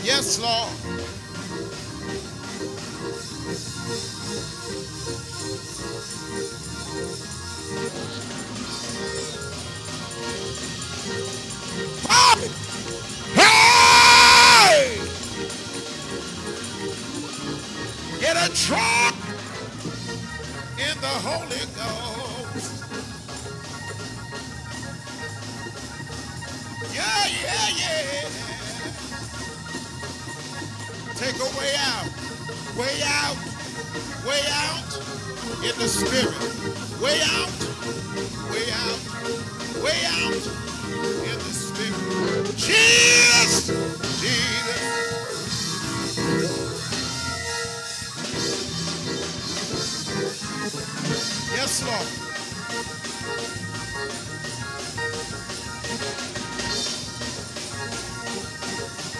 Yes, Lord. Hey! Get a drop in the Holy Ghost. Yeah, yeah, yeah. Take a way out, way out, way out in the spirit. Way out, way out, way out. In the spirit. Jesus! Jesus. Yes, Lord.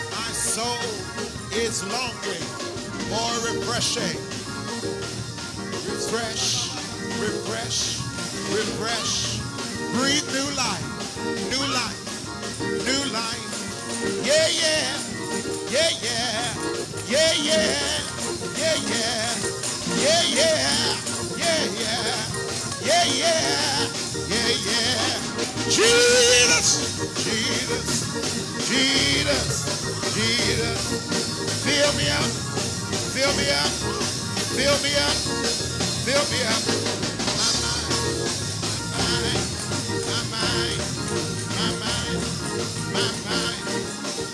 My soul is longing for refreshing. Refresh, refresh, refresh. Breathe new life. New life, new life, yeah, yeah, yeah, yeah, yeah, yeah, yeah, yeah, yeah, yeah, yeah, yeah, yeah, yeah, yeah, Jesus, Jesus, Jesus, Jesus, fill me up, fill me up, fill me up, fill me up, my mind, my mind, my mind. My mind,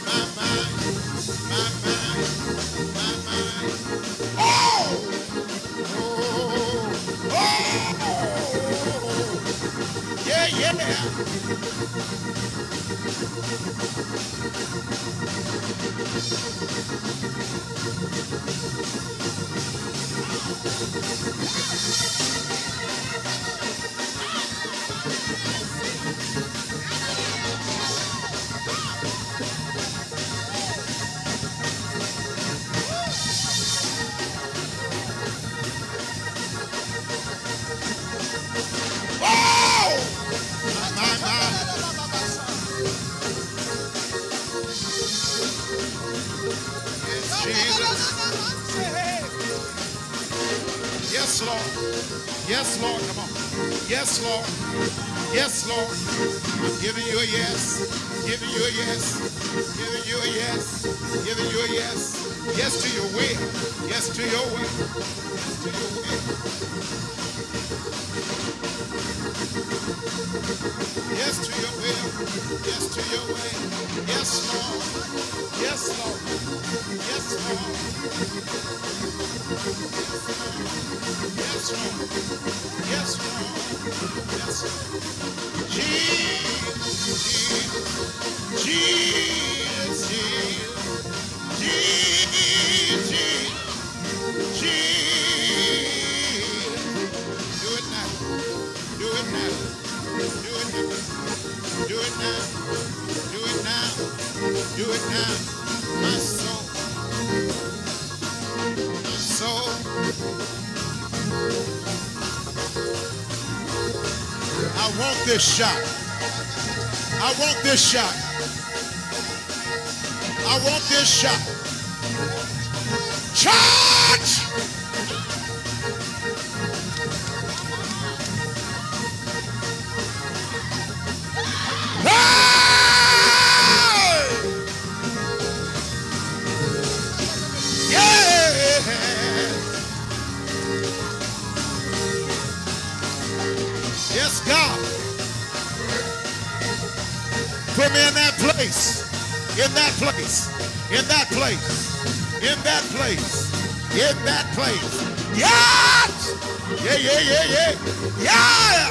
my mind, my mind, my mind. Oh! Oh! Oh! Yeah, yeah. Yes, Lord, come on. Yes, Lord. Yes, Lord. I'm giving you a yes. Giving you a yes. Giving you a yes. Giving you a yes. Yes to your will. Yes to your will. Yes to your will. Yes to your will. Yes to your way. Yes, Lord. Yes, Lord. Yes, Lord. Yes, Lord. Yes, Lord. Yes, Lord. Jesus. Jesus. Jesus. Jesus. Jesus. Do it now. Do it now. Do it now. Do it now. Do it now. Do it now. My soul. My soul. I want this shot. I want this shot. I want this shot. Charge! Hey! Yeah! Yes, God. Put me in that place. In that place. In that place. In that place. In that place. Yes! Yeah, yeah, yeah, yeah. Yeah!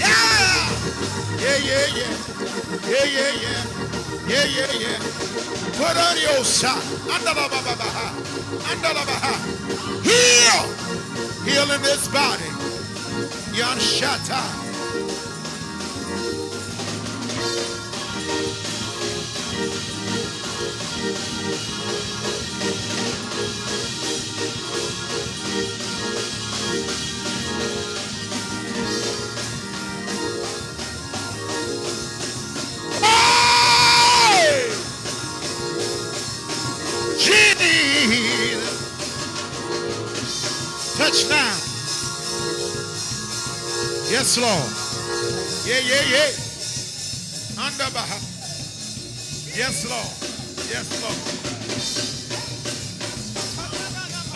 Yeah! Yeah, yeah, yeah. Yeah, yeah, yeah. Yeah, yeah, yeah. Put on your shot. Under the Baha. Under the Baha. Heal! Healing this body. Yan Shatta. Yes, Lord. Yeah, yeah, yeah. Yes, Lord. Yes, Lord.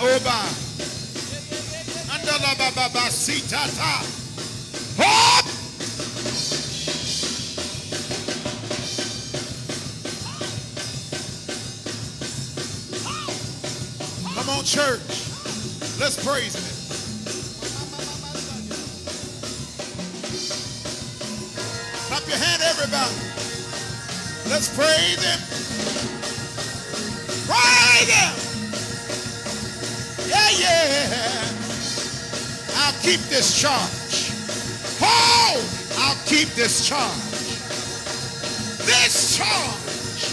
Oba. Hop! Come on, church. Let's praise Him. Clap your hand, everybody. Let's praise Him. Praise Him. Yeah, yeah. I'll keep this charge. Oh, I'll keep this charge. This charge.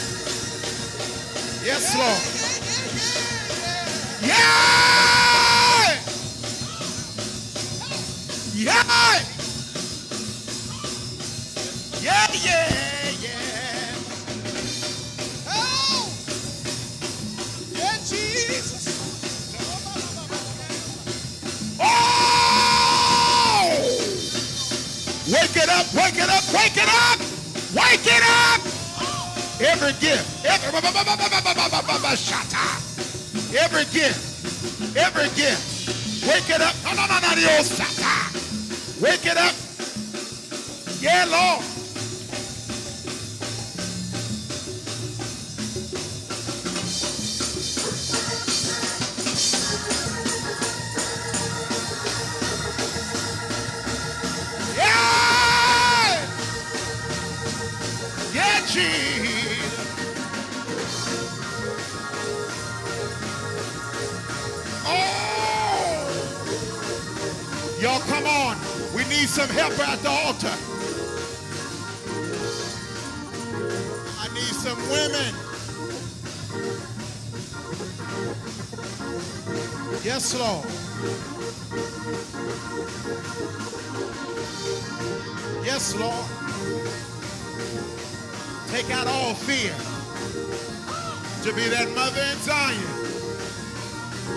Yes, Lord. Yeah. Yeah. Yeah, yeah, yeah. Oh, yeah, Jesus. Oh, wake it up, wake it up, wake it up, wake it up. Every gift, every, every gift, every gift. Wake it up. No, no, no, no, the old Satan. Wake it up. Yeah, Lord. Oh, y'all come on. We need some help at the altar. I need some women. Yes, Lord. Yes, Lord. Take out all fear to be that mother in Zion.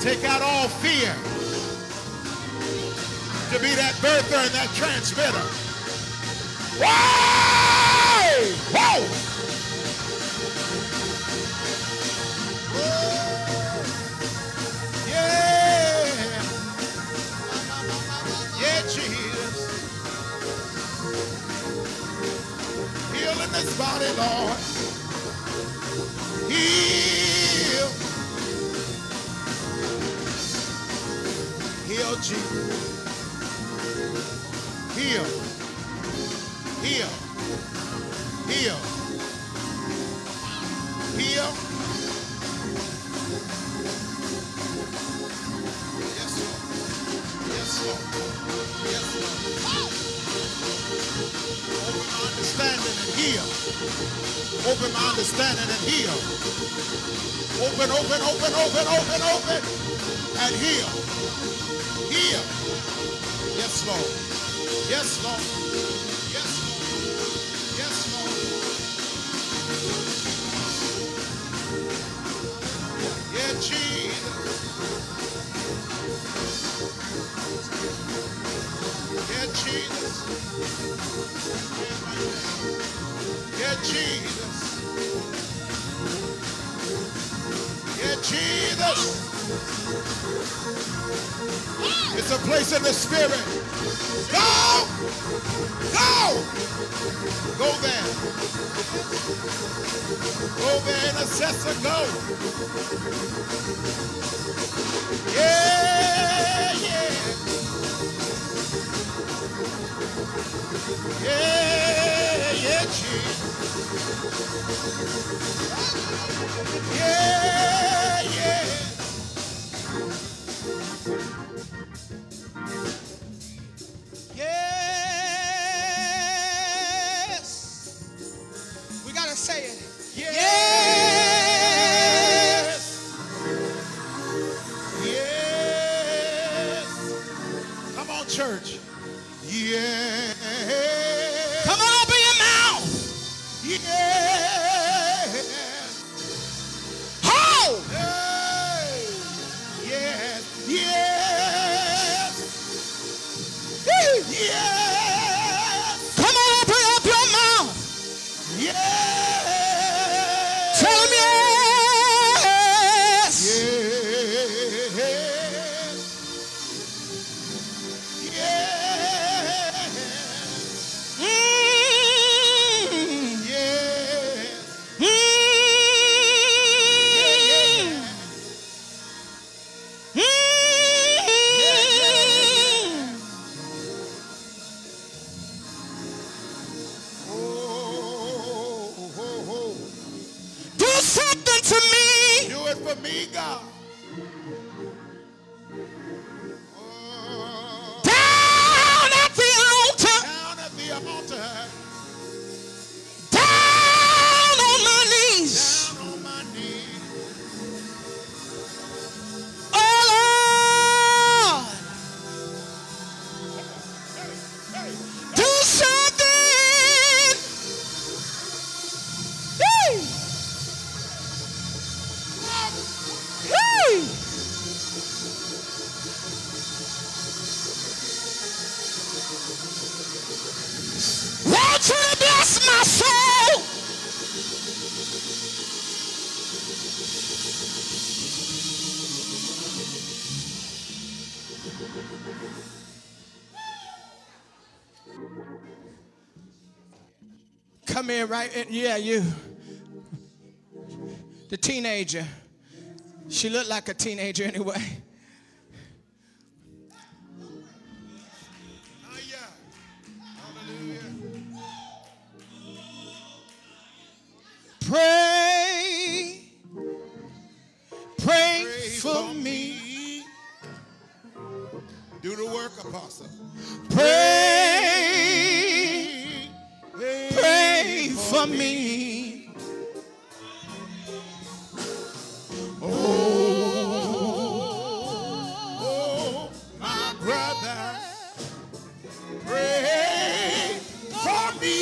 Take out all fear to be that birther and that transmitter. Whoa! Whoa! Yeah! Yeah, Jesus. Healing this body, Lord. Heal. Heal, Jesus. Heal. Heal. Heal. Heal. Yes, Lord. Yes, Lord. Yes, Lord. Open my understanding and heal. Open my understanding and heal. Open, open, open, open, open, open. And heal. Heal. Yes, Lord. Yes, Lord. Yes, Lord. Yes, Lord. Yeah, Jesus. Yeah, Jesus. Yeah, Jesus. Yeah, Jesus. It's a place in the spirit. Go! Go! Go there. Go there, intercessor, go. Yeah, yeah. Yeah, yeah, Jesus. Yeah, yeah. Yes. We gotta say it. Yes. Yes. Yes. Come on, church. Yeah. Come on, open your mouth. Yeah. to me, God. Down at the altar. Down at the altar. Down on my knees. Down on my knees. Oh, Lord. Hey, hey, hey. Do something. Hey. Won't you bless my soul? Come in right in. Yeah, you. The teenager. She looked like a teenager anyway. Pray, pray, pray for, for me. me. Do the work, Apostle. Pray, pray, pray for, for me. me. Oh, oh, oh, my brother, pray for me.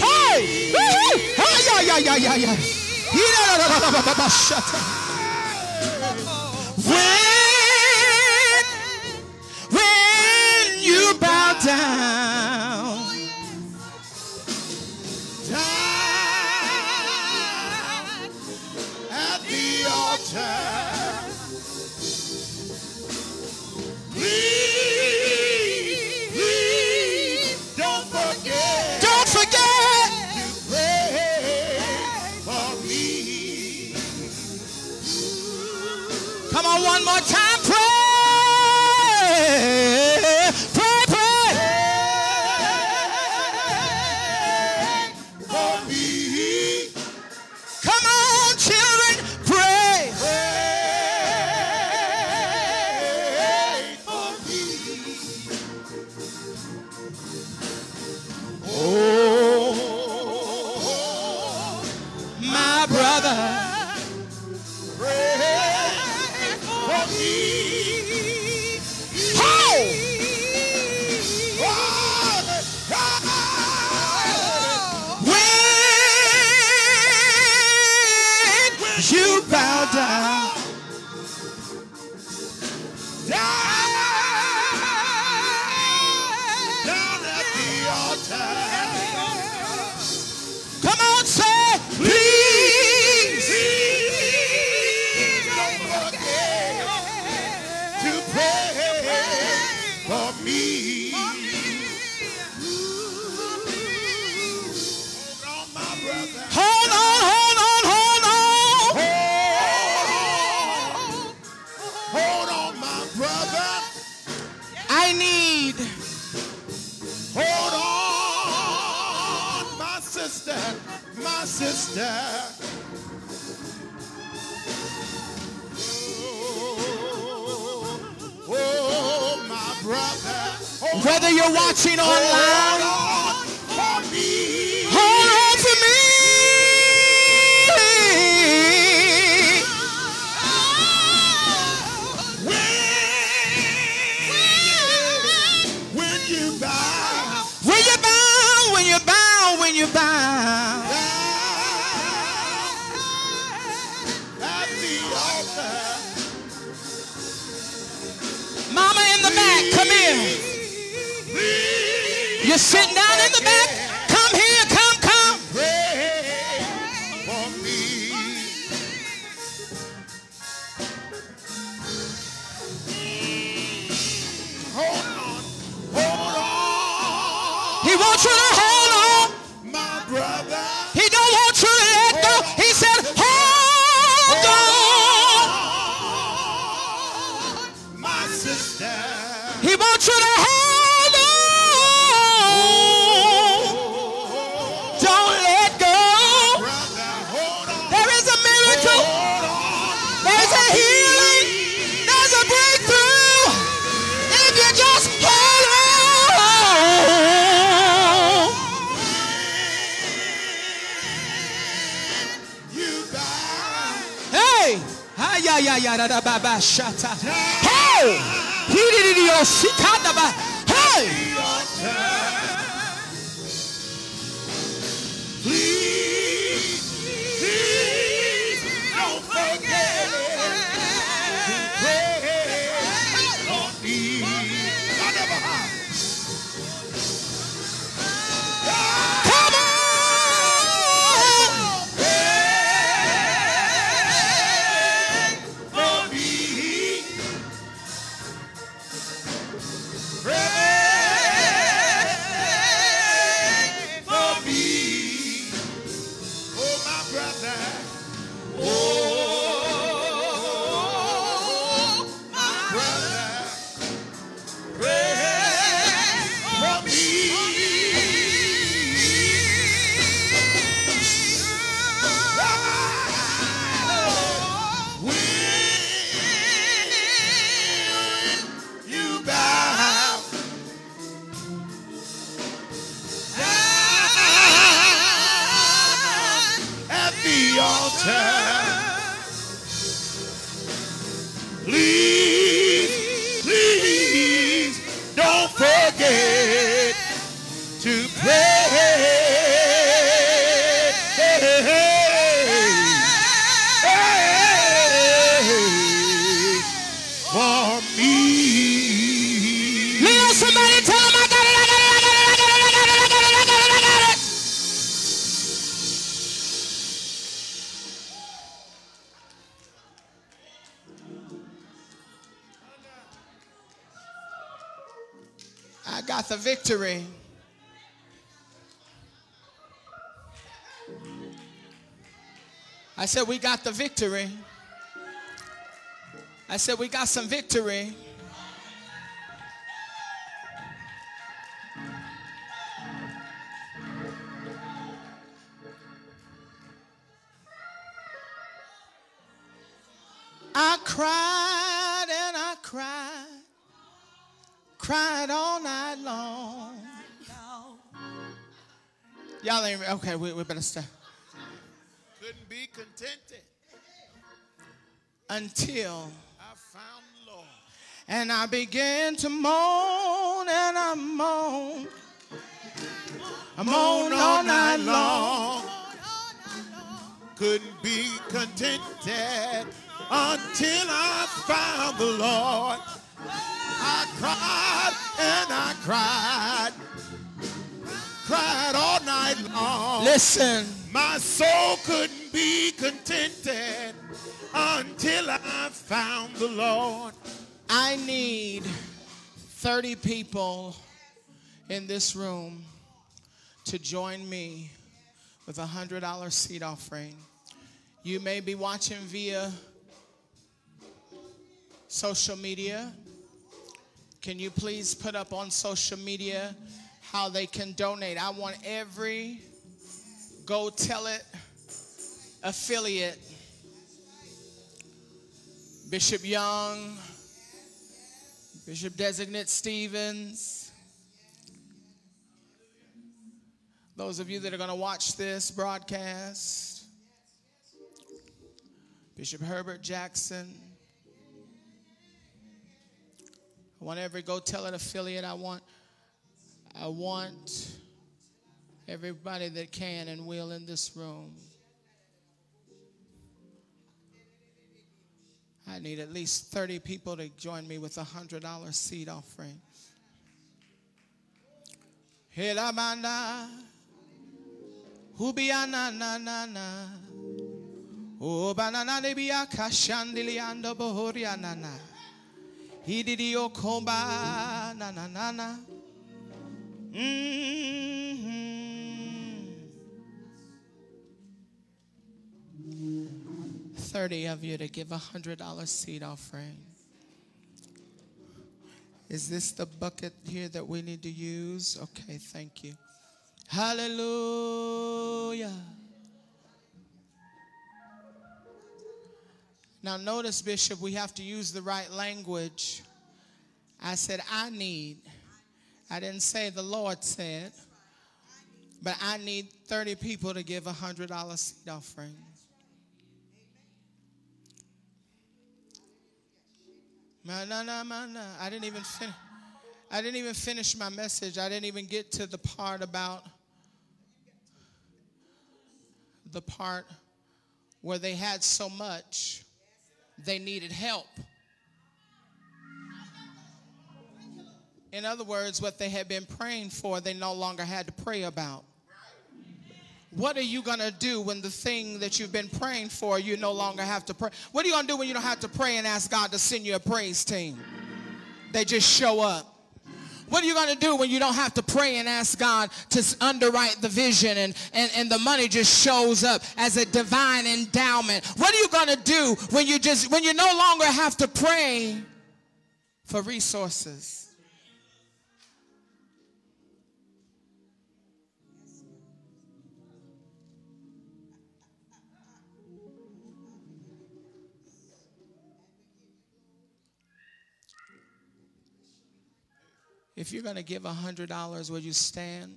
Hey, hey, hey. Yeah, yeah, yeah, yeah. Shut up. When, when you bow down, down at the altar, please, please don't forget. Don't forget. Come on, one more time, pray, pray, pray, pray for me. Come on, children, pray, pray for me. Oh, my brother. Whether you're watching online, hold on to me. Hold on to me. When, when you bow, when you bow, when you bow, when you bow, at the altar. Mama in the back, come in. You're sitting down in the back. Come here, come, come. Pray for me. Hold on, hold on. He wants you to hold on, my brother. He don't want you to let go. He said, hold on, my sister. He wants you to hold. Oh! Victory. I said we got the victory. I said we got some victory. I cried and I cried, cried all night long. Y'all ain't okay. We, we better stop. Couldn't be contented until I found the Lord. And I began to moan and I moan. I moan, moan all, all night, night long. long. Couldn't be contented until I found the Lord. I cried and I cried, cried all night long. Listen. My soul couldn't be contented until I found the Lord. I need thirty people in this room to join me with a one hundred dollar seed offering. You may be watching via social media. Can you please put up on social media how they can donate? I want every Go Tell It affiliate. Bishop Young, Bishop Designate Stevens. Those of you that are going to watch this broadcast. Bishop Herbert Jackson. I want every Go Tell It affiliate. I want, I want everybody that can and will in this room. I need at least thirty people to join me with a one hundred dollar seed offering. Helamana, hubiananana, obanana debiya kashandili ando bohorianana. He did your comba na na na na. Thirty of you to give a hundred dollar seed offering. Is this the bucket here that we need to use? Okay, thank you. Hallelujah. Now notice, Bishop, we have to use the right language. I said, I need. I didn't say the Lord said. But I need thirty people to give a one hundred dollar seed offering. I didn't even finish. I didn't even finish my message. I didn't even get to the part about the part where they had so much they needed help. In other words, what they had been praying for, they no longer had to pray about. What are you going to do when the thing that you've been praying for, you no longer have to pray? What are you going to do when you don't have to pray and ask God to send you a praise team? They just show up. What are you going to do when you don't have to pray and ask God to underwrite the vision and, and, and the money just shows up as a divine endowment? What are you going to do when you just when you no longer have to pray for resources? If you're going to give one hundred dollars, will you stand?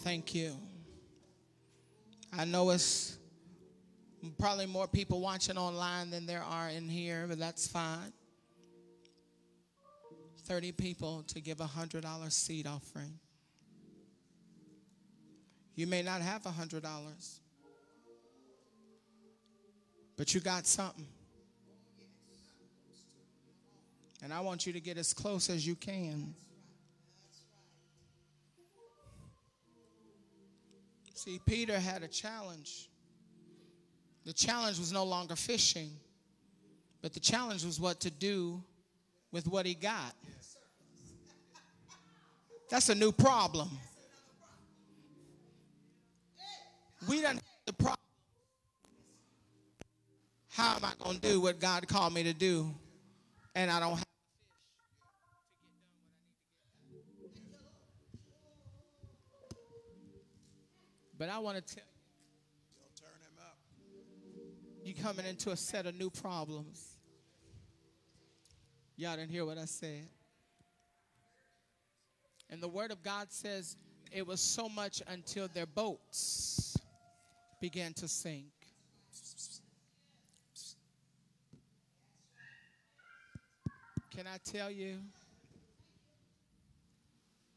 Thank you. I know it's probably more people watching online than there are in here, but that's fine. thirty people to give a one hundred dollar seed offering. You may not have one hundred dollars, but you got something. And I want you to get as close as you can. See, Peter had a challenge. The challenge was no longer fishing, but the challenge was what to do with what he got. That's a new problem. We don't have the problem. How am I going to do what God called me to do? And I don't have fish to get done what I need to get done. But I want to tell you, you'll turn him up. You're coming into a set of new problems. Y'all didn't hear what I said. And the word of God says it was so much until their boats began to sink. Can I tell you,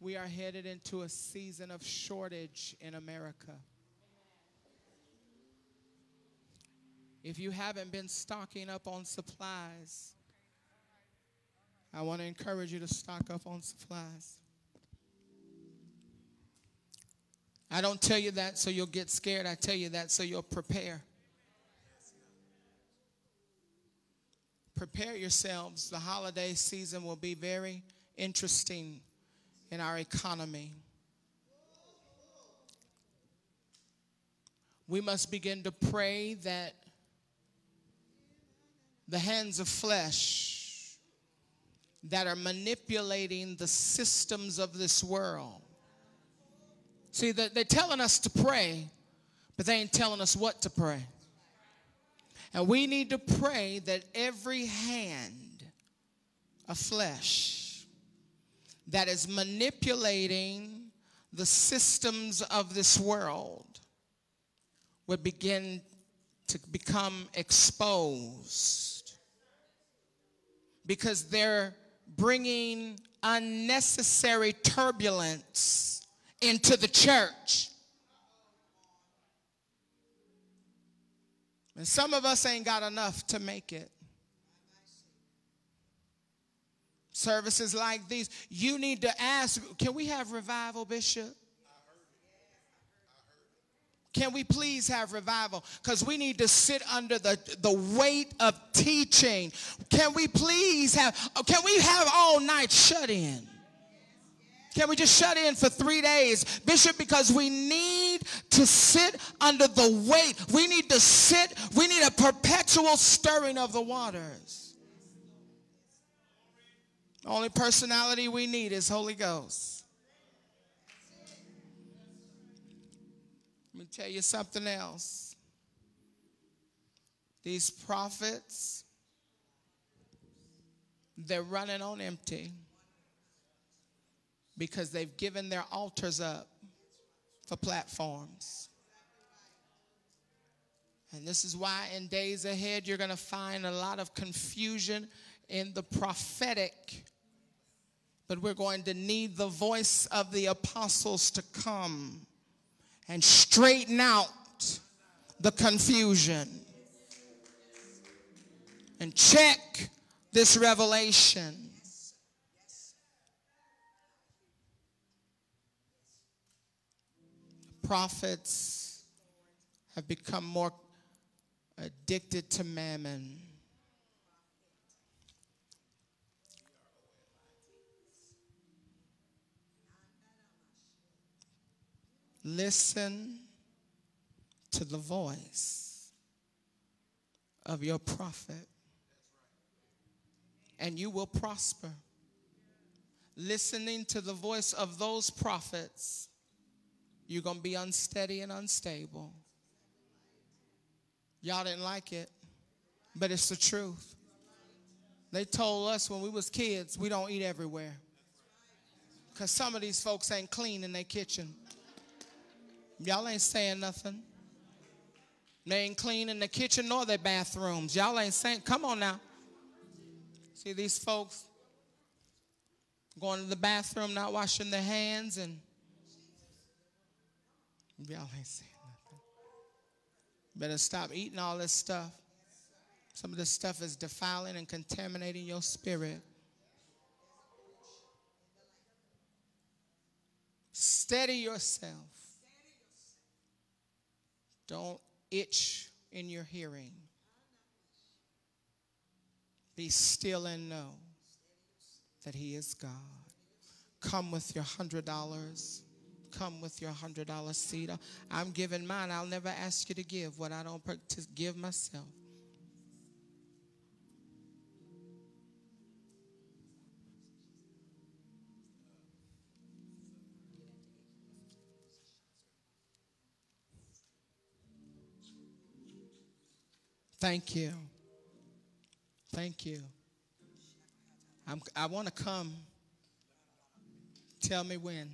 we are headed into a season of shortage in America. If you haven't been stocking up on supplies, I want to encourage you to stock up on supplies. I don't tell you that so you'll get scared. I tell you that so you'll prepare. Prepare yourselves. The holiday season will be very interesting in our economy. We must begin to pray that the hands of flesh that are manipulating the systems of this world. See, they're telling us to pray, but they ain't telling us what to pray. And we need to pray that every hand of flesh that is manipulating the systems of this world would begin to become exposed, because they're bringing unnecessary turbulence into the church. And some of us ain't got enough to make it. Services like these, you need to ask, can we have revival, Bishop? Can we please have revival? Because we need to sit under the, the weight of teaching. Can we please have, can we have all night shut in? Can we just shut in for three days, Bishop? Because we need to sit under the weight. We need to sit. We need a perpetual stirring of the waters. The only personality we need is Holy Ghost. Let me tell you something else. These prophets, they're running on empty, because they've given their altars up for platforms. And this is why in days ahead you're going to find a lot of confusion in the prophetic. But we're going to need the voice of the apostles to come and straighten out the confusion and check this revelation. Prophets have become more addicted to mammon. Listen to the voice of your prophet, and you will prosper. Listening to the voice of those prophets, you're going to be unsteady and unstable. Y'all didn't like it, but it's the truth. They told us when we was kids, we don't eat everywhere, because some of these folks ain't clean in their kitchen. Y'all ain't saying nothing. They ain't clean in the kitchen nor their bathrooms. Y'all ain't saying, come on now. See these folks going to the bathroom, not washing their hands, and y'all ain't saying nothing. Better stop eating all this stuff. Some of this stuff is defiling and contaminating your spirit. Steady yourself. Don't itch in your hearing. Be still and know that He is God. Come with your one hundred dollars. Come with your one hundred dollar seed. I'm giving mine. I'll never ask you to give what I don't to give myself. Thank you. Thank you. I'm, I want to come. Tell me when.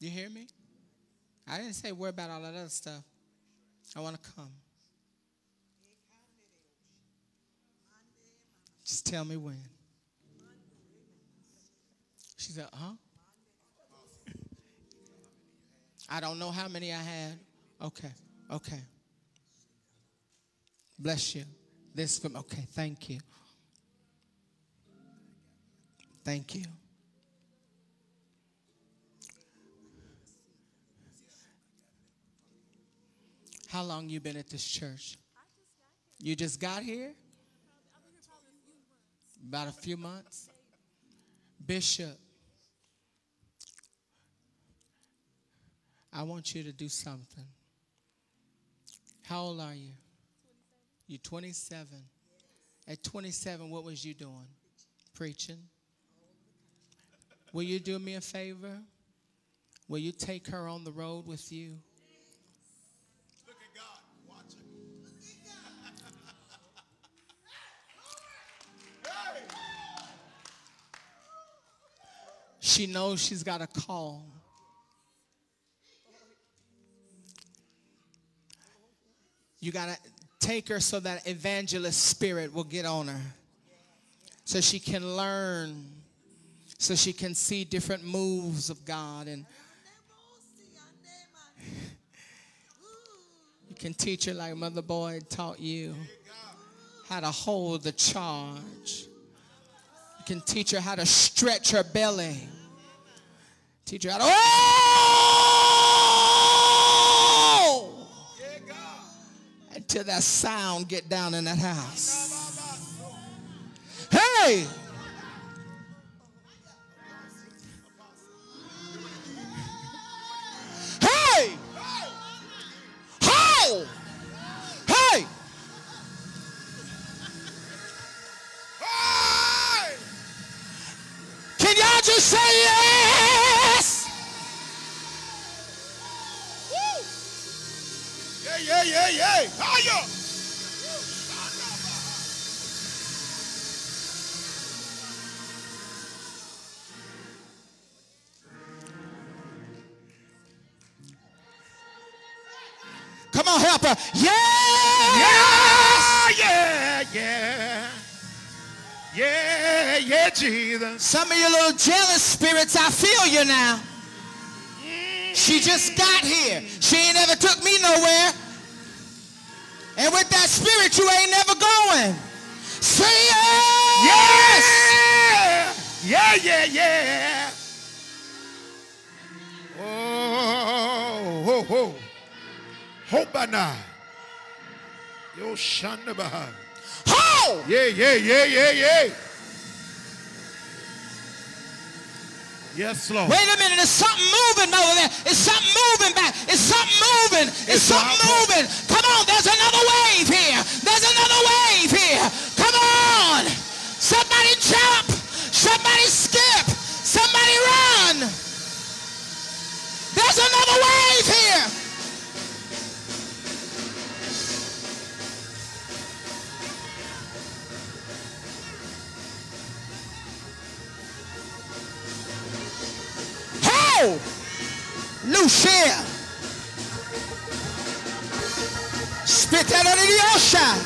You hear me? I didn't say worry about all that other stuff. I want to come. Just tell me when. She said, huh? I don't know how many I had. Okay, okay. Bless you. This from okay, thank you. Thank you. How long you been at this church? You just got here? About a few months. Bishop, I want you to do something. How old are you? You're twenty-seven. At twenty-seven, what was you doing? Preaching. Will you do me a favor? Will you take her on the road with you? Look at God. Watch it. She knows she's got a call. You got to take her so that evangelist spirit will get on her, so she can learn, so she can see different moves of God, and you can teach her like Mother Boyd taught you how to hold the charge. You can teach her how to stretch her belly. Teach her how to oh! Till that sound get down in that house. Hey! Hey! Ho! Hey! Hey! Can y'all just say yes? Woo! Yeah, yeah, yeah, yeah! Come on, help her. Yeah! Yeah! Yeah! Yeah! Yeah, yeah, Jesus. Some of you little jealous spirits, I feel you now. Mm. She just got here. She ain't never took me nowhere. And with that spirit, you ain't never going. Say yes! Yeah! Yeah, yeah, yeah. Oh, oh, oh. Hope by now. Yo, Shanda Baha. Ho! Yeah, yeah, yeah, yeah, yeah. Yes, Lord. Wait a minute. There's something moving over there. It's something moving back. It's something moving. It's, it's something moving. Come on. There's another wave here. There's another wave here. Come on. Somebody jump. Somebody skip. Somebody run. There's another wave here. Lucia, spit that under the ocean.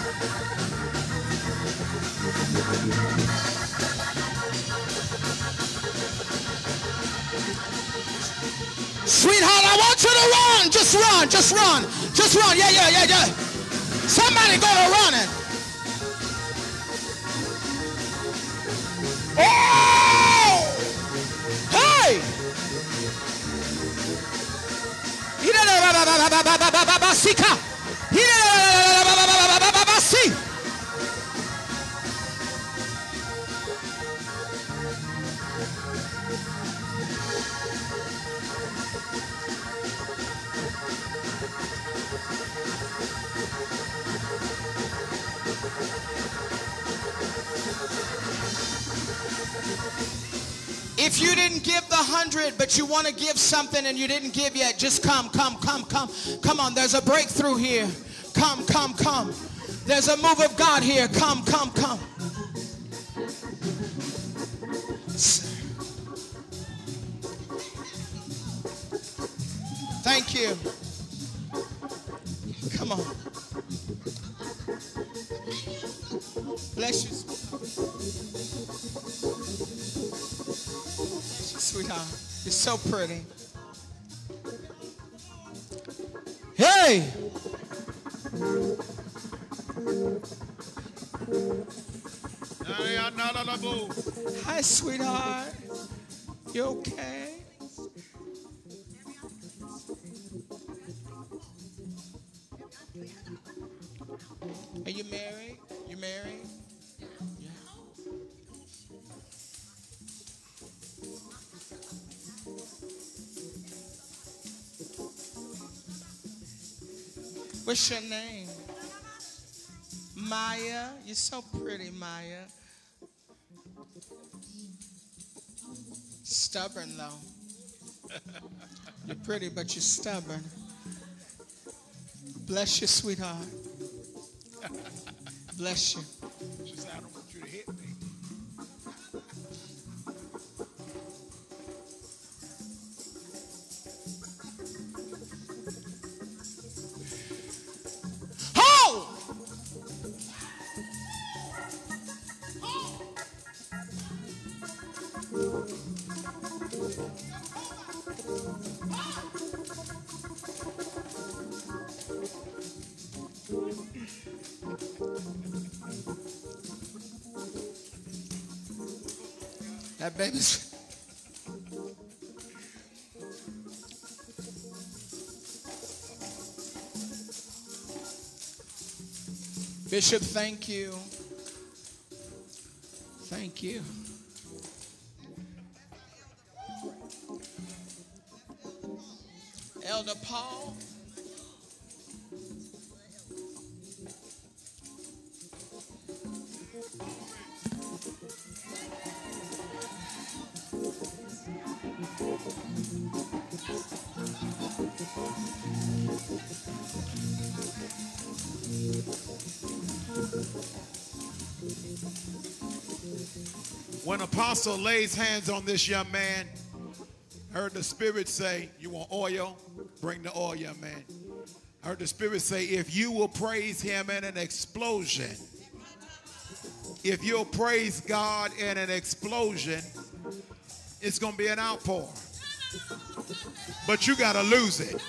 Sweetheart, I want you to run. Just run, just run, just run. Yeah, yeah, yeah, yeah. Somebody go to running. Oh! Hey! He did it. If you didn't give the hundred, but you want to give something and you didn't give yet, just come, come, come, come. Come on, there's a breakthrough here. Come, come, come. There's a move of God here. Come, come, come. Thank you. Come on. Bless you. Sweetheart, you're so pretty. Hey! Hi, sweetheart. You okay? Are you married? You married? What's your name? Maya. You're so pretty, Maya. Stubborn, though. You're pretty, but you're stubborn. Bless you, sweetheart. Bless you. She said, I don't want you to hit me. Babies. Bishop, thank you. Thank you. Elder Paul. When Apostle lays hands on this young man, heard the Spirit say, you want oil? Bring the oil, young man. I heard the Spirit say, if you will praise him in an explosion, if you'll praise God in an explosion, it's going to be an outpour. But you got to lose it.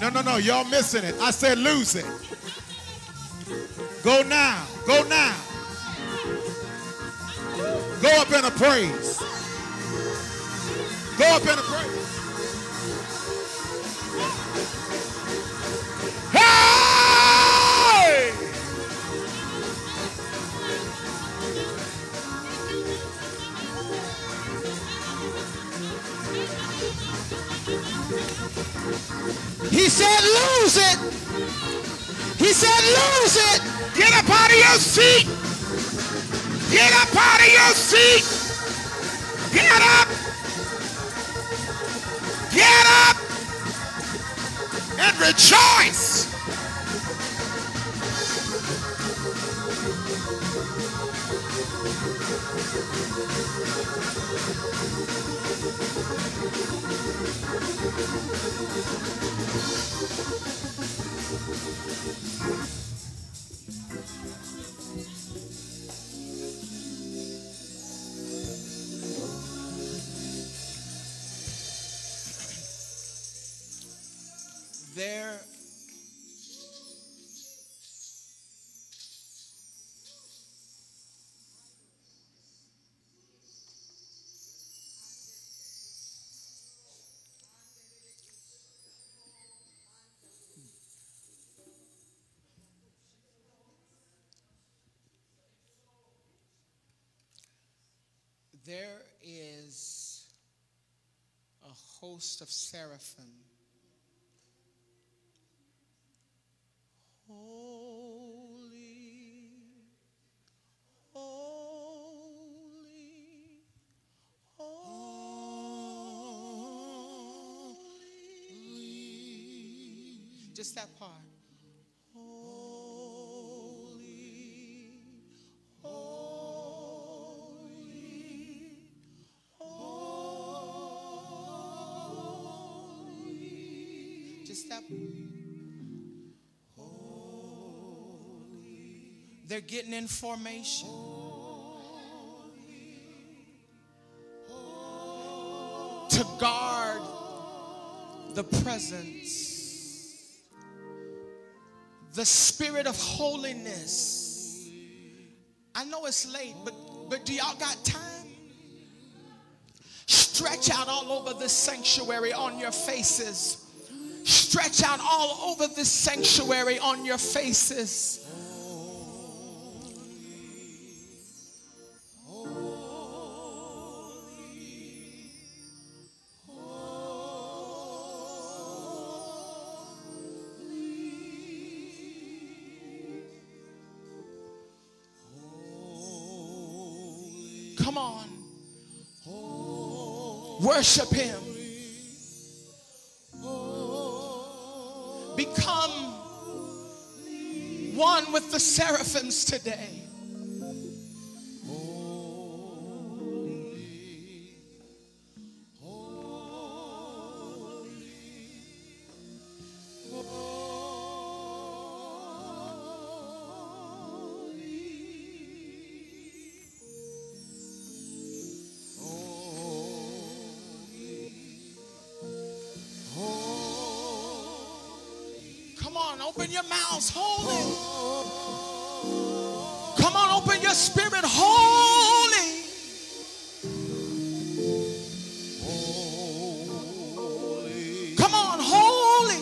No, no, no, y'all missing it. I said lose it. Go now, go now. Go up in a praise. Go up in a praise. Hey! He said lose it. He said lose it. Get up out of your seat. Get up out of your seat. Get up. Get up and rejoice. There There is a host of seraphim holy, holy, holy. Just that part. Holy, holy, holy. Just that part. They're getting in formation. Holy, holy, to guard the presence. The spirit of holiness. I know it's late, but, but do y'all got time? Stretch out all over this sanctuary on your faces. Stretch out all over this sanctuary on your faces. Come on, worship him. Become one with the seraphims today. Open your mouths, holy. Come on, open your spirit, holy. Holy. Come on, holy.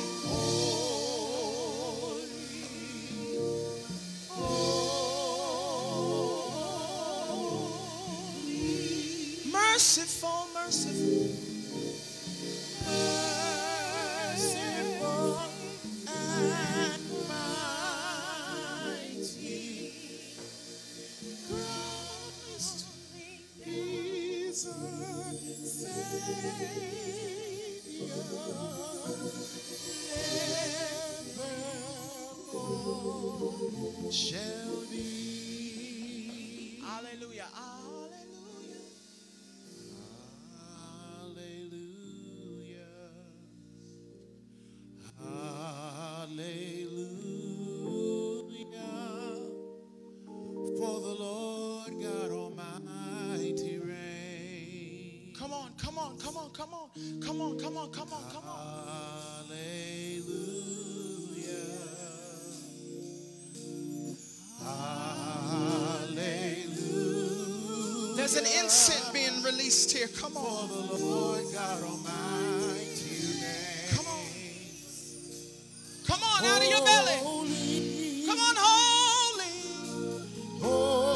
Holy. Merciful, merciful. Shall be. Hallelujah. Hallelujah. Hallelujah. on, come on, come on, come on, come on, come on, come on. Hallelujah. Hallelujah. There's an incense being released here. Come on. For the Lord God Almighty. Come on. Come on, out of your belly. Come on, holy. Holy.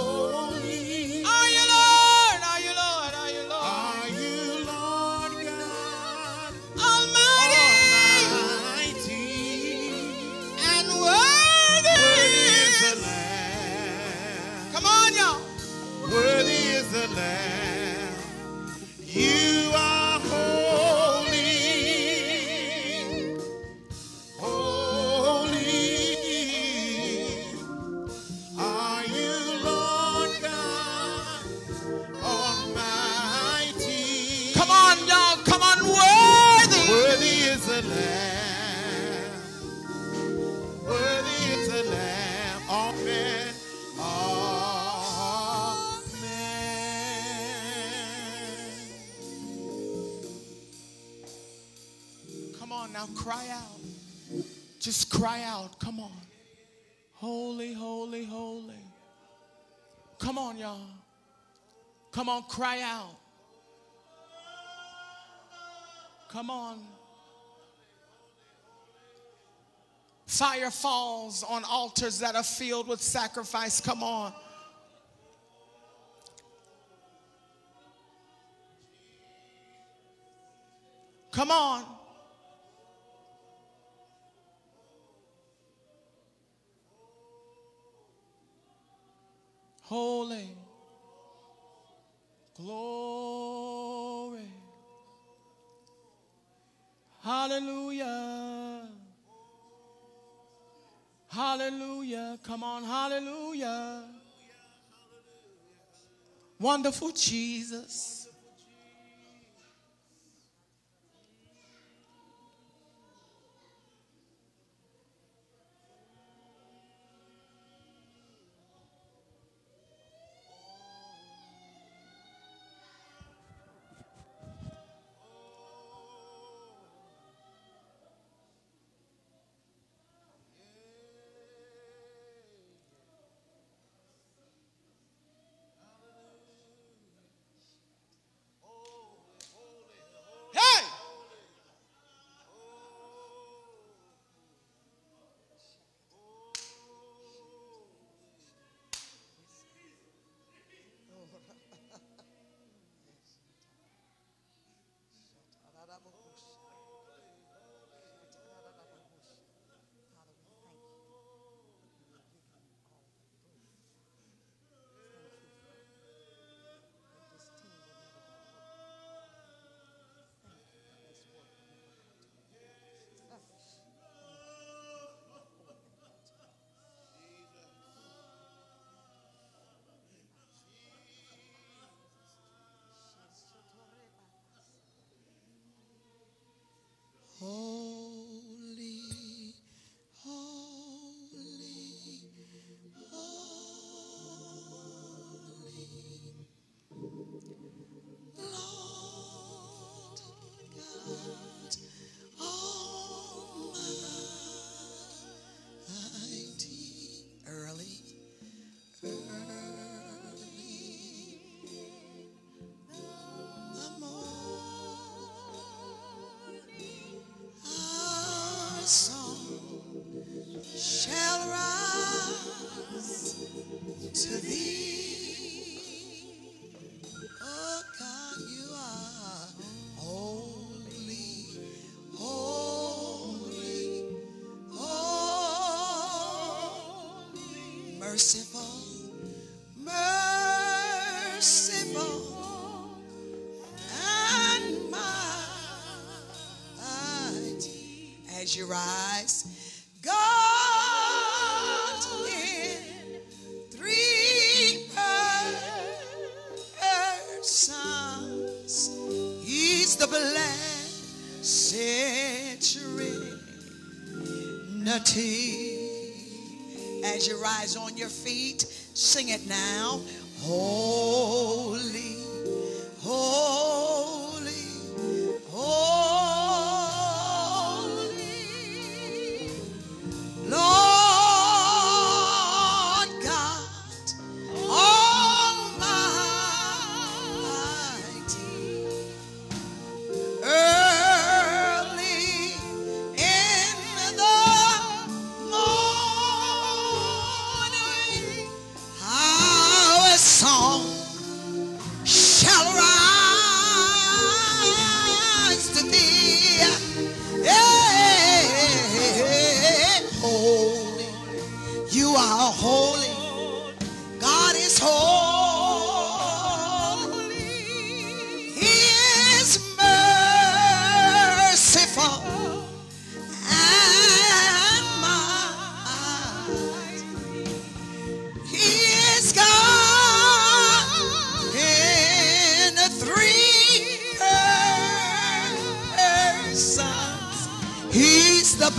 Now cry out. Just cry out. Come on. Holy, holy, holy. Come on, y'all. Come on, cry out. Come on. Fire falls on altars that are filled with sacrifice. Come on. Come on. Holy, glory, hallelujah, hallelujah, come on, hallelujah, wonderful Jesus, you rise. Sing it now. Holy, holy, the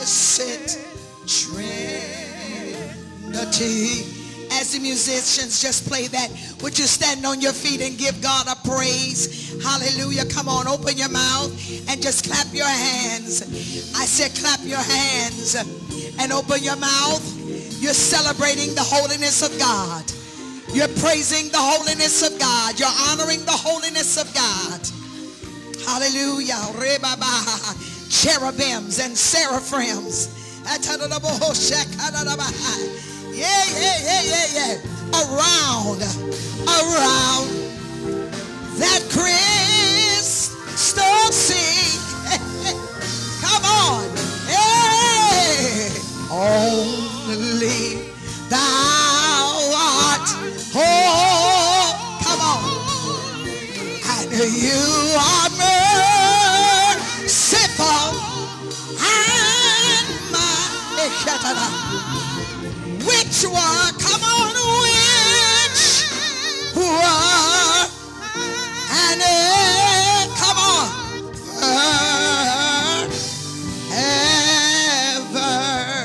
blessed Trinity. As the musicians just play that, would you stand on your feet and give God a praise? Hallelujah. Come on, open your mouth and just clap your hands. I said clap your hands and open your mouth. You're celebrating the holiness of God. You're praising the holiness of God. You're honoring the holiness of God. Hallelujah. Cherubims and seraphims. Yeah, yeah, yeah, yeah, yeah. Around, around that crystal sea. Come on. Hey. Only thou art. Oh, come on. And you are merciful. And my. Which one? Come on, which one? And uh, come on, uh,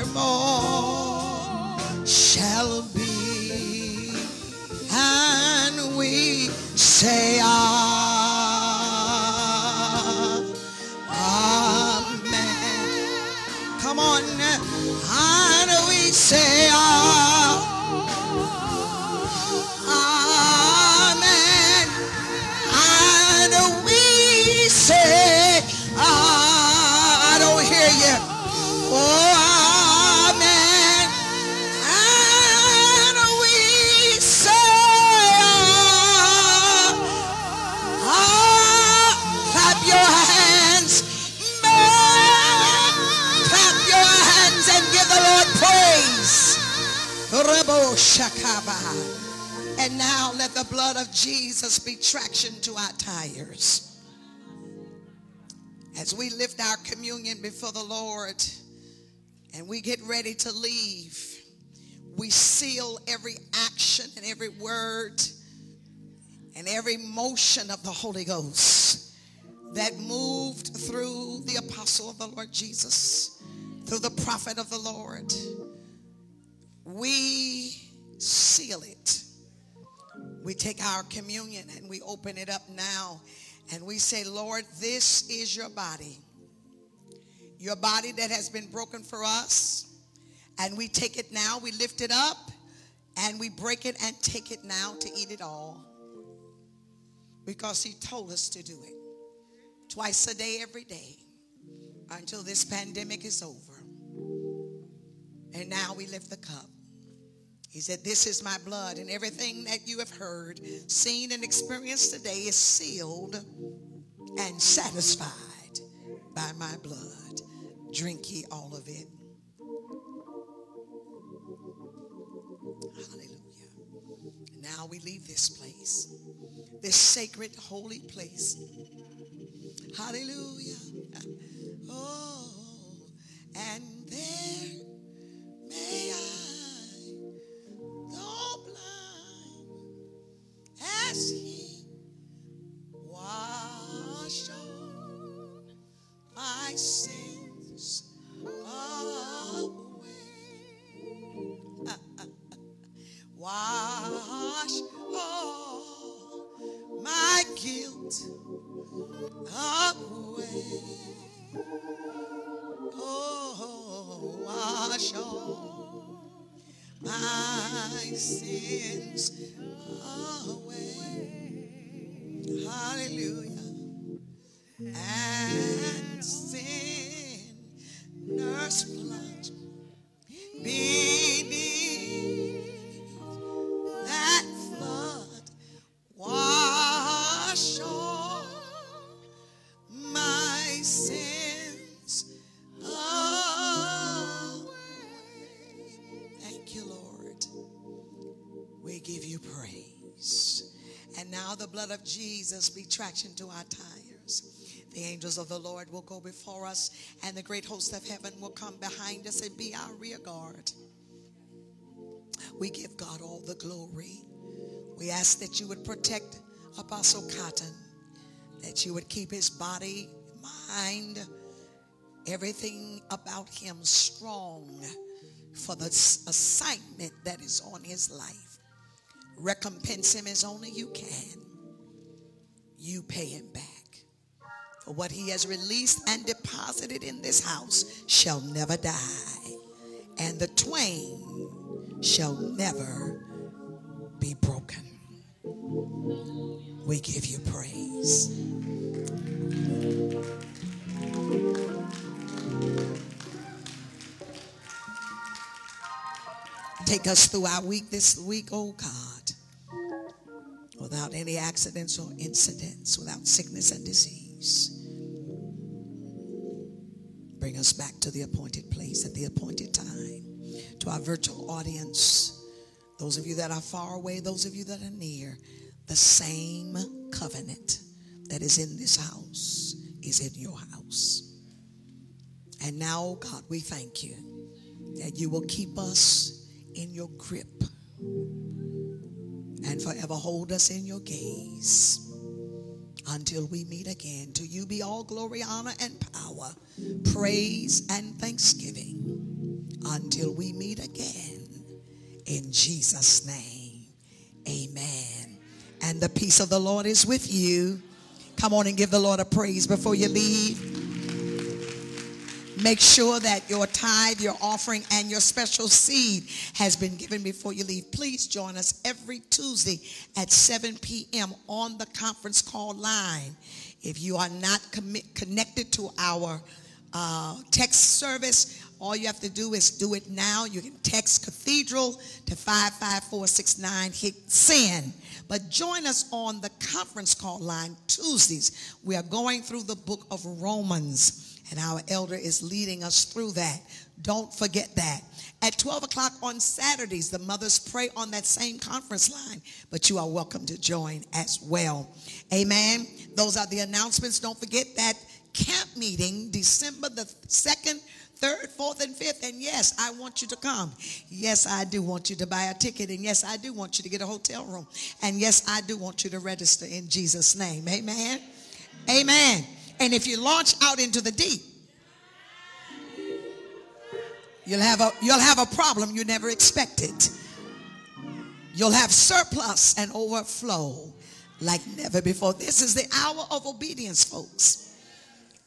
evermore shall be, and we say, ah, amen. Come on, and we say. And now let the blood of Jesus be traction to our tires. As we lift our communion before the Lord and we get ready to leave, we seal every action and every word and every motion of the Holy Ghost that moved through the apostle of the Lord Jesus, through the prophet of the Lord. We seal it. We take our communion and we open it up now and we say, Lord, this is your body, your body that has been broken for us. And we take it now, we lift it up and we break it and take it now to eat it all, because he told us to do it twice a day, every day, until this pandemic is over. And now we lift the cup. He said, this is my blood, and everything that you have heard, seen, and experienced today is sealed and satisfied by my blood. Drink ye all of it. Hallelujah. Now we leave this place, this sacred, holy place. Hallelujah. Oh, and there may I. As he washed all my sins away, uh, uh, uh. wash all my guilt away, oh, wash all my sins away. Hallelujah. And sinners plunge beneath that flood. Wash all my sins away. Thank you, Lord. We give you praise. And now the blood of Jesus be traction to our tires. The angels of the Lord will go before us, and the great host of heaven will come behind us and be our rear guard. We give God all the glory. We ask that you would protect Apostle Cotton, that you would keep his body, mind, everything about him strong for the assignment that is on his life. Recompense him as only you can. You pay him back. For what he has released and deposited in this house shall never die. And the twain shall never be broken. We give you praise. Take us through our week this week, oh God, without any accidents or incidents, without sickness and disease. Bring us back to the appointed place at the appointed time. To our virtual audience, those of you that are far away, those of you that are near, the same covenant that is in this house is in your house. And now, oh God, we thank you that you will keep us in your grip and forever hold us in your gaze until we meet again. To you be all glory, honor, and power, praise, and thanksgiving until we meet again. In Jesus' name, amen. And the peace of the Lord is with you. Come on and give the Lord a praise before you leave. Make sure that your tithe, your offering, and your special seed has been given before you leave. Please join us every Tuesday at seven p m on the conference call line. If you are not commit, connected to our uh, text service, all you have to do is do it now. You can text Cathedral to five five four six nine, hit send. But join us on the conference call line Tuesdays. We are going through the book of Romans, and our elder is leading us through that. Don't forget that. At twelve o'clock on Saturdays, the mothers pray on that same conference line, but you are welcome to join as well. Amen. Those are the announcements. Don't forget that camp meeting, December the second, third, fourth, and fifth. And yes, I want you to come. Yes, I do want you to buy a ticket. And yes, I do want you to get a hotel room. And yes, I do want you to register in Jesus' name. Amen. Amen. And if you launch out into the deep, you'll have a, you'll have a problem you never expected. You'll have surplus and overflow like never before. This is the hour of obedience, folks.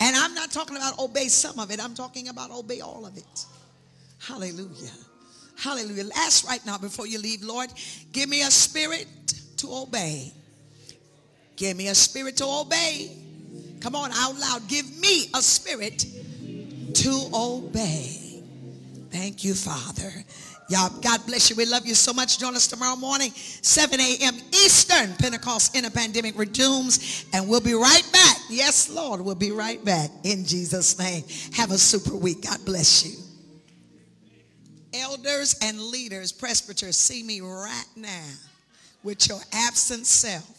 And I'm not talking about obey some of it. I'm talking about obey all of it. Hallelujah. Hallelujah. Last right now before you leave, Lord, give me a spirit to obey. Give me a spirit to obey. Come on, out loud. Give me a spirit to obey. Thank you, Father. Y'all, God bless you. We love you so much. Join us tomorrow morning, seven a m Eastern, Pentecost in a Pandemic resumes, and we'll be right back. Yes, Lord, we'll be right back in Jesus' name. Have a super week. God bless you. Elders and leaders, presbyters, see me right now with your absent self.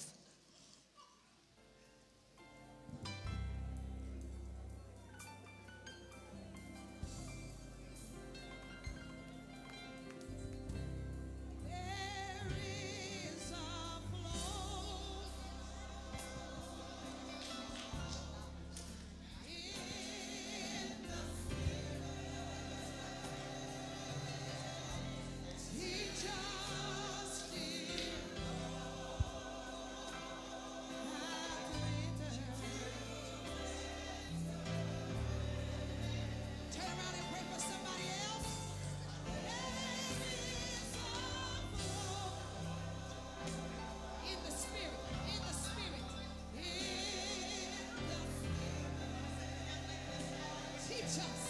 Just